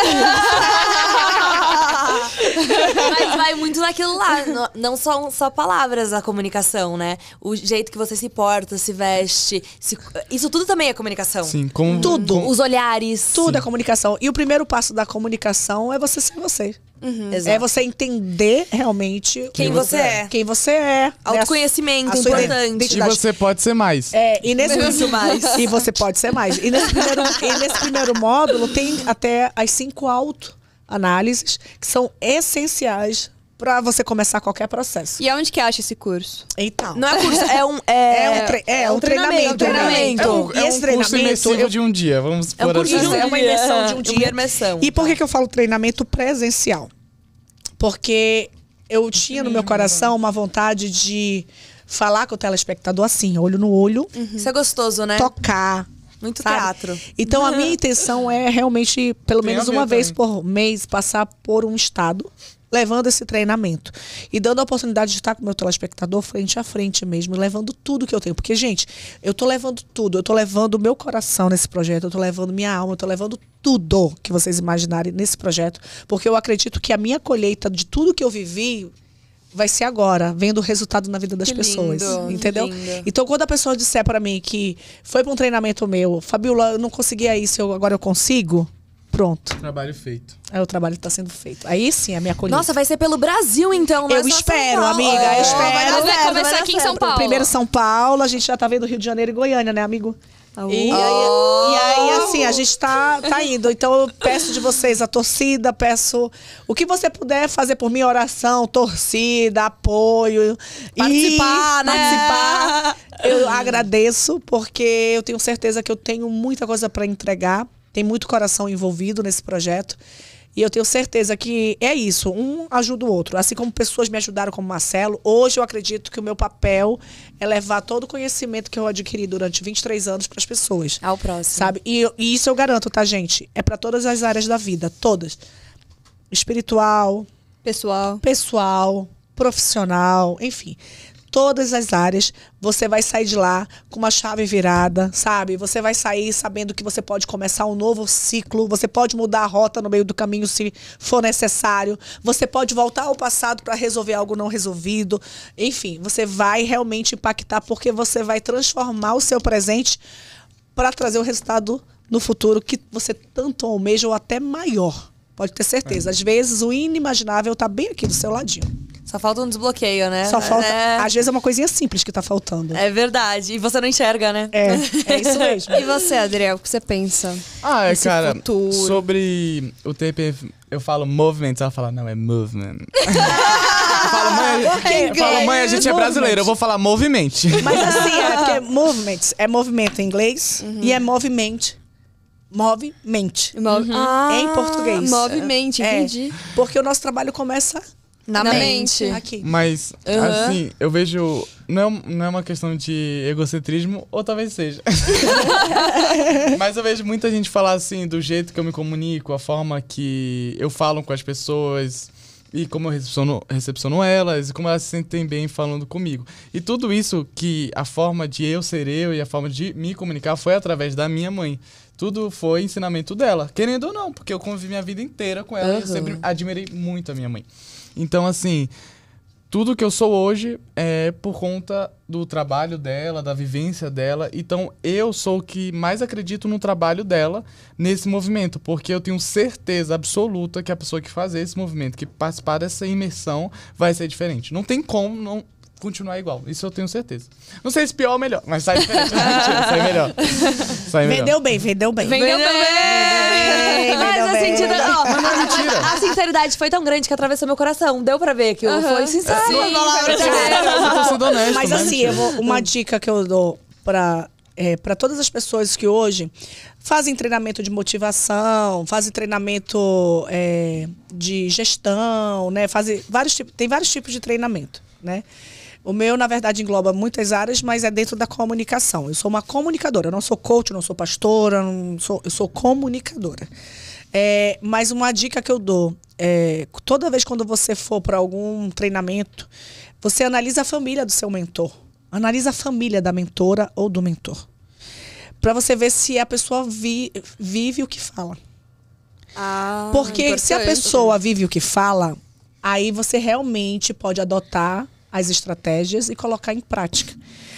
Mas vai muito naquilo lá, não são só palavras a comunicação, né? O jeito que você se porta, se veste, se... isso tudo também é comunicação. Sim, com... Tudo. Com... Os olhares. Tudo Sim. é comunicação. E o primeiro passo da comunicação é você ser você. Uhum. É você entender realmente quem você é. Quem você é. Autoconhecimento, importante. E você pode ser mais. É, e nesse primeiro, mais. E você pode ser mais. E nesse primeiro, e nesse primeiro módulo tem até as cinco autoanálises que são essenciais para você começar qualquer processo. E aonde que acha esse curso? Então. Não é curso, é um é, é, um, tre é, é um, um treinamento. treinamento. É um, é um, esse é um curso imersivo eu... de um dia, vamos por é um assim. Um é uma imersão de um dia. Uma imersão. E por que que eu falo treinamento presencial? Porque eu tinha no meu coração uma vontade de falar com o telespectador assim, olho no olho. Uhum. Isso é gostoso, né? Tocar. Muito sabe? Teatro. Então, a minha intenção é realmente, pelo Tem menos uma vez também. por mês, passar por um estado, levando esse treinamento. E dando a oportunidade de estar com o meu telespectador frente a frente mesmo, levando tudo que eu tenho. Porque, gente, eu tô levando tudo. Eu tô levando o meu coração nesse projeto, eu tô levando minha alma, eu tô levando tudo que vocês imaginarem nesse projeto. Porque eu acredito que a minha colheita de tudo que eu vivi... vai ser agora, vendo o resultado na vida das que pessoas, lindo, entendeu? Então, quando a pessoa disser pra mim que foi pra um treinamento meu, Fabíola, eu não conseguia isso, eu, agora eu consigo, pronto. Trabalho feito. É, o trabalho tá sendo feito. Aí sim, a minha colheita. Nossa, vai ser pelo Brasil, então. Eu espero, amiga, é, eu espero. Vai, vai, vai, vai começar aqui em São Paulo. Primeiro São Paulo, a gente já tá vendo Rio de Janeiro e Goiânia, né, amigo? Oh. E, aí, e aí, assim, a gente tá, tá indo. Então, eu peço de vocês a torcida, peço o que você puder fazer por mim, oração, torcida, apoio. Participar, e, né? Participar. Eu agradeço, porque eu tenho certeza que eu tenho muita coisa para entregar. Tem muito coração envolvido nesse projeto. E eu tenho certeza que é isso, um ajuda o outro. Assim como pessoas me ajudaram, como Marcelo, hoje eu acredito que o meu papel é levar todo o conhecimento que eu adquiri durante vinte e três anos para as pessoas. Ao próximo. Sabe? E, e isso eu garanto, tá, gente? É para todas as áreas da vida, todas. Espiritual. Pessoal. Pessoal, profissional, enfim. Todas as áreas, você vai sair de lá com uma chave virada, sabe? Você vai sair sabendo que você pode começar um novo ciclo, você pode mudar a rota no meio do caminho se for necessário, você pode voltar ao passado para resolver algo não resolvido. Enfim, você vai realmente impactar porque você vai transformar o seu presente para trazer o resultado no futuro que você tanto almeja ou até maior. Pode ter certeza. Às vezes o inimaginável tá bem aqui do seu ladinho. Só falta um desbloqueio, né? Só falta. É... Às vezes é uma coisinha simples que tá faltando. É verdade. E você não enxerga, né? É, é isso mesmo. E você, Adriel, o que você pensa? Ah, é, cara, futuro? Sobre o T P, eu falo movement, ela fala, não, é movement. Eu falo, mãe, é, eu falo, mãe, a gente é brasileiro, eu vou falar movement. Mas assim, é porque movements é movimento em inglês, uhum, e é movement. Movement. Move, uhum, ah, em português. Movement, é, entendi. Porque o nosso trabalho começa... Na, Na mente. mente. Aqui. Mas, uhum, assim, eu vejo... Não, não é uma questão de egocentrismo, ou talvez seja. Mas eu vejo muita gente falar, assim, do jeito que eu me comunico, a forma que eu falo com as pessoas, e como eu recepciono, recepciono elas, e como elas se sentem bem falando comigo. E tudo isso que a forma de eu ser eu e a forma de me comunicar foi através da minha mãe. Tudo foi ensinamento dela, querendo ou não, porque eu convivi minha vida inteira com ela, uhum, e eu sempre admirei muito a minha mãe. Então, assim, tudo que eu sou hoje é por conta do trabalho dela, da vivência dela. Então, eu sou o que mais acredito no trabalho dela, nesse movimento. Porque eu tenho certeza absoluta que a pessoa que fazer esse movimento, que participar dessa imersão, vai ser diferente. Não tem como não continuar igual. Isso eu tenho certeza. Não sei se pior ou melhor, mas sai diferente. Sai melhor. Sai melhor. Vendeu bem, vendeu bem. Vendeu, vendeu bem! bem. Vendeu mas bem. Sentido, ó, mas não é mentira. A, a sinceridade foi tão grande que atravessou meu coração. Deu pra ver que eu, uhum, foi sincero. Sim, eu tô sendo honesto. Mas assim, eu vou, uma dica que eu dou pra... É, para todas as pessoas que hoje fazem treinamento de motivação, fazem treinamento é, de gestão, né? Fazem vários tipos, tem vários tipos de treinamento, né? O meu, na verdade, engloba muitas áreas, mas é dentro da comunicação. Eu sou uma comunicadora, eu não sou coach, eu não sou pastora, não sou, eu sou comunicadora. É, mas uma dica que eu dou, é, toda vez quando você for para algum treinamento, você analisa a família do seu mentor. Analisa a família da mentora ou do mentor. Pra você ver se a pessoa vi, vive o que fala. Ah, porque se a pessoa vive o que fala, aí você realmente pode adotar as estratégias e colocar em prática.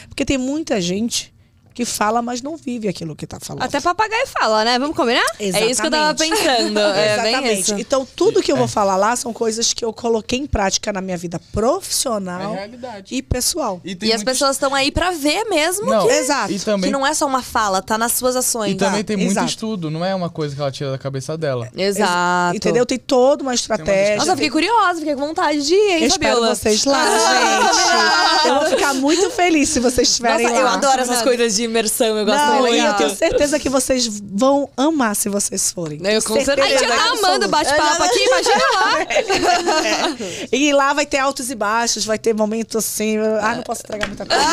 Porque tem muita gente que fala, mas não vive aquilo que tá falando. Até papagaio fala, né? Vamos combinar? Exatamente. É isso que eu tava pensando. É, exatamente. Bem isso. Então, tudo que eu vou falar lá são coisas que eu coloquei em prática na minha vida profissional é e pessoal. E, e muitos... as pessoas estão aí pra ver mesmo não, que... Exato. E também... que não é só uma fala, tá nas suas ações. E também tá? tem muito Exato. estudo, não é uma coisa que ela tira da cabeça dela. Exato. Entendeu? Tem toda uma estratégia. Uma estratégia. Nossa, eu fiquei curiosa, fiquei com vontade de ir, hein, eu espero Fabíola? Vocês lá, gente. Eu vou ficar muito feliz se vocês estiverem Nossa, lá. Eu adoro essas coisas de imersão, eu gosto muito. Eu tenho certeza que vocês vão amar se vocês forem. Eu com certeza. A gente tá amando o bate-papo aqui, imagina lá. É. E lá vai ter altos e baixos, vai ter momentos assim... Ah, não posso entregar muita coisa.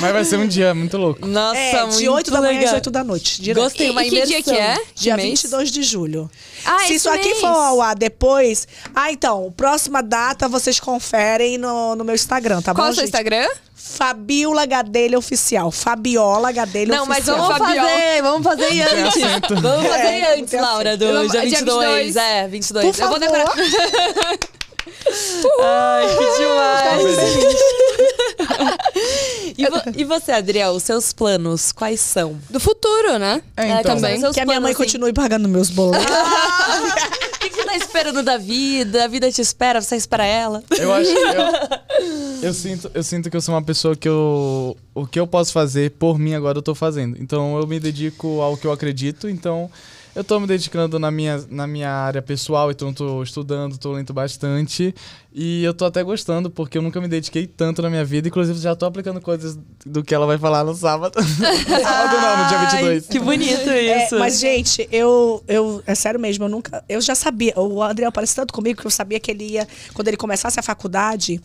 Mas vai ser um dia muito louco. Nossa, é, muito de oito da manhã às oito da noite. Direto. Gostei, uma imersão. E que dia que é? Dia vinte e dois de julho. Ah, se isso aqui mês. For ao ar depois... Ah, então, próxima data vocês conferem no, no meu Instagram, tá Qual bom, Qual é o seu gente? Instagram? Fabíola Gadelha Oficial. Fabiola Gadelha Não, Oficial. Não, mas vamos fazer, vamos fazer antes. Vamos fazer é, antes, Laura, do vamos, dia, vinte e dois. Dia vinte e dois. É, vinte e dois. Por favor. Eu vou decorar. Ai, que demais. e, vo e você, Adriel, os seus planos, quais são? Do futuro, né? É, então. é também. Que a minha mãe assim. continue pagando meus boletos. Tá esperando da vida, a vida te espera, você espera ela. Eu acho. Eu, eu, sinto, eu sinto que eu sou uma pessoa que eu o que eu posso fazer por mim agora eu tô fazendo. Então eu me dedico ao que eu acredito, então eu tô me dedicando na minha, na minha área pessoal, então eu tô estudando, tô lendo bastante e eu tô até gostando porque eu nunca me dediquei tanto na minha vida, inclusive já tô aplicando coisas do que ela vai falar no sábado. sábado não, no dia vinte e dois. Ai, que bonito isso. É, mas gente, eu, eu, é sério mesmo, eu nunca, eu já sabia, o Adriel parece tanto comigo que eu sabia que ele ia, quando ele começasse a faculdade,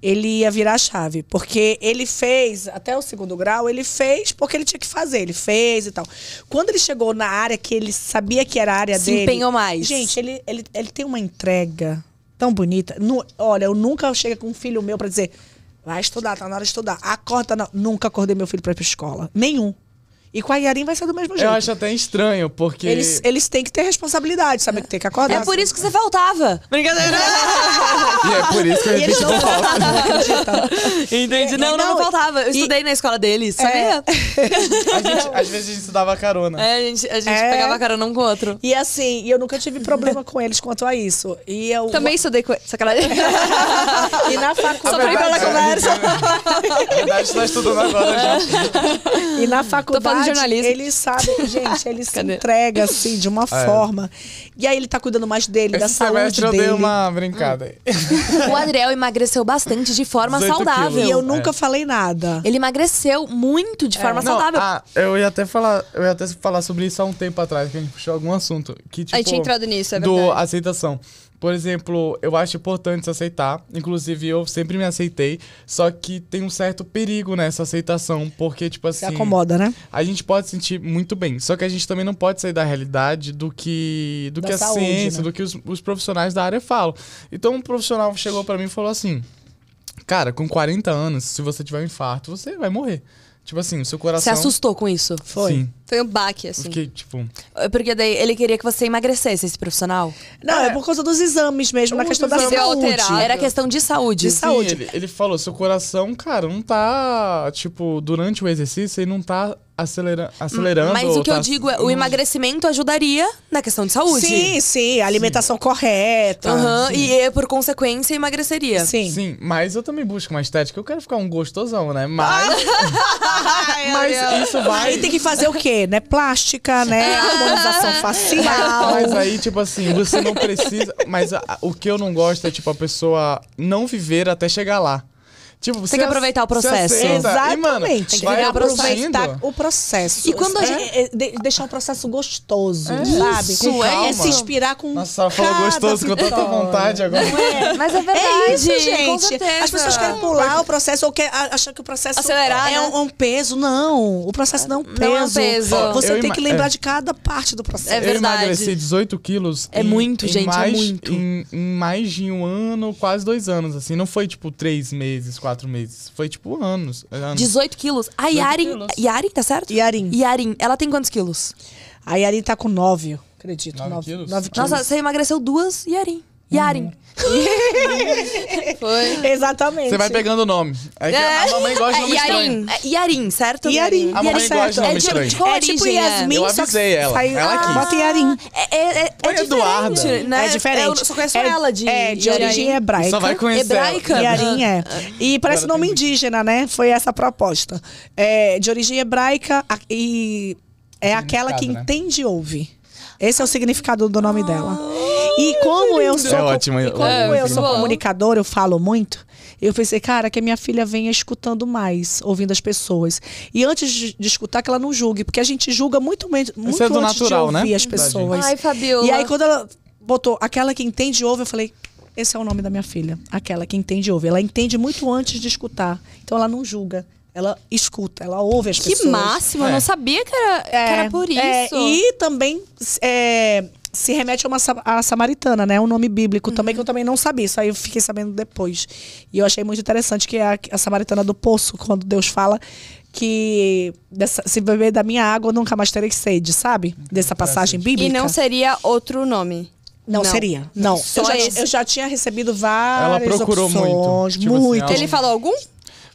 ele ia virar a chave, porque ele fez, até o segundo grau, ele fez porque ele tinha que fazer, ele fez e tal. Quando ele chegou na área que ele sabia que era a área dele... Se empenhou mais. Gente, ele, ele, ele tem uma entrega tão bonita. No, olha, eu nunca chego com um filho meu pra dizer, vai estudar, tá na hora de estudar. Acorda, não. Nunca acordei meu filho pra ir pra escola. Nenhum. E com a Yarin vai ser do mesmo jeito. Eu acho até estranho, porque... Eles, eles têm que ter responsabilidade, sabe? Que tem que acordar. É por isso que você faltava. Brincadeira. E é por isso que eu repito não falta. Entendi. Não, não, não faltava. Eu estudei e... na escola deles, sabia? É. Às vezes a gente estudava carona. É, a gente, a gente é. pegava carona um com o outro. E assim, eu nunca tive problema com eles quanto a isso. E eu... Também estudei com eles. Sacanagem. E na faculdade... Só pra ir pela conversa. Na verdade, tá estudando agora, já. E na faculdade... Jornalismo. Ele sabe, gente, ele se entrega assim, de uma é. forma. E aí ele tá cuidando mais dele, esse da saúde eu dele. Eu dei uma brincada hum. O Adriel emagreceu bastante de forma saudável. Quilos. E eu nunca é. falei nada. Ele emagreceu muito de é. forma Não, saudável. Ah, eu ia até falar, eu ia até falar sobre isso há um tempo atrás, que a gente puxou algum assunto. Que, tipo, a gente tinha entrado nisso, é verdade. Do aceitação. Por exemplo, eu acho importante se aceitar. Inclusive, eu sempre me aceitei. Só que tem um certo perigo nessa aceitação. Porque, tipo assim... Se acomoda, né? A gente pode se sentir muito bem. Só que a gente também não pode sair da realidade do que, do que a saúde, ciência, né? Do que os, os profissionais da área falam. Então, um profissional chegou pra mim e falou assim... Cara, com quarenta anos, se você tiver um infarto, você vai morrer. Tipo assim, o seu coração... Você assustou com isso? Foi. Sim. Foi um baque, assim. Porque, tipo... Porque daí ele queria que você emagrecesse, esse profissional? Não, é, é por causa dos exames mesmo, na questão da saúde. Era questão de saúde. De Sim, saúde. Ele, ele falou, seu coração, cara, não tá... Tipo, durante o exercício, ele não tá... Acelera, acelerando. Mas o que tá, eu digo é, o emagrecimento ajudaria na questão de saúde. Sim, sim. A alimentação sim. correta. Uhum, sim. E, por consequência, emagreceria. Sim. Sim, mas eu também busco uma estética. Eu quero ficar um gostosão, né? Mas... Ai, mas isso vai... E tem que fazer o quê? Né? Plástica, né? Harmonização facial. Mas aí, tipo assim, você não precisa... Mas a, o que eu não gosto é, tipo, a pessoa não viver até chegar lá. Tipo, você tem que aproveitar o processo. Exatamente. E, mano, tem que aproveitar o processo. E quando a gente. É, de, deixar o processo gostoso, é. sabe? Isso, com calma. É se inspirar com. Nossa, ela falou gostoso com tanta vontade agora. É. Mas é verdade. É isso, gente. As pessoas querem pular vai... o processo ou quer achar que o processo acelerar, é um, um peso. Não. O processo não é um peso. Não é um peso. Você eu tem que lembrar é. de cada parte do processo. É verdade. Eu emagreci dezoito quilos. É em, muito, em gente. Mais, é muito. Em, em mais de um ano, quase dois anos. Assim, não foi tipo três meses, quase. Quatro meses. Foi tipo anos. anos. dezoito quilos. A Yarin. Yarin, tá certo? Yarin. Yarin. Ela tem quantos quilos? A Yarin tá com nove, acredito. Nove, nove quilos? Nove quilos. Nossa, você emagreceu duas, Yarin. Yarin. Uhum. Foi. Exatamente. Você vai pegando o nome. É que é. A mamãe gosta de nome estranho. Yarin, certo? Yarin. A mamãe gosta de nome é estranho. De, de é tipo Yasmin. Eu avisei ela. Sai, ela aqui. Bota Yarin. É, é, é, é Eduarda. Né? É diferente. Eu só conheço é, ela de... É, de origem hebraica. Só vai conhecer hebraica. Ela. Yarin é. E parece agora nome indígena, né? Foi essa a proposta. É, de origem hebraica e... É aquela que né? entende e ouve. Esse é o significado do nome ah, dela. E como eu sou, é ótimo, e como é, eu sou comunicadora, eu falo muito. Eu pensei, cara, que a minha filha venha escutando mais, ouvindo as pessoas. E antes de escutar, que ela não julgue. Porque a gente julga muito, muito antes natural, de ouvir né? as pessoas. Ai, Fabíola. E aí quando ela botou aquela que entende e ouve, eu falei... Esse é o nome da minha filha. Aquela que entende e ouve. Ela entende muito antes de escutar. Então ela não julga. Ela escuta, ela ouve as que pessoas. Que máximo, é. eu não sabia que era, é, que era por isso. É, e também é, se remete a uma a samaritana, né? Um nome bíblico uhum. também, que eu também não sabia. Isso aí eu fiquei sabendo depois. E eu achei muito interessante que a, a samaritana do poço, quando Deus fala que dessa, se beber da minha água, eu nunca mais terei sede, sabe? Dessa passagem bíblica. E não seria outro nome. Não, não seria. Não. Só eu, já, eu já tinha recebido várias opções. Ela procurou opções, muito. Tipo muito. Assim, ela... Ele falou algum?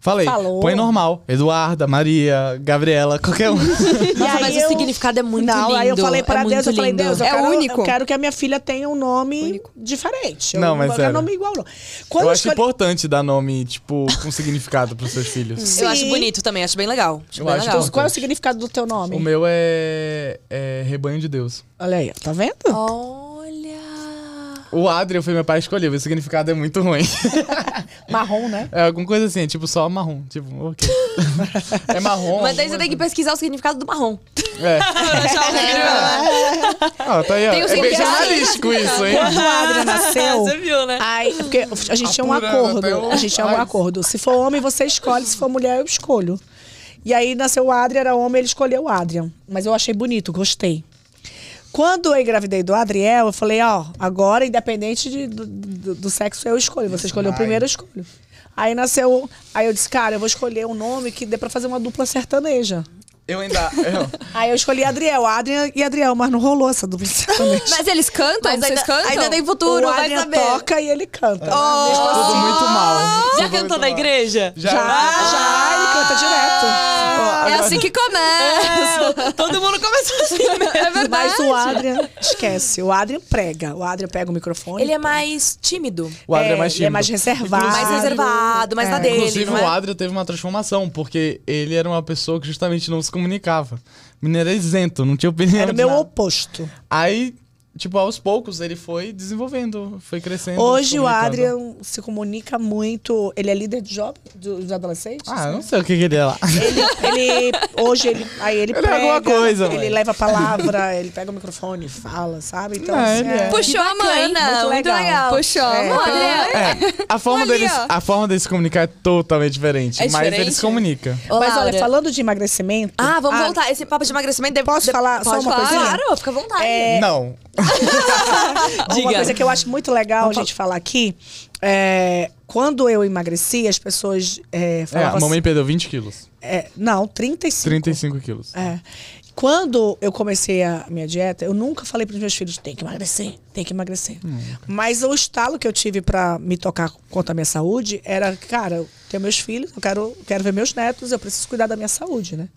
Falei, falou. Põe normal. Eduarda, Maria, Gabriela, qualquer um. Nossa, mas eu... o significado é muito não, lindo. Aí eu falei pra é Deus, eu falei, Deus, eu, é quero, único. eu quero que a minha filha tenha um nome único. diferente. Eu não, mas não quero nome igual, não. Quando eu acho escolhi... importante dar nome, tipo, com significado pros seus filhos. Sim. Eu acho bonito também, acho bem legal. Acho eu bem acho legal. Qual é o significado do teu nome? O meu é, é Rebanho de Deus. Olha aí, tá vendo? Olha... O Adriel foi meu pai escolheu, o significado é muito ruim. Marrom, né? É alguma coisa assim, é tipo só marrom. Tipo, ok. É marrom. Mas daí você tem que pesquisar o significado do marrom. É. Ah, tá aí, ó. Tem um é bem jornalístico isso, hein? Quando o Adriel nasceu... Você viu, né? Aí, porque a gente tinha um acordo. A gente tinha um acordo. Se for homem, você escolhe. Se for mulher, eu escolho. E aí nasceu o Adriel, era homem, ele escolheu o Adriel. Mas eu achei bonito, gostei. Quando eu engravidei do Adriel, eu falei, ó, agora, independente de, do, do, do sexo, eu escolho. Você escolheu o primeiro, eu escolho. Aí nasceu... Aí eu disse, cara, eu vou escolher um nome que dê pra fazer uma dupla sertaneja. Eu ainda... Eu... Aí eu escolhi Adriel, Adrian e Adriel, mas não rolou essa dupla sertaneja. Mas eles cantam? Mas vocês ainda, cantam? Ainda tem futuro, o vai Adrian saber. Toca e ele canta. Oh! Né? Tudo assim, muito mal. Já cantou na igreja? Já, já, já ele canta direto. É assim que começa. É, todo mundo começa assim, né? É verdade. Mas o Adrian, esquece. O Adrian prega. O Adrian pega o microfone. Ele é mais tímido. O Adrian é, é mais tímido. Ele é mais reservado. Inclusive, mais reservado, mais é. na dele. Inclusive, o Adrian teve uma transformação, porque ele era uma pessoa que justamente não se comunicava. O menino era isento, não tinha opinião. Era o meu nada. oposto. Aí, tipo, aos poucos, ele foi desenvolvendo, foi crescendo. Hoje o Adrian se comunica muito. Ele é líder de jovem, dos adolescentes? Ah, não sei o que, que ele é lá. Ele, ele, hoje ele, aí ele, ele prega, é alguma coisa, ele mãe. leva a palavra, ele pega o microfone, fala, sabe? Então, não, assim, é. Puxou a mãe, muito, muito legal. Puxou a mãe. É, a, forma deles, a forma deles se comunicar é totalmente diferente, é diferente? mas eles se comunicam. Olá, mas olha, Adrian. falando de emagrecimento... Ah, vamos a... voltar. Esse papo de emagrecimento... Deve, posso deve, falar só uma falar? coisinha? Claro, fica à vontade. É... Não. Diga. Uma coisa que eu acho muito legal a gente falar aqui é, quando eu emagreci, as pessoas é, falavam é, a mamãe assim, perdeu vinte quilos. É, não, trinta e cinco. trinta e cinco quilos. É. Quando eu comecei a minha dieta, eu nunca falei para os meus filhos, tem que emagrecer, tem que emagrecer. Hum. Mas o estalo que eu tive para me tocar quanto à minha saúde era, cara, eu tenho meus filhos, eu quero, quero ver meus netos, eu preciso cuidar da minha saúde, né?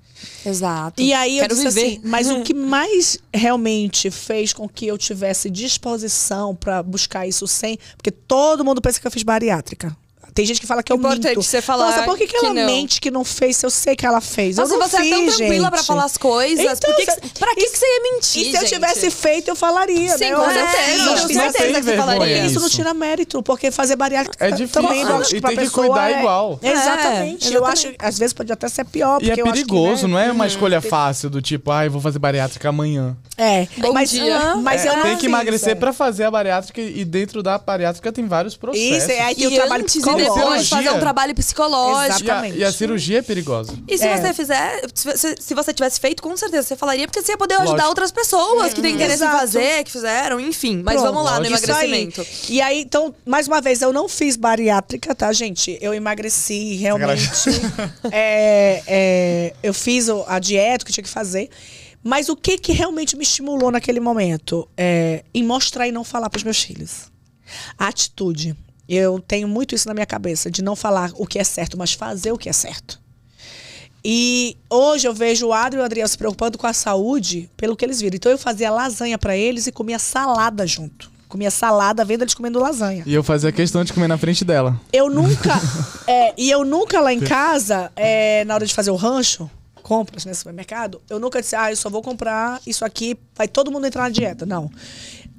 Exato. E aí eu disse assim, mas o que mais realmente fez com que eu tivesse disposição para buscar isso sem... Porque todo mundo pensa que eu fiz bariátrica. Tem gente que fala que eu minto. Importante você falar. Nossa, por que, que ela que mente que não fez se eu sei que ela fez? Nossa, eu não você fiz, é tão tranquila gente. pra falar as coisas. Então, por que cê, pra que, isso, que você ia mentir, E se gente? eu tivesse feito, eu falaria, Sim, né? Com certeza. Com certeza que você falaria. Isso não tira mérito, porque fazer bariátrica é difícil. Também não acho que pra e tem pessoa que cuidar é... igual. É, exatamente. É, eu acho às vezes pode até ser pior. Porque e é perigoso, eu acho que, né? não é uma hum, escolha tem... fácil do tipo, ah, eu vou fazer bariátrica amanhã. É. Mas eu tem que emagrecer pra fazer a bariátrica e dentro da bariátrica tem vários processos. Isso, aí tem o trabalho psicológico. Depois fazer um trabalho psicológico. Exatamente. E a, e a cirurgia é perigosa. E se é. você fizer, se, se você tivesse feito, com certeza você falaria, porque você ia poder ajudar Lógico. outras pessoas é. que têm interesse Exato. em fazer, que fizeram, enfim. Mas Pronto. vamos lá Lógico. no emagrecimento. Aí. E aí, então, mais uma vez, eu não fiz bariátrica, tá, gente? Eu emagreci, realmente. é, é, eu fiz a dieta que tinha que fazer. Mas o que, que realmente me estimulou naquele momento? É, em mostrar e não falar pros meus filhos. A atitude. Eu tenho muito isso na minha cabeça, de não falar o que é certo, mas fazer o que é certo. E hoje eu vejo o Adriel e o Adriel se preocupando com a saúde pelo que eles viram. Então eu fazia lasanha pra eles e comia salada junto. Comia salada, vendo eles comendo lasanha. E eu fazia questão de comer na frente dela. Eu nunca... é, e eu nunca lá em casa, é, na hora de fazer o rancho, compras nesse supermercado, eu nunca disse, ah, eu só vou comprar isso aqui, vai todo mundo entrar na dieta. Não.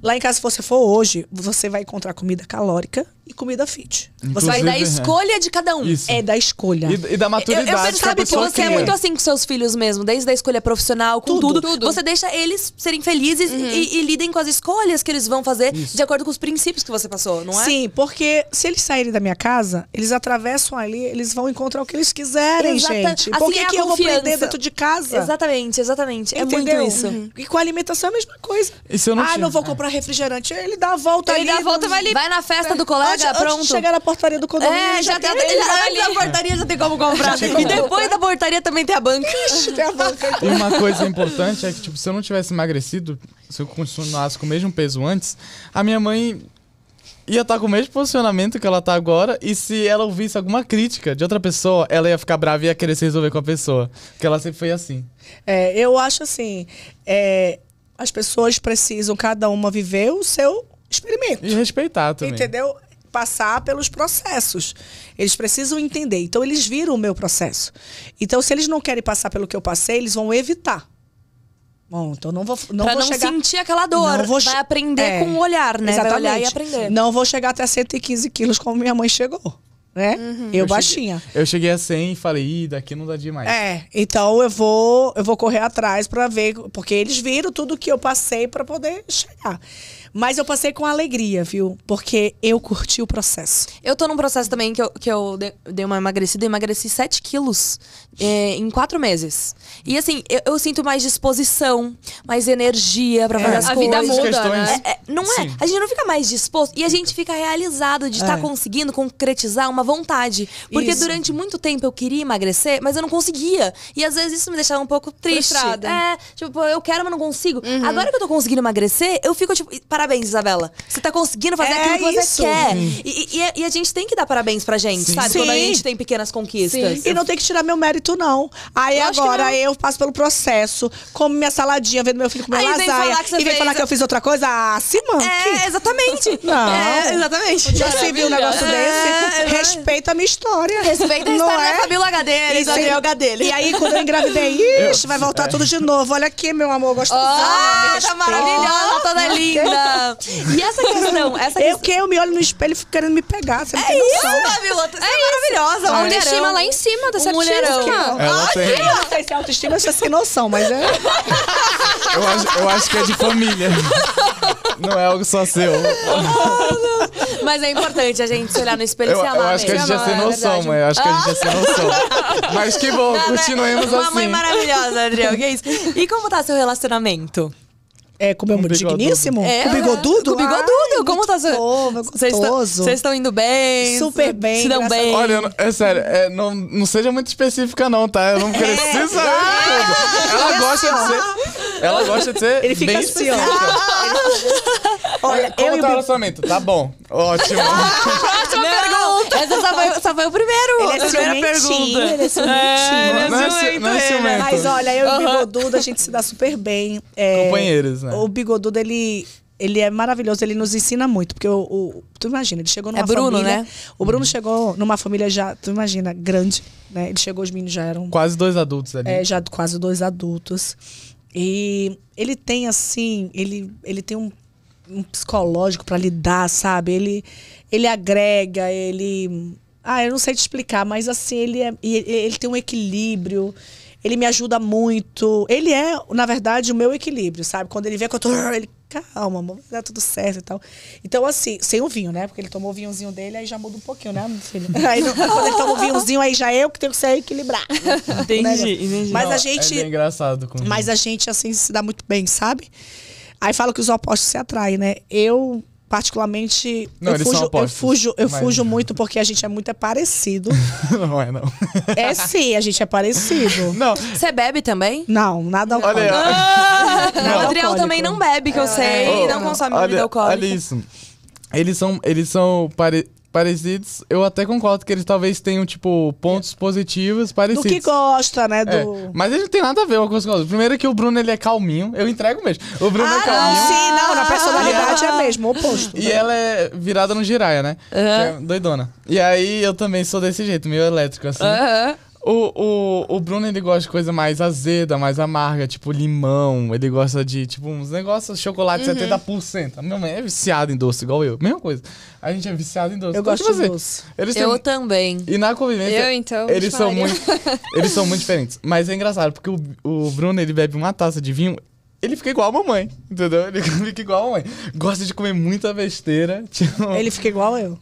Lá em casa, se você for hoje, você vai encontrar comida calórica e comida fit. Inclusive, você vai da escolha de cada um. Isso. É da escolha. E, e da maturidade. Eu, eu penso, sabe, que você cria. é muito assim com seus filhos mesmo. Desde a escolha profissional, com tudo. tudo. tudo. Você deixa eles serem felizes uhum. e, e lidem com as escolhas que eles vão fazer Isso. de acordo com os princípios que você passou, não é? Sim, porque se eles saírem da minha casa, eles atravessam ali, eles vão encontrar o que eles quiserem, Exata. gente. Assim, por que, é que eu vou aprender dentro de casa? Exatamente, exatamente. Entendeu? É muito isso. Uhum. E com a alimentação é a mesma coisa. Isso eu não ah, tinha. não vou comprar refrigerante. Ele dá a volta ele ali. Ele dá a volta, vai ali. Vai na festa é. do colega, antes, pronto. Antes de chegar na portaria do condomínio. É, já, já tem, ele já ali. Na portaria já tem como comprar. Tem como e depois comprar. da portaria também tem a banca. Ixi, tem a banca. E uma coisa importante é que, tipo, se eu não tivesse emagrecido, se eu continuasse com o mesmo peso antes, a minha mãe... ia estar com o mesmo posicionamento que ela tá agora, e se ela ouvisse alguma crítica de outra pessoa, ela ia ficar brava e ia querer se resolver com a pessoa. Porque ela sempre foi assim. É, eu acho assim, é, as pessoas precisam, cada uma, viver o seu experimento. E respeitar também. Entendeu? Passar pelos processos. Eles precisam entender. Então, eles viram o meu processo. Então, se eles não querem passar pelo que eu passei, eles vão evitar. Bom, então não vou, não pra vou não chegar... sentir aquela dor. Não vou... Vai aprender é, com o olhar, né? Exatamente. Vai olhar e aprender. Não vou chegar até cento e quinze quilos como minha mãe chegou, né? Uhum. Eu, eu baixinha. Cheguei, eu cheguei a cem e falei, ih, daqui não dá demais. É, então eu vou, eu vou correr atrás pra ver, porque eles viram tudo que eu passei pra poder chegar. Mas eu passei com alegria, viu? Porque eu curti o processo. Eu tô num processo também que eu, que eu dei uma emagrecida. Emagreci sete quilos é, em quatro meses. E assim, eu, eu sinto mais disposição, mais energia pra fazer é, as a coisas. A vida muda, questões, né? É, é, não é? Sim. A gente não fica mais disposto. E a gente fica realizado de estar é. tá conseguindo concretizar uma vontade. Porque isso. durante muito tempo eu queria emagrecer, mas eu não conseguia. E às vezes isso me deixava um pouco triste. Frustrada. É, tipo, eu quero, mas não consigo. Uhum. Agora que eu tô conseguindo emagrecer, eu fico tipo... Parabéns, Isabela. Você tá conseguindo fazer é aquilo que isso. você quer. E, e, e a gente tem que dar parabéns pra gente, Sim. sabe? Sim. Quando a gente tem pequenas conquistas. Sim. E não tem que tirar meu mérito, não. Aí eu agora não. eu passo pelo processo, como minha saladinha, vendo meu filho comer lasanha. Vem falar que você e vem fez... falar que eu fiz outra coisa? Ah, se manque. É, exatamente. Não. É, exatamente. Já se viu um negócio é, desse? É, Respeita a minha história. Respeita a história é? da Fabíola Gadelha, da Adriel Gadelha. E aí, quando eu engravidei, ixi, vai voltar é. tudo de novo. Olha aqui, meu amor, gostoso. Ah, oh, tá maravilhosa, toda linda. E essa questão, essa questão... Eu que eu me olho no espelho e fico querendo me pegar. Você não é tem isso, Fabíola. Você é, é maravilhosa. A autoestima lá em cima dessa mulherão. Ela tem. Eu não sei se é autoestima, eu sei sem noção, mas é... Eu acho, eu acho que é de família. Não é algo só seu. Oh, mas é importante a gente se olhar no espelho e se amar. Eu acho que a gente ia ser noção, mãe. Eu acho que a gente ia ser noção. Mas que bom, não, continuemos assim. Uma mãe maravilhosa, Adriel. Que é isso? E como tá seu relacionamento? É, como é um digníssimo? É, com bigodudo? Com bigodudo, ai, como tá? Vocês estão indo bem? Super bem. Se dão bem. Olha, não, é sério, é, não, não seja muito específica não, tá? Eu não preciso saber é. tudo. Ela gosta de ser... Ela gosta de ser Ele fica bem assim, ó. Olha, como eu tá o relacionamento? Tá bom. Ótimo. Ótima pergunta. Essa só foi, só foi o primeiro. Ele é a primeira pergunta. Ele é ciumentinho. É, não é ciumento. Não é ciumento. Mas olha, eu uhum. e o bigodudo, a gente se dá super bem. É... Companheiros, né? O bigodudo, ele, ele é maravilhoso, ele nos ensina muito. Porque o, o, tu imagina, ele chegou numa família... É Bruno, família, né? O Bruno uhum. chegou numa família já, tu imagina, grande, né? Ele chegou, os meninos já eram... Quase dois adultos ali. É, já quase dois adultos. E ele tem, assim, ele, ele tem um, um psicológico pra lidar, sabe? Ele, ele agrega, ele... Ah, eu não sei te explicar, mas assim, ele, é, ele, ele tem um equilíbrio... Ele me ajuda muito. Ele é, na verdade, o meu equilíbrio, sabe? Quando ele vê que eu tô... Ele, calma, amor, vai dar tudo certo e tal. Então, assim, sem o vinho, né? Porque ele tomou o vinhozinho dele, aí já muda um pouquinho, né, meu filho? Aí, quando ele toma o vinhozinho, aí já é eu que tenho que se equilibrar. Entendi, né? entendi. Mas não, a gente... É bem engraçado com Mas a gente, assim, se dá muito bem, sabe? Aí fala que os opostos se atraem, né? Eu... Particularmente, não, eu, fujo, eu fujo, eu mas... fujo muito porque a gente é muito é parecido. Não é, não. É sim, a gente é parecido. Não. Você bebe também? Não, nada alcoólico. Ah! O Adriel também não bebe, que eu sei, oh, não consome olha, bebida alcoólica. Olha isso. Eles são, eles são pare, parecidos. Eu até concordo que eles talvez tenham, tipo, pontos positivos parecidos. Do que gosta, né? Do... É. Mas ele não tem nada a ver uma coisa com a outra. Primeiro que o Bruno, ele é calminho. Eu entrego mesmo. O Bruno ah, é calminho. Não, sim, não, na personalidade é mesmo, o oposto. E ela é virada no giraia, né? Uhum. Que é doidona. E aí, eu também sou desse jeito, meio elétrico, assim. Uhum. O, o, o Bruno, ele gosta de coisa mais azeda, mais amarga, tipo limão. Ele gosta de, tipo, uns negócios, chocolate uhum. setenta por cento. A minha mãe é viciada em doce, igual eu. Mesma coisa. A gente é viciado em doce. Eu então, gosto de doce. Eles eu têm... também. E na convivência, eu, então, eles, são muito, eles são muito diferentes. Mas é engraçado, porque o, o Bruno, ele bebe uma taça de vinho... Ele fica igual a mamãe, entendeu? Ele fica igual a mamãe. Gosta de comer muita besteira. Tipo... Ele fica igual a eu.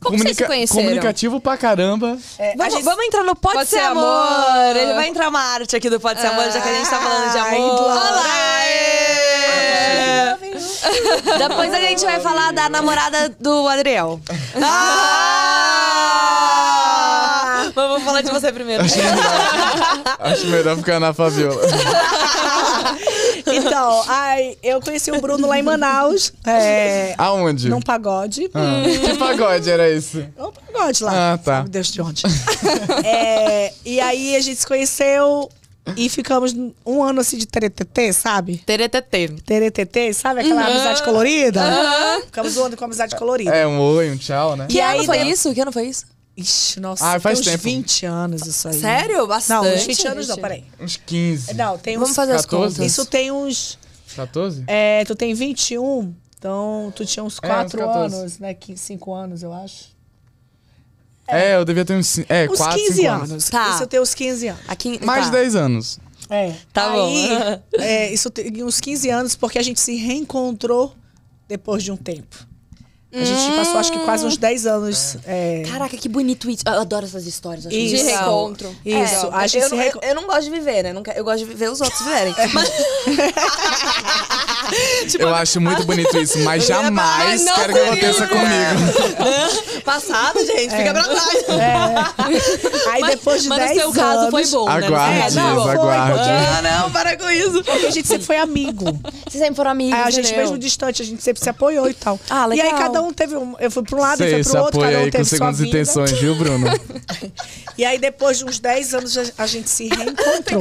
Como Comunica vocês conheceram? Comunicativo pra caramba. É, vamos, gente... vamos entrar no Pode, Pode Ser Amor. Amor. Ele vai entrar uma arte aqui do Pode ah, Ser Amor, já que a gente tá falando de amor. Olá! É. Depois a gente vai falar da namorada do Adriel. Ah! Ah! Mas vou falar de você primeiro. Acho melhor, acho melhor ficar na Fabíola. Então, ai, eu conheci o Bruno lá em Manaus. É, aonde? Num pagode. Ah. Que pagode era esse? Um pagode lá. Ah, tá. Meu Deus, de onde? É, e aí a gente se conheceu e ficamos um ano assim de teretetê, sabe? Teretetê. Teretetê, sabe aquela uhum. amizade colorida? Uhum. Ficamos um ano com amizade colorida. É, um oi, um tchau, né? Que, que ano aí, foi não... isso? Que ano foi isso? Ixi, nossa, ah, faz tem uns tempo. vinte anos isso aí. Sério? Bastante? Não, uns vinte anos não, peraí. Uns quinze. Não, tem uns... Vamos fazer quatorze? As contas. Isso tem uns... quatorze? É, tu tem vinte e um, então tu tinha uns quatro é, uns anos, né? cinco anos, eu acho. É, é eu devia ter uns, é, uns quatro, quinze anos. anos. Tá. Isso eu tenho uns quinze anos. Aqui, mais tá. dez anos. É. Tá aí, bom. É, isso tem uns quinze anos, porque a gente se reencontrou depois de um tempo. A gente hum. passou, acho que quase uns dez anos. É. É... Caraca, que bonito isso. Eu adoro essas histórias. Acho isso. De reencontro. Isso. É, a gente eu, não, reenco... eu, eu não gosto de viver, né? Eu gosto de ver os outros viverem. Tipo, eu acho muito bonito isso, mas jamais não, quero que aconteça comigo. Passado, gente, é. Fica pra trás. É. Aí mas, depois de dez anos... Mas o seu caso foi bom, né? Aguarde, é, não, isso, aguarde. Foi, ah, não, para com isso. Porque a gente sempre foi amigo. Vocês sempre foram amigos, aí, a gente, entendeu? Mesmo distante, a gente sempre se apoiou e tal. Ah, legal. E aí cada um teve um... Eu fui pra um lado, eu fui pro outro, cada um teve com segundas intenções, viu, Bruno? E aí depois de uns dez anos, a gente se reencontrou.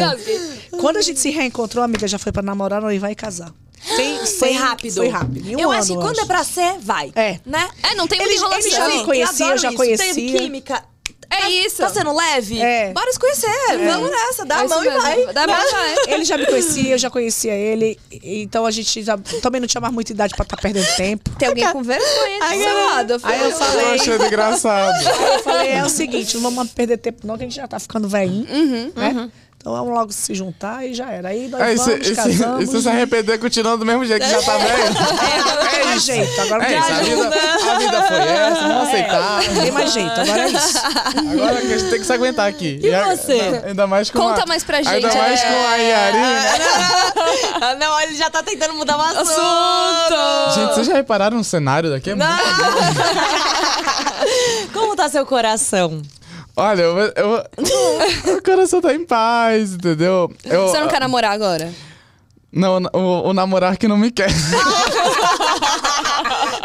Quando a gente se reencontrou, a amiga já foi pra namorar, não, e vai casar. Sem, sem, foi rápido. Foi rápido. Eu um acho ano, que quando acho. É pra ser, vai. É. Né? É, não tem muita enrolação. Eles já me conheciam, eu já conhecia. Teve química. É tá, isso. Tá sendo leve? É. Bora se conhecer. É. Vamos nessa. Dá é a mão e vai. Dá a mão e vai. Ele já me conhecia, eu já conhecia ele. Então a gente já, também não tinha mais muita idade pra estar tá perdendo tempo. Tem alguém com vergonha do seu lado. Aí eu falei... Eu achei engraçado. Eu falei, é o seguinte, não vamos perder tempo não, que a gente já tá ficando velhinho. Uhum, né? Uhum. Então vamos logo se juntar e já era. Aí nós é, vamos, se, casamos. E se se arrepender continuando do mesmo jeito que já tá velho? É, é, é, é jeito, agora é isso, a, vida, a vida foi essa, vamos é, aceitar. Não tem mais jeito, agora é isso. Agora a gente tem que se aguentar aqui. E, e você? A, ainda mais com Conta a, mais pra gente. Ainda é. mais com a Yarin, né? Não, ele já tá tentando mudar o assunto. assunto. Gente, vocês já repararam o cenário daqui? É muito legal. Como tá seu coração? Olha, eu, eu, o coração tá em paz, entendeu? Eu, Você não quer namorar agora? Não, o, o namorar que não me quer.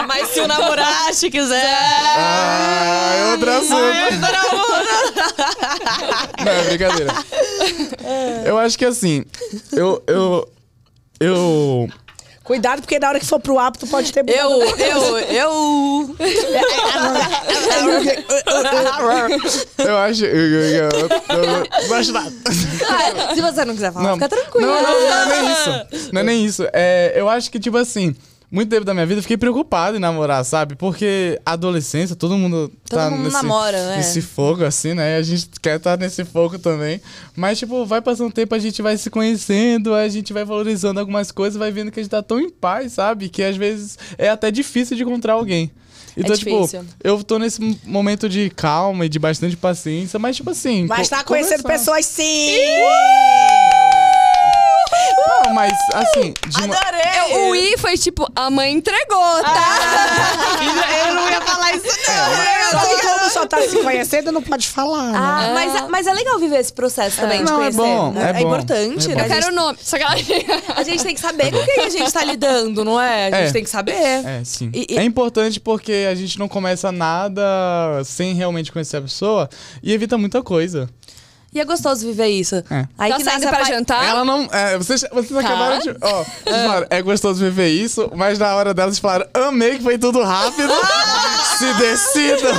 Mas se o namorar te quiser... Ah, é outro assunto. Não, é brincadeira. Eu acho que assim, eu... eu, eu Cuidado, porque na hora que for pro ar, tu pode ter... Eu, eu, eu... Eu acho... Se você não quiser falar, não. Fica tranquilo. Não, não, não, não é isso. Não é nem isso. É, eu acho que, tipo assim, muito tempo da minha vida eu fiquei preocupado em namorar, sabe? Porque adolescência, todo mundo todo tá mundo nesse, namora, né? nesse fogo, assim, né? A gente quer estar tá nesse fogo também. Mas, tipo, vai passando um tempo, a gente vai se conhecendo, a gente vai valorizando algumas coisas, vai vendo que a gente tá tão em paz, sabe? Que às vezes é até difícil de encontrar alguém. Então, é tipo, eu tô nesse momento de calma e de bastante paciência, mas, tipo assim... Mas tá conhecendo conversar. pessoas, sim! Uh! Não, mas assim... De uma... Adorei! Eu, o I foi tipo, a mãe entregou, tá? Ah, eu não ia falar isso não. É, mas... Só que como só tá se conhecendo, não pode falar, ah, né? Mas, mas é legal viver esse processo é. também de não, conhecer. É, bom, é, é bom, importante, é né? Eu quero o nome. Só que a gente tem que saber é com quem a gente tá lidando, não é? A gente é. tem que saber. É, sim. E, e... É importante porque a gente não começa nada sem realmente conhecer a pessoa e evita muita coisa. E é gostoso viver isso. É. Aí tá que saindo pra pai... jantar... Ela não... É, vocês vocês tá. acabaram de... Ó, falaram, é gostoso viver isso, mas na hora delas falaram, amei que foi tudo rápido. Se decida.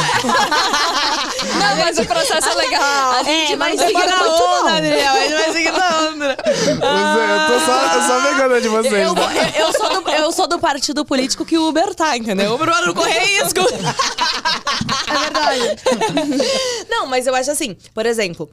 Não, mas o processo é legal. A gente é, vai seguir na outra, Adriel. A gente vai seguir na outra. Ah, eu tô só, eu só pegando de vocês. Eu, né? eu, eu, sou do, eu sou do partido político que o Uber tá, entendeu? O Bruno não corre risco. É verdade. Não, mas eu acho assim, por exemplo...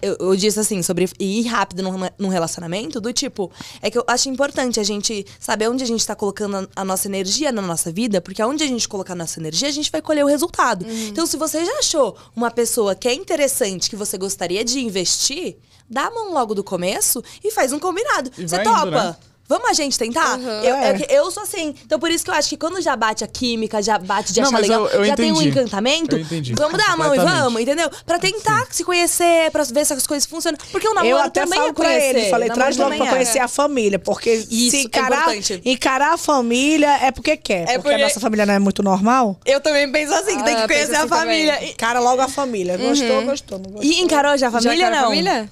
Eu, eu disse assim, sobre ir rápido num, num relacionamento, do tipo, é que eu acho importante a gente saber onde a gente tá colocando a, a nossa energia na nossa vida, porque onde a gente colocar a nossa energia, a gente vai colher o resultado. Uhum. Então, se você já achou uma pessoa que é interessante, que você gostaria de investir, dá a mão logo do começo e faz um combinado. E você topa? Indo, né? vamos a gente tentar? Uhum, eu, é. eu, eu sou assim. Então por isso que eu acho que quando já bate a química, já bate de achar não, legal, eu, eu já entendi. Tem um encantamento. Vamos dar a mão e vamos, entendeu? Pra tentar Sim. se conhecer, pra ver se as coisas funcionam. Porque o namoro eu até também falo é conhecer. Pra ele, falei, traz logo pra é. conhecer a família. Porque isso se encarar, é encarar a família é porque quer. É porque, porque a nossa família não é muito normal. Eu também penso assim, que ah, tem que conhecer assim a família. Também. Cara, logo a família. Uhum. Gostou, gostou, não gostou. E encarou já a família ou não? Família?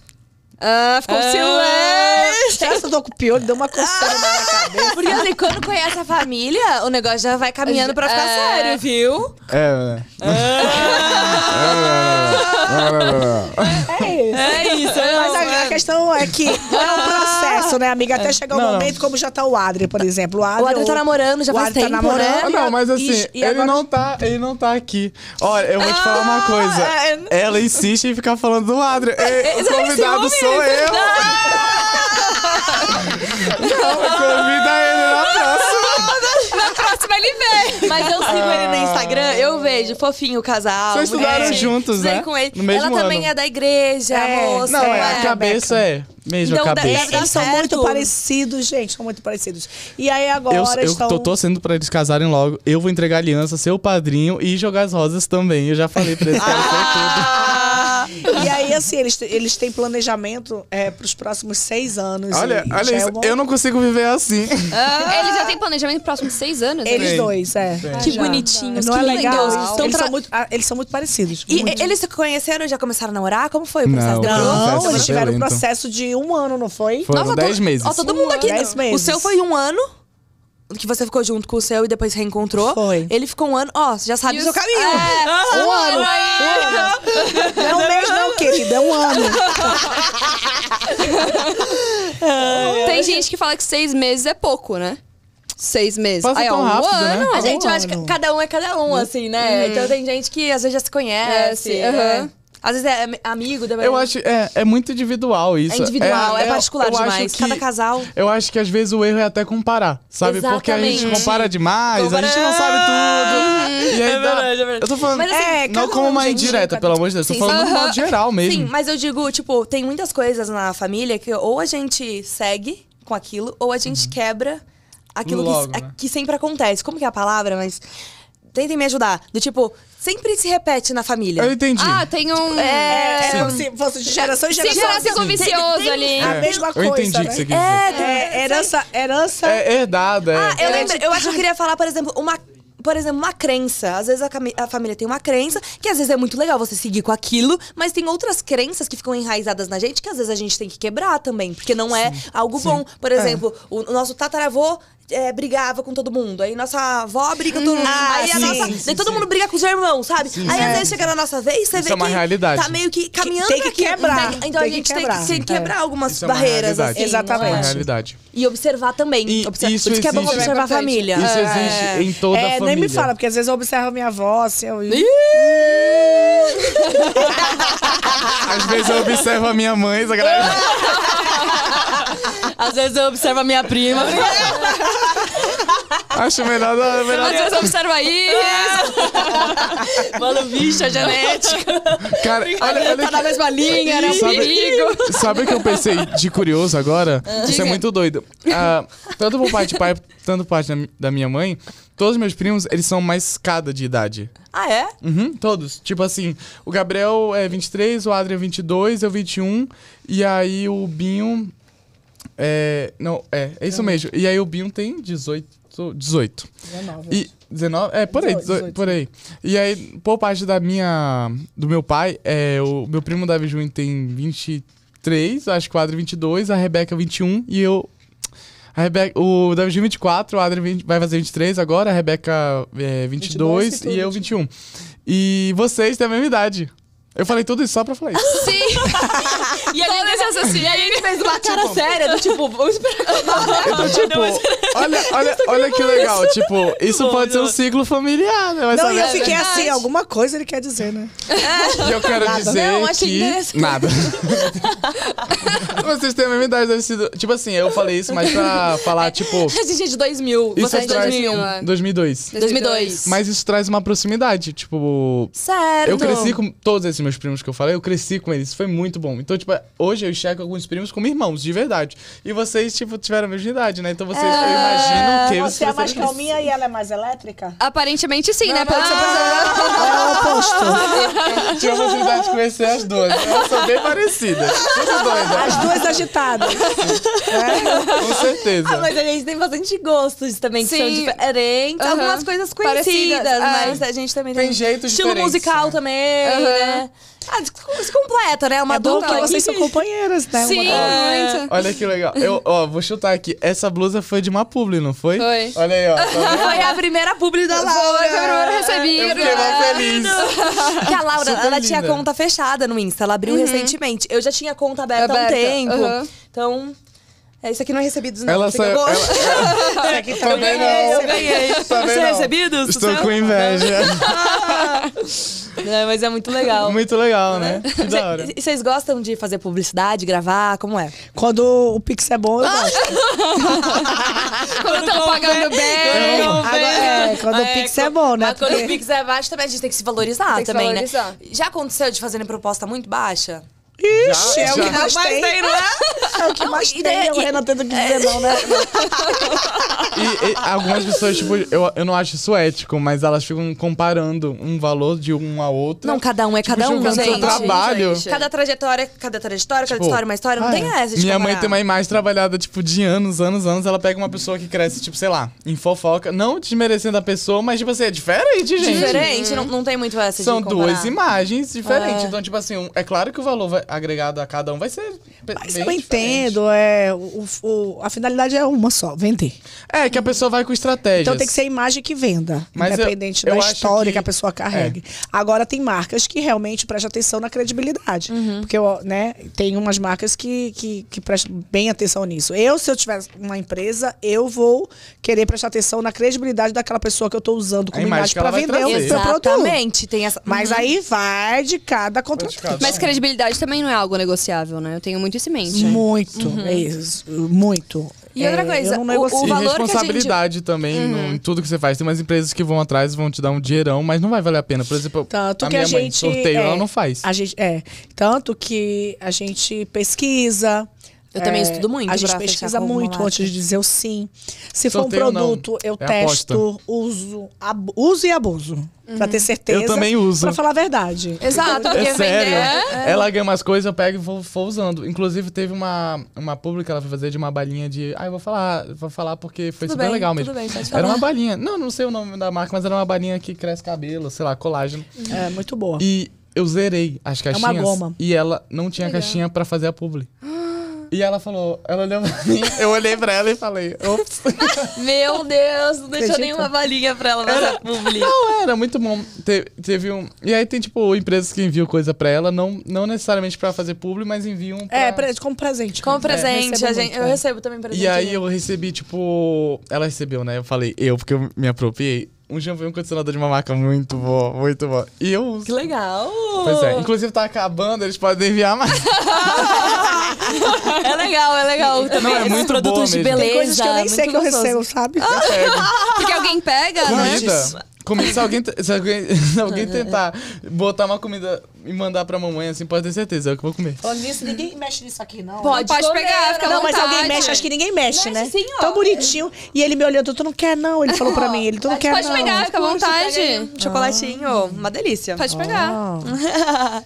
Ah, ficou ah, com silêncio. Será que eu tô com o piolho? Deu uma coceira ah, na minha cabeça. Porque assim, quando conhece a família, o negócio já vai caminhando pra ficar é. sério, viu? É, é. É isso. É isso. É Mas a, a questão é que é um processo, né, amiga? Até chegar o não, momento, não. como já tá o Adriel, por exemplo. O Adriel, o Adriel tá namorando, já faz tempo, tá namorando. Né? Não, mas assim, e, e ele, agora... não tá, ele não tá aqui. Olha, eu vou te falar uma coisa. Ah, ela insiste em ficar falando do Adriel. É, o convidado sou eu. Não, convida ele na próxima. Na próxima ele vem. Mas eu sigo ele no Instagram, eu vejo fofinho o casal. Vocês estudaram juntos, né? Com ele. No mesmo ela ano. Também é da igreja, é. a moça. Não, é, a, a cabeça é... Mesmo então, cabeça. Eles são muito parecidos, gente. São muito parecidos. E aí agora eu, eu estão... Eu tô torcendo pra eles casarem logo. Eu vou entregar aliança, ser o padrinho e jogar as rosas também. Eu já falei pra eles que ah! tudo. E aí, assim, eles, eles têm planejamento é, pros próximos seis anos. Olha, e, olha isso. É bom... Eu não consigo viver assim. Ah! Eles já têm planejamento pros próximos seis anos? Eles né? dois, é. Sim. Que bonitinhos, não que é legal. legal. Eles, pra... são muito, eles são muito parecidos. E muito. Eles se conheceram, já começaram a namorar? Como foi o processo? Não, não, não, não eles tiveram um processo de um ano, não foi? Foram dez meses. Ó, todo mundo aqui. O seu foi um ano, que você ficou junto com o seu e depois reencontrou. Foi. Ele ficou um ano, ó, você já sabe o seu caminho. É, um ano, um ano. Não é um mês não, querida, é um ano. Tem gente que fala que seis meses é pouco, né? Seis meses. Passa aí, ó, tão rápido, um ano. Né? A gente, um eu acho que cada um é cada um, assim, né? Hum. Então tem gente que às vezes já se conhece. Aham. É, uhum. Às vezes é amigo da... Eu acho é, é muito individual isso. É individual, é, é particular demais. Que, cada casal... Eu acho que às vezes o erro é até comparar, sabe? Exatamente. Porque a gente compara demais, compara... a gente não sabe tudo. Hum, e aí é verdade, é verdade. Eu tô falando... Mas, assim, é, não como um uma indireta, pelo amor de Deus. Sim. Tô falando uh-huh. muito mal geral mesmo. Sim, mas eu digo, tipo, tem muitas coisas na família que ou a gente segue com aquilo, ou a gente uhum. quebra aquilo Logo, que, né? que sempre acontece. Como que é a palavra, mas... Tentem me ajudar. Do tipo, sempre se repete na família. Eu entendi. Ah, tem um... É, é se fosse de geração em geração. Se gerasse com vicioso tem, ali. É, a mesma coisa, eu entendi, né? Que você quis dizer. É, é, herança, herança... É herdada. É. Ah, eu lembro, eu acho que eu queria falar, por exemplo, uma... Por exemplo, uma crença. Às vezes a, a família tem uma crença, que às vezes é muito legal você seguir com aquilo, mas tem outras crenças que ficam enraizadas na gente, que às vezes a gente tem que quebrar também, porque não Sim. é algo Sim. bom. Por exemplo, é. o, o nosso tataravô é, brigava com todo mundo, aí nossa avó briga com todo mundo, ah, aí sim, a nossa, sim, todo sim. mundo briga com os irmãos, sabe? Sim, aí é. às vezes chega na nossa vez, você Isso vê é uma que realidade. Tá meio que caminhando... Tem que quebrar. Tem, então tem a gente que quebrar. tem que quebrar é. algumas Isso barreiras, é assim. Exatamente. É uma realidade. E observar também. E, observa, isso existe, que é bom observar a família. Isso existe é. em toda é, a família. É, nem me fala, porque às vezes eu observo a minha avó, assim, eu... Às vezes eu observo a minha mãe, essa galera... Às vezes eu observo a minha prima. Acho melhor... Não, melhor... Às vezes eu observo a Isa. Mano, bicho, a genética. Cara, olha, olha tá que... na mesma linha, né? Um perigo. Sabe o que eu pensei de curioso agora? Ah, Isso diga. é muito doido. Ah, tanto por parte de pai, tanto por parte da minha mãe, todos os meus primos, eles são mais cada de idade. Ah, é? Uhum, todos. Tipo assim, o Gabriel é vinte e três, o Adrian é vinte e dois, eu vinte e um. E aí o Binho... É, não, é, é isso mesmo. E aí o Binho tem dezoito. dezenove. E dezenove, é, por aí, dezoito, dezoito. Por aí. E aí, por parte da minha, do meu pai, é, o meu primo Davi Júnior tem vinte e três, acho que o Adri vinte e dois, a Rebeca vinte e um e eu... A Rebeca, o Davi Júnior vinte e quatro, o Adri vinte, vai fazer vinte e três agora, a Rebeca é, vinte e dois e eu vinte e um. E vocês têm a mesma idade. Eu falei tudo isso só pra falar isso. Sim! E a gente fez uma cara tipo, séria do tipo, vamos esperar acabar. Então, tipo, olha, olha, olha que legal. Isso. Tipo, isso bom, pode não. ser um ciclo familiar, né? Mas não, e eu fiquei é assim, alguma coisa ele quer dizer, né? É. E eu quero nada. dizer não, que... Nada. Vocês têm a mesma idade, deve ser... Tipo assim, eu falei isso, mas pra falar, tipo... A gente é de dois mil, você é de dois mil e um. dois mil e dois. dois mil e dois. Mas isso traz uma proximidade, tipo... Certo. Eu cresci com todos esses meus primos que eu falei, eu cresci com eles, foi muito bom. Então, tipo, hoje eu enxergo alguns primos como irmãos, de verdade. E vocês, tipo, tiveram a mesma idade, né? Então vocês, é... eu imagino que... Você é mais calminha e ela é mais elétrica? Aparentemente sim, não, né? Pelo que você percebeu. Tive a oportunidade de conhecer as duas. Elas são bem parecidas. As duas, né? As duas agitadas. É? Com certeza. Ah, mas a gente tem bastante gostos também, que sim. são diferentes. Uhum. Algumas coisas conhecidas, parecidas, mas a gente também tem... Tem jeitos estilo diferentes. Estilo musical, né? também, uhum. né? Ah, se completa, né? Uma é dupla. Porque vocês são companheiras, né? Sim. É. Olha que legal. Eu, ó, vou chutar aqui. Essa blusa foi de uma publi, não foi? Foi. Olha aí, ó. Tá foi a primeira publi da Laura que eu primeiro recebi. Eu fiquei mal feliz. Porque a Laura, super ela linda. Tinha conta fechada no Insta. Ela abriu uhum. recentemente. Eu já tinha conta aberta, aberta. há um tempo. Uhum. Então... É, isso aqui não é recebidos, não. Ela saiu. Ela... Isso aqui também eu ganhei, não. Eu ganhei. Também você é recebidos? Estou com inveja. Não, mas é muito legal. Muito legal, né? Que da hora. E vocês gostam de fazer publicidade, gravar? Como é? Quando o Pix é bom, eu gosto. Quando estão pagando bem. Eu... Agora, é, quando ah, o Pix é, é bom, né? Mas quando Porque... o Pix é baixo, também a gente tem que se valorizar tem que também, valorizar. né? Já aconteceu de fazerem proposta muito baixa? Ixi, é o que mais tem, né? É o que mais tem, o Renan tendo que dizer não, né? E, e algumas pessoas, tipo, eu, eu não acho isso ético, mas elas ficam comparando um valor de um a outro. Não, cada um é cada tipo, um, gente. Seu trabalho. Gente, gente. Cada trajetória, cada trajetória, tipo, cada história, uma história, não ai, tem essa de Minha comparar. Mãe tem uma imagem trabalhada, tipo, de anos, anos, anos. Ela pega uma pessoa que cresce, tipo, sei lá, em fofoca. Não desmerecendo a pessoa, mas, tipo assim, é diferente, gente. Diferente, hum. não, não tem muito essa São de comparar. São duas imagens diferentes. É. Então, tipo assim, um, é claro que o valor vai agregado a cada um vai ser mas eu diferente. entendo é o, o a finalidade é uma só, vender. É que a pessoa vai com estratégias, então tem que ser a imagem que venda, mas independente eu, eu da história que... que a pessoa carregue. É. Agora tem marcas que realmente prestam atenção na credibilidade, uhum. porque né tem umas marcas que, que que prestam bem atenção nisso. Eu, se eu tiver uma empresa, eu vou querer prestar atenção na credibilidade daquela pessoa que eu estou usando como a imagem para vender o meu produto. Exatamente, tem essa... mas uhum. aí vai de cada contratante. Mas credibilidade também não é algo negociável, né? Eu tenho muito isso em mente. Muito, uhum. é isso. Muito. E é, outra coisa, o, o valor e responsabilidade que a gente... também uhum. no, em tudo que você faz. Tem umas empresas que vão atrás e vão te dar um dinheirão, mas não vai valer a pena. Por exemplo, tanto a que minha a mãe gente, sorteio, é, ela não faz. A gente, é, tanto que a gente pesquisa. Eu é, também estudo muito. A gente pesquisa muito antes de dizer o sim. Se sorteio for um produto, eu é testo, aposta. uso, ab, uso e abuso. Uhum. Pra ter certeza. Eu também uso. Pra falar a verdade. Exato. É sério. É. Ela ganha umas coisas, eu pego e vou, vou usando. Inclusive, teve uma, uma pública, ela foi fazer de uma balinha de... Ah, eu vou falar, vou falar porque foi tudo super bem, legal mesmo. Tudo bem, pode falar. Era uma balinha. Não, não sei o nome da marca, mas era uma balinha que cresce cabelo, sei lá, colágeno. É, muito boa. E eu zerei as caixinhas. É uma goma. E ela não tinha legal. caixinha pra fazer a publi. E ela falou, ela olhou pra mim, eu olhei pra ela e falei, ops. Meu Deus, não deixou nenhuma balinha pra ela fazer publi. Não, era muito bom. Te, teve um... E aí tem, tipo, empresas que enviam coisa pra ela, não, não necessariamente pra fazer publi, mas enviam pra... É, pra, como presente. Como presente, é, eu, a gente, muito, eu é. recebo também presente. E aí eu recebi, tipo... Ela recebeu, né? Eu falei, eu, porque eu me apropiei. Um shampoo e um condicionador de uma marca muito boa, muito boa. E eu uso. Que legal! Pois é. Inclusive, tá acabando, eles podem enviar mais. É legal, é legal. Também não, é esses muito produtos de beleza. Tem coisas que eu nem sei que gostoso. eu recebo, sabe? Eu pego. Porque alguém pega, Comida. né? Comida. Se alguém, se alguém, se alguém tentar botar uma comida e mandar pra mamãe, assim, pode ter certeza, é o que eu vou comer. Falando nisso, ninguém mexe nisso aqui, não. Pode, pode comer, pegar, fica Não, mas alguém mexe, acho que ninguém mexe, mexe né? Sim, ó. Tão bonitinho. E ele me olhando, tu não quer, não. Ele falou pra mim, ele, tu não quer, não. Pode pegar, fica à vontade. Chocolatinho, ah. uma delícia. Pode pegar. Ah.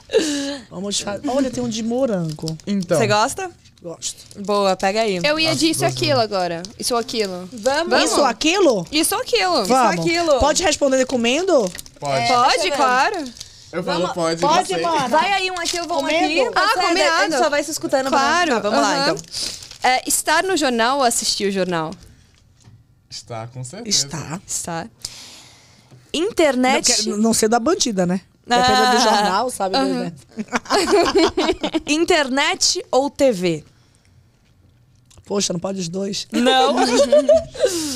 Vamos Olha, tem um de morango. Então. Você gosta? Gosto. Boa, pega aí. Eu ia disso aquilo agora. Isso ou aquilo? Vamos. Isso ou aquilo? Isso ou aquilo? Isso ou aquilo? Pode responder comendo? Pode. É, pode, claro. Eu falo vamos, pode, pode, mano. Vai aí um aqui, eu vou Comendo? um aqui. Ah, combinado. A gente só vai se escutando. Claro. Vamos, tá, vamos uhum. lá, então. É, estar no jornal ou assistir o jornal? Está, com certeza. Está. Está. Internet... Não, não ser da bandida, né? Dependendo ah. do jornal, sabe? Uhum. Né? Internet ou T V? Poxa, não pode os dois? Não.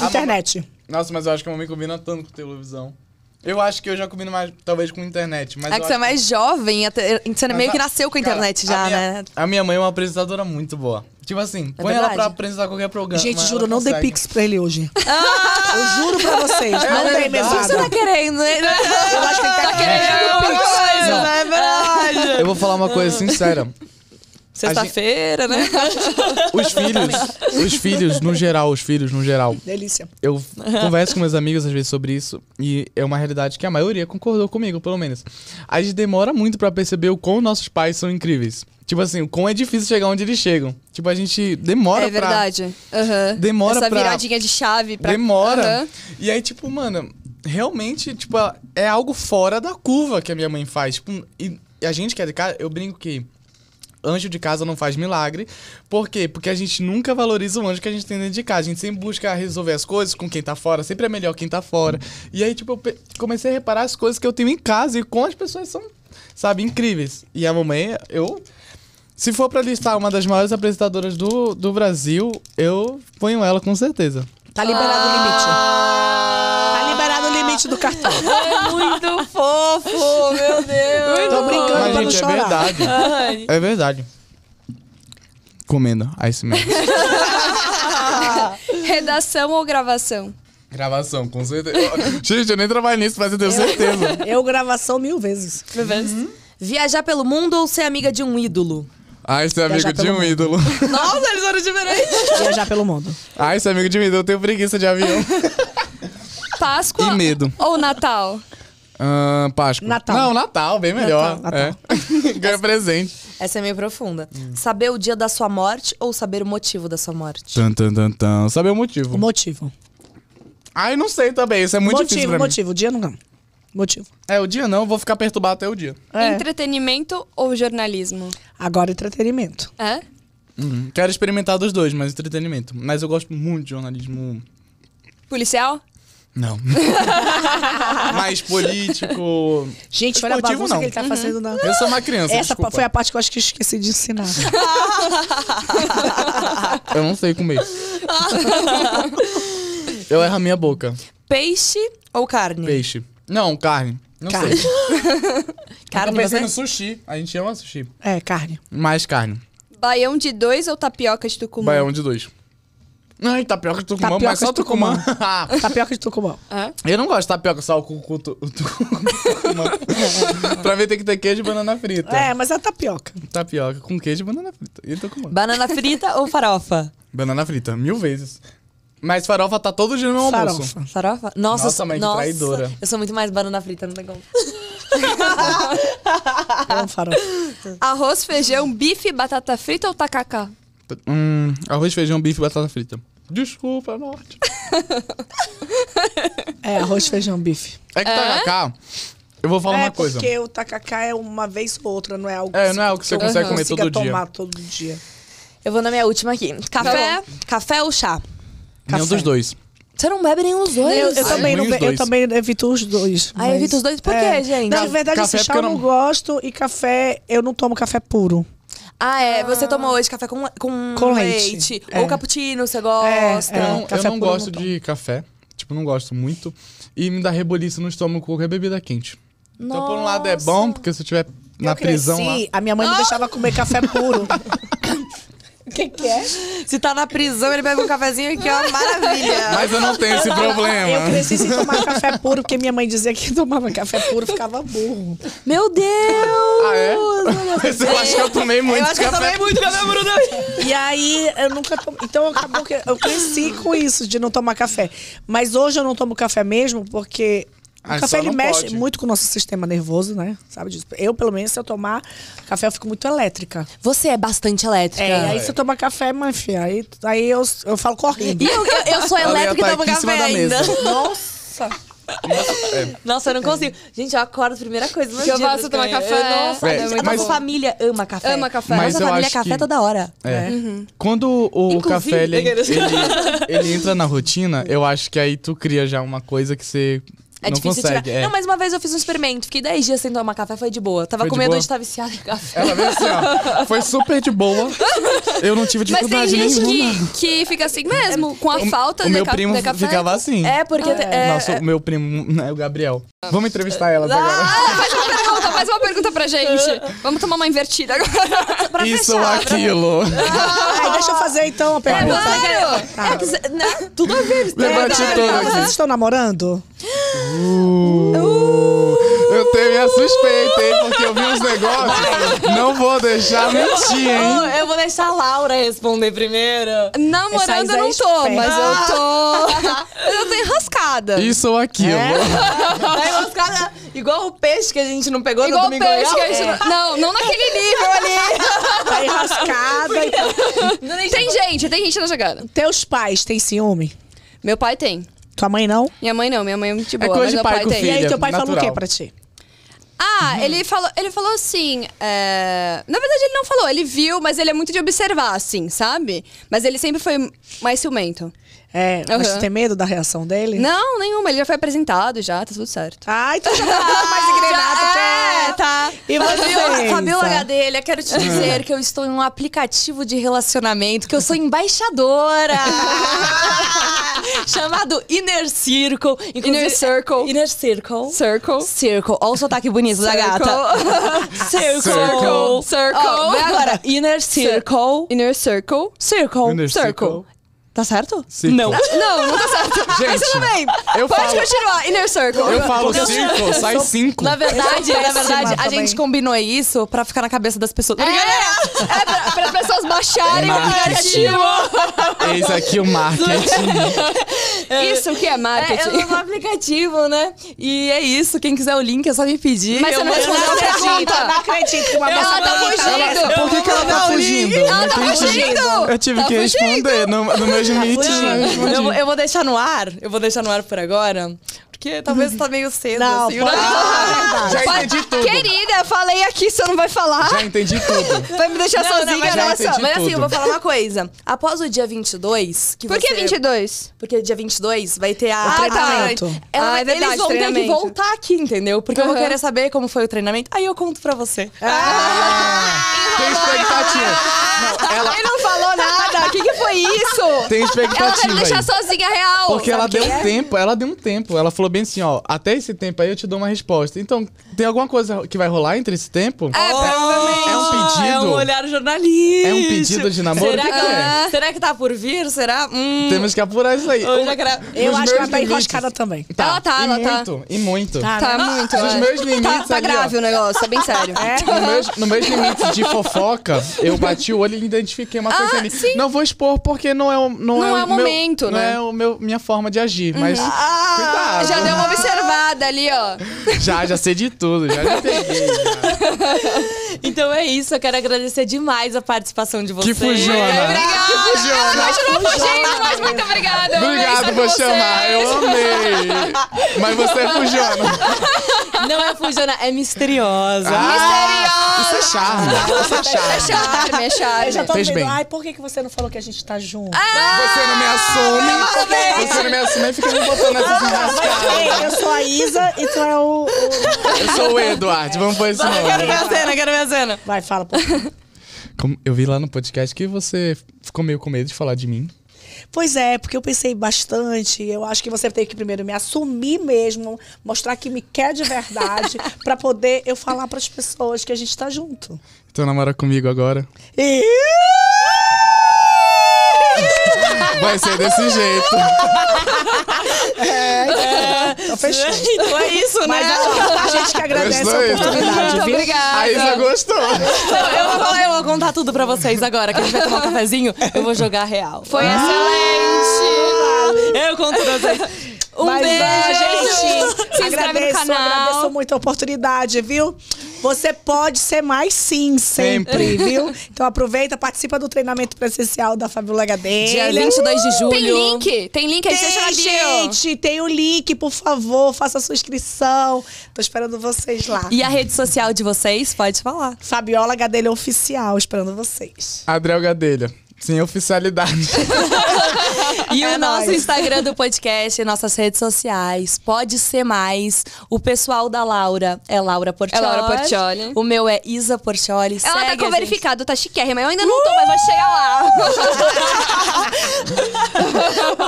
Internet. Nossa, mas eu acho que a mamãe combina tanto com televisão. Eu acho que eu já combino mais, talvez, com internet. Mas é que você é mais que... jovem, até, você mas meio a... que nasceu com a internet Cara, já, a minha, né? A minha mãe é uma apresentadora muito boa. Tipo assim, é põe verdade. ela pra apresentar qualquer programa. Gente, juro, não consegue. dei pix pra ele hoje. Ah! Eu juro pra vocês, não é dei mesmo. O que você tá querendo? Eu acho que ele tá querendo pix. Não, é verdade. Eu vou falar uma coisa sincera. Sexta-feira, gente... né? Os filhos, os filhos, no geral, os filhos, no geral. Delícia. Eu converso com meus amigos às vezes sobre isso e é uma realidade que a maioria concordou comigo, pelo menos. A gente demora muito pra perceber o quão nossos pais são incríveis. Tipo assim, o quão é difícil chegar onde eles chegam. Tipo, a gente demora pra... É verdade. Pra... Uhum. Demora Essa pra... Essa viradinha de chave pra... Demora. Uhum. E aí, tipo, mano, realmente, tipo, é algo fora da curva que a minha mãe faz. Tipo, e a gente que é de casa, eu brinco que... anjo de casa não faz milagre. Por quê? Porque a gente nunca valoriza o anjo que a gente tem dentro de casa. A gente sempre busca resolver as coisas com quem tá fora. Sempre é melhor quem tá fora. E aí, tipo, eu comecei a reparar as coisas que eu tenho em casa. E com as pessoas são, sabe, incríveis. E a mamãe, eu... Se for pra listar uma das maiores apresentadoras do, do Brasil, eu ponho ela com certeza. Tá liberado ah! o limite. Tá liberado o limite do cartão. É muito fofo, meu Deus. Muito Tô brincando Mas, pra gente, não chorar. É verdade. Ai. É verdade. Comenda, é isso mesmo. Redação ou gravação? Gravação, com certeza. Gente, eu nem trabalho nisso, mas eu tenho eu, certeza. Eu gravação mil vezes. Mil vezes. Uhum. Viajar pelo mundo ou ser amiga de um ídolo? Ai, ser amigo de um mundo. ídolo. Nossa, eles foram diferentes. Viajar pelo mundo. Ai, ser amigo de um ídolo. Eu tenho preguiça de avião. Páscoa e medo. Ou Natal? Uh, Páscoa. Natal. Não, Natal, bem melhor. Natal, Natal. É. Ganha essa, presente. Essa é meio profunda. Hum. Saber o dia da sua morte ou saber o motivo da sua morte? Tan, tan, tan, tan. Saber o motivo. O motivo. Ai, não sei também. Isso é muito motivo, difícil pra motivo. mim. Motivo, motivo. O dia não ganha. Motivo. É, o dia não, eu vou ficar perturbado até o dia. É. Entretenimento ou jornalismo? Agora entretenimento. É? Uhum. Quero experimentar dos dois, mas entretenimento. Mas eu gosto muito de jornalismo... Policial? Não. Mais político... Gente, foi a bagunça não. que ele tá uhum. fazendo na... Eu sou uma criança, Essa desculpa. foi a parte que eu acho que esqueci de ensinar. Eu não sei comer. Eu erro a minha boca. Peixe ou carne? Peixe. Não, carne. Não carne. sei. carne eu pensei no sushi. A gente ama sushi. É, carne. Mais carne. Baião de dois ou tapioca de Tucumã? Baião de dois. Ai, tapioca de Tucumã, tapioca mas só Tucumã. Tucumã. Tapioca de Tucumã. Ah? Eu não gosto de tapioca só com o Tucumã. Pra mim tem que ter queijo e banana frita. É, mas é tapioca. Tapioca com queijo e banana frita. E Tucumã. Banana frita ou farofa? Banana frita, mil vezes. Mas farofa tá todo dia no meu farofa. almoço. Farofa? Nossa, nossa mãe, que nossa. traidora. Eu sou muito mais banana frita, não tem como. É um farofa. Arroz, feijão, bife, batata frita ou tacacá? Hum, arroz, feijão, bife, batata frita. Desculpa, Norte. É, arroz, feijão, bife. É que é? tacacá... Eu vou falar é uma coisa. É porque o tacacá é uma vez ou outra, não é algo que, é, não é algo que você consegue comer todo dia. Tomar todo dia. Eu vou na minha última aqui. Café, café ou chá? Café. Nenhum dos dois. Você não bebe nenhum dos dois? Eu, eu, Ai, também, não, dois. eu também evito os dois. Ah, mas... evito os dois? Por quê, é. gente? Na verdade, café esse chá eu não... não gosto e café... Eu não tomo café puro. Ah, é? Ah. Você toma hoje café com, com, com leite. leite. É. Ou cappuccino, você gosta. É, é. Não, eu não gosto não de café. Tipo, não gosto muito. E me dá reboliço no estômago qualquer bebida quente. Nossa. Então, por um lado é bom, porque se eu tiver na eu prisão... Cresci, lá... A minha mãe não ah. deixava comer café puro. O que, que é? Se tá na prisão, ele bebe um cafezinho aqui, ó, maravilha. Mas eu não tenho esse problema. Eu cresci sem tomar café puro, porque minha mãe dizia que tomava café puro, ficava burro. Meu Deus! Ah, é? Mas eu é. acho que eu tomei muito eu acho café. Eu tomei muito café puro também. E aí, eu nunca tomei. Então, acabou que eu cresci com isso, de não tomar café. Mas hoje eu não tomo café mesmo, porque... O ah, café, ele mexe pode. muito com o nosso sistema nervoso, né? Sabe disso? Eu, pelo menos, se eu tomar café, eu fico muito elétrica. Você é bastante elétrica. É, aí é. se eu tomar café, minha filha, aí, aí eu, eu falo correndo. E eu, eu, eu sou elétrica tá e tomo café ainda. Nossa! É. Nossa, eu não consigo. Gente, eu acordo, primeira coisa do meu dia. Eu faço tomar café. É. Nossa, é. É. Mas, nossa família ama café. Ama café. Mas nossa família é café que... toda hora. É. É. Uhum. Quando o Inclusive, café, ele, ele, ele entra na rotina, eu acho que aí tu cria já uma coisa que você... É não difícil consegue, tirar. É. Não, mas uma vez eu fiz um experimento. Fiquei dez dias sem tomar café, foi de boa. Tava com medo de estar viciada em café. Ela veio assim, ó. Foi super de boa. Eu não tive dificuldade nenhuma. Mas tem gente que, que fica assim mesmo, é, com a o, falta o de, meu ca primo de café. Meu ficava assim. É, porque... Ah, é. É, Nossa, é. meu primo, né, o Gabriel. Vamos entrevistar ela ah, agora. Faz uma pergunta, faz uma pergunta pra gente. Vamos tomar uma invertida agora. Pra Isso ou aquilo. Ah, ah, deixa eu fazer então a pergunta. Claro. Tá. É, que, né, tudo a ver. Vocês estão namorando? Uh, uh, eu ter minha suspeita, hein? Porque eu vi os negócios. Não vou deixar mentir, hein? Eu vou deixar a Laura responder primeiro. Namorando eu não tô, mas eu tô... Eu tô enrascada. Isso ou aquilo. É. Tá enrascada igual o peixe que a gente não pegou igual no domingo. Igual o peixe que a gente... É. Não, não naquele nível ali. Tá enrascada. Então. Tem gente, tem gente na jogada. Teus pais têm ciúme? Meu pai tem. Tua mãe não? Minha mãe não, minha mãe é muito boa, é mas meu pai, pai tem. Filha, e aí teu pai natural. Falou o que pra ti? Ah, uhum. ele, falou, ele falou assim, é... na verdade ele não falou, ele viu, mas ele é muito de observar, assim, sabe? Mas ele sempre foi mais ciumento. É, mas uhum. Você tem medo da reação dele? Não, nenhuma, ele já foi apresentado, já, tá tudo certo. Ai, tu já tá mais engrenado já, que é, tá. E você? Fabíola Gadelha, quero te dizer uhum. que eu estou em um aplicativo de relacionamento, que eu sou embaixadora. Chamado Inner Circle. Inner Circle. Inner Circle. Circle. Circle. Olha o sotaque bonito da gata. Circle. Circle. Circle. Vai agora. Inner Circle. Inner Circle. Circle. Circle. Tá certo? Circle. Não. Não, não tá certo. Gente, mas tudo bem. Eu Pode falo, continuar. Inner Circle. Eu falo Circle, sai cinco. Na verdade, na verdade, a gente combinou isso pra ficar na cabeça das pessoas. É, é pra, pra pessoas baixarem o aplicativo. Eis aqui o marketing. Isso que é marketing. É, é um aplicativo, né? E é isso. Quem quiser o link é só me pedir. Mas eu não respondeu a pergunta. Não acredito que uma pessoa... Ela tá fugindo. Por que, que ela tá fugindo? Ela tá fugindo. Eu tive tá que fugindo. responder no, no meu Eu, eu vou deixar no ar, eu vou deixar no ar por agora, porque talvez tá meio cedo. Não, assim, pode... ah, já entendi tudo. Querida, falei aqui, você não vai falar? Já entendi tudo. Vai me deixar não, sozinha, não, mas nossa. Mas assim, tudo. eu vou falar uma coisa. Após o dia vinte e dois... Que por que você... vinte e dois? Porque dia vinte e dois vai ter a... O treinamento. Ah, tá. Ela, ah, é verdade, eles vão ter que voltar aqui, entendeu? Porque uhum. eu vou querer saber como foi o treinamento. Aí eu conto pra você. Ah, ah, tem expectativa. Ah, ela... Ele não falou nada. O que, que foi isso? Tem expectativa. Ela vai me deixar aí. sozinha real. Porque ela deu um tempo, ela deu um tempo. Ela falou bem assim, ó, até esse tempo aí eu te dou uma resposta. Então, tem alguma coisa que vai rolar entre esse tempo? É, oh, provavelmente. É um pedido. É um olhar jornalístico. É um pedido de namoro? Será que, que, é? É? Será que tá por vir? Será? Hum. Temos que apurar isso aí. Eu, já quero... eu acho que ela tá enroscada também. Tá, ela tá, ela tá. E muito. Tá, tá muito. Nos meus limites tá, ali, tá grave ó, o negócio, é bem sério. É? No meus, no meus limites de fofoca, eu bati o olho e identifiquei uma ah, coisa ali. Sim. Não vou expor porque não é o não, não é, é o meu, momento, não né? Não é o meu, minha forma de agir, uhum. mas ah, cuidado. Já deu uma observada ali, ó. Já, já sei de tudo, já já peguei. Já. Então é isso, eu quero agradecer demais a participação de vocês. Que fujona. Obrigada. Que fujona. Ela continua fugindo, mas muito obrigada. Obrigado por chamar, eu amei. Mas você é fujona. Não é fujona, é misteriosa. Ah, misteriosa. Isso é charme. Isso é charme. Isso é charme, é charme. Eu já tô vendo, ai, por que que você não falou que a gente tá junto? Ah, você não me assume. Você não me assume e fica me botando essas minhas. Ei, eu sou a Isa e tu é o... o... Eu sou o Eduardo, vamos pôr esse nome. Eu quero minha cena, eu quero minha cena. Vai, fala, pô. Como eu vi lá no podcast que você ficou meio com medo de falar de mim. Pois é, porque eu pensei bastante. Eu acho que você tem que primeiro me assumir mesmo, mostrar que me quer de verdade, pra poder eu falar pras pessoas que a gente tá junto. Então namora comigo agora. E... Vai ser desse jeito. É, é. Fechou. Então é isso, né? Mas a gente que agradece gostou a oportunidade. Obrigada. A Isa gostou. Eu vou, eu vou contar tudo pra vocês agora, que a gente vai tomar um cafezinho. Eu vou jogar real. Foi ah, excelente. Eu conto pra vocês. Um Mas, beijo, gente. Se inscreve no canal. Agradeço muito a oportunidade, viu? Você pode ser mais sim, sempre, sempre. Viu? Então aproveita, participa do treinamento presencial da Fabíola Gadelha. Dia vinte e dois de julho. Tem link? Tem link aí, deixa na bio. Gente, tem o link, por favor, faça a sua inscrição. Tô esperando vocês lá. E a rede social de vocês? Pode falar. Fabíola Gadelha Oficial, esperando vocês. Adriel Gadelha. Sem oficialidade. E é o nosso nóis. Instagram do podcast, nossas redes sociais, Pode Ser Mais. O pessoal da Laura é Laura Portiolli. É Laura Portiolli. O meu é Isa Portiolli. Ela Segue tá com verificado, tá chiquérrima. Eu ainda não tô, uh! mas vai chegar lá.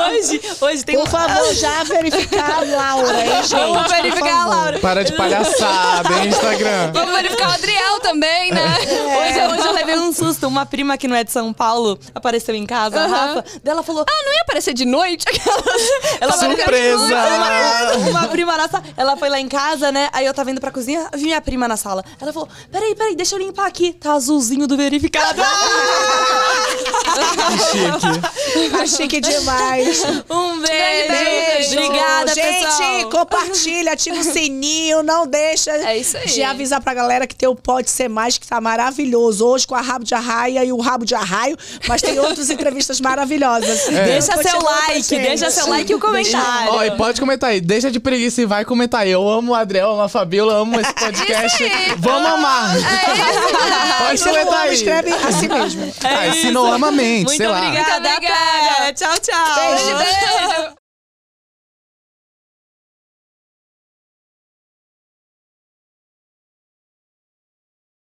Hoje hoje, hoje tem um favor. Vamos já verificar a Laura, hein, gente? Vamos verificar a Laura. Para de palhaçada, hein, Instagram. Vamos verificar o Adriel também, né? É. Hoje, hoje eu levei um susto. Uma prima que não é de São Paulo apareceu em casa, a Rafa. Dela falou, ah, não ia aparecer de noite? Ela surpresa! De noite. Uma, uma prima nossa, ela foi lá em casa, né? Aí eu tava indo pra cozinha, vi minha prima na sala. Ela falou, peraí, peraí, deixa eu limpar aqui. Tá azulzinho do verificado. Chique. É chique demais. Um beijo. beijo. Obrigada, gente, pessoal. Gente, compartilha, ativa o sininho, não deixa é isso aí. de avisar pra galera que tem o Pode Ser Mais, que tá maravilhoso. Hoje com a rabo de arraia e o rabo de arraio, mas tem outras entrevistas maravilhosas. É. Deixa seu like, deixa seu like e o comentário. Ó, e pode comentar aí. Deixa de preguiça e vai comentar aí. Eu amo o Adriel, amo a Fabíola, amo esse podcast. Vamos amar. É isso. Pode comentar aí. Escreve assim mesmo. É ah, se não ama, mente, sei lá. Muito obrigada, cara. Tchau, tchau. Beijo, beijo.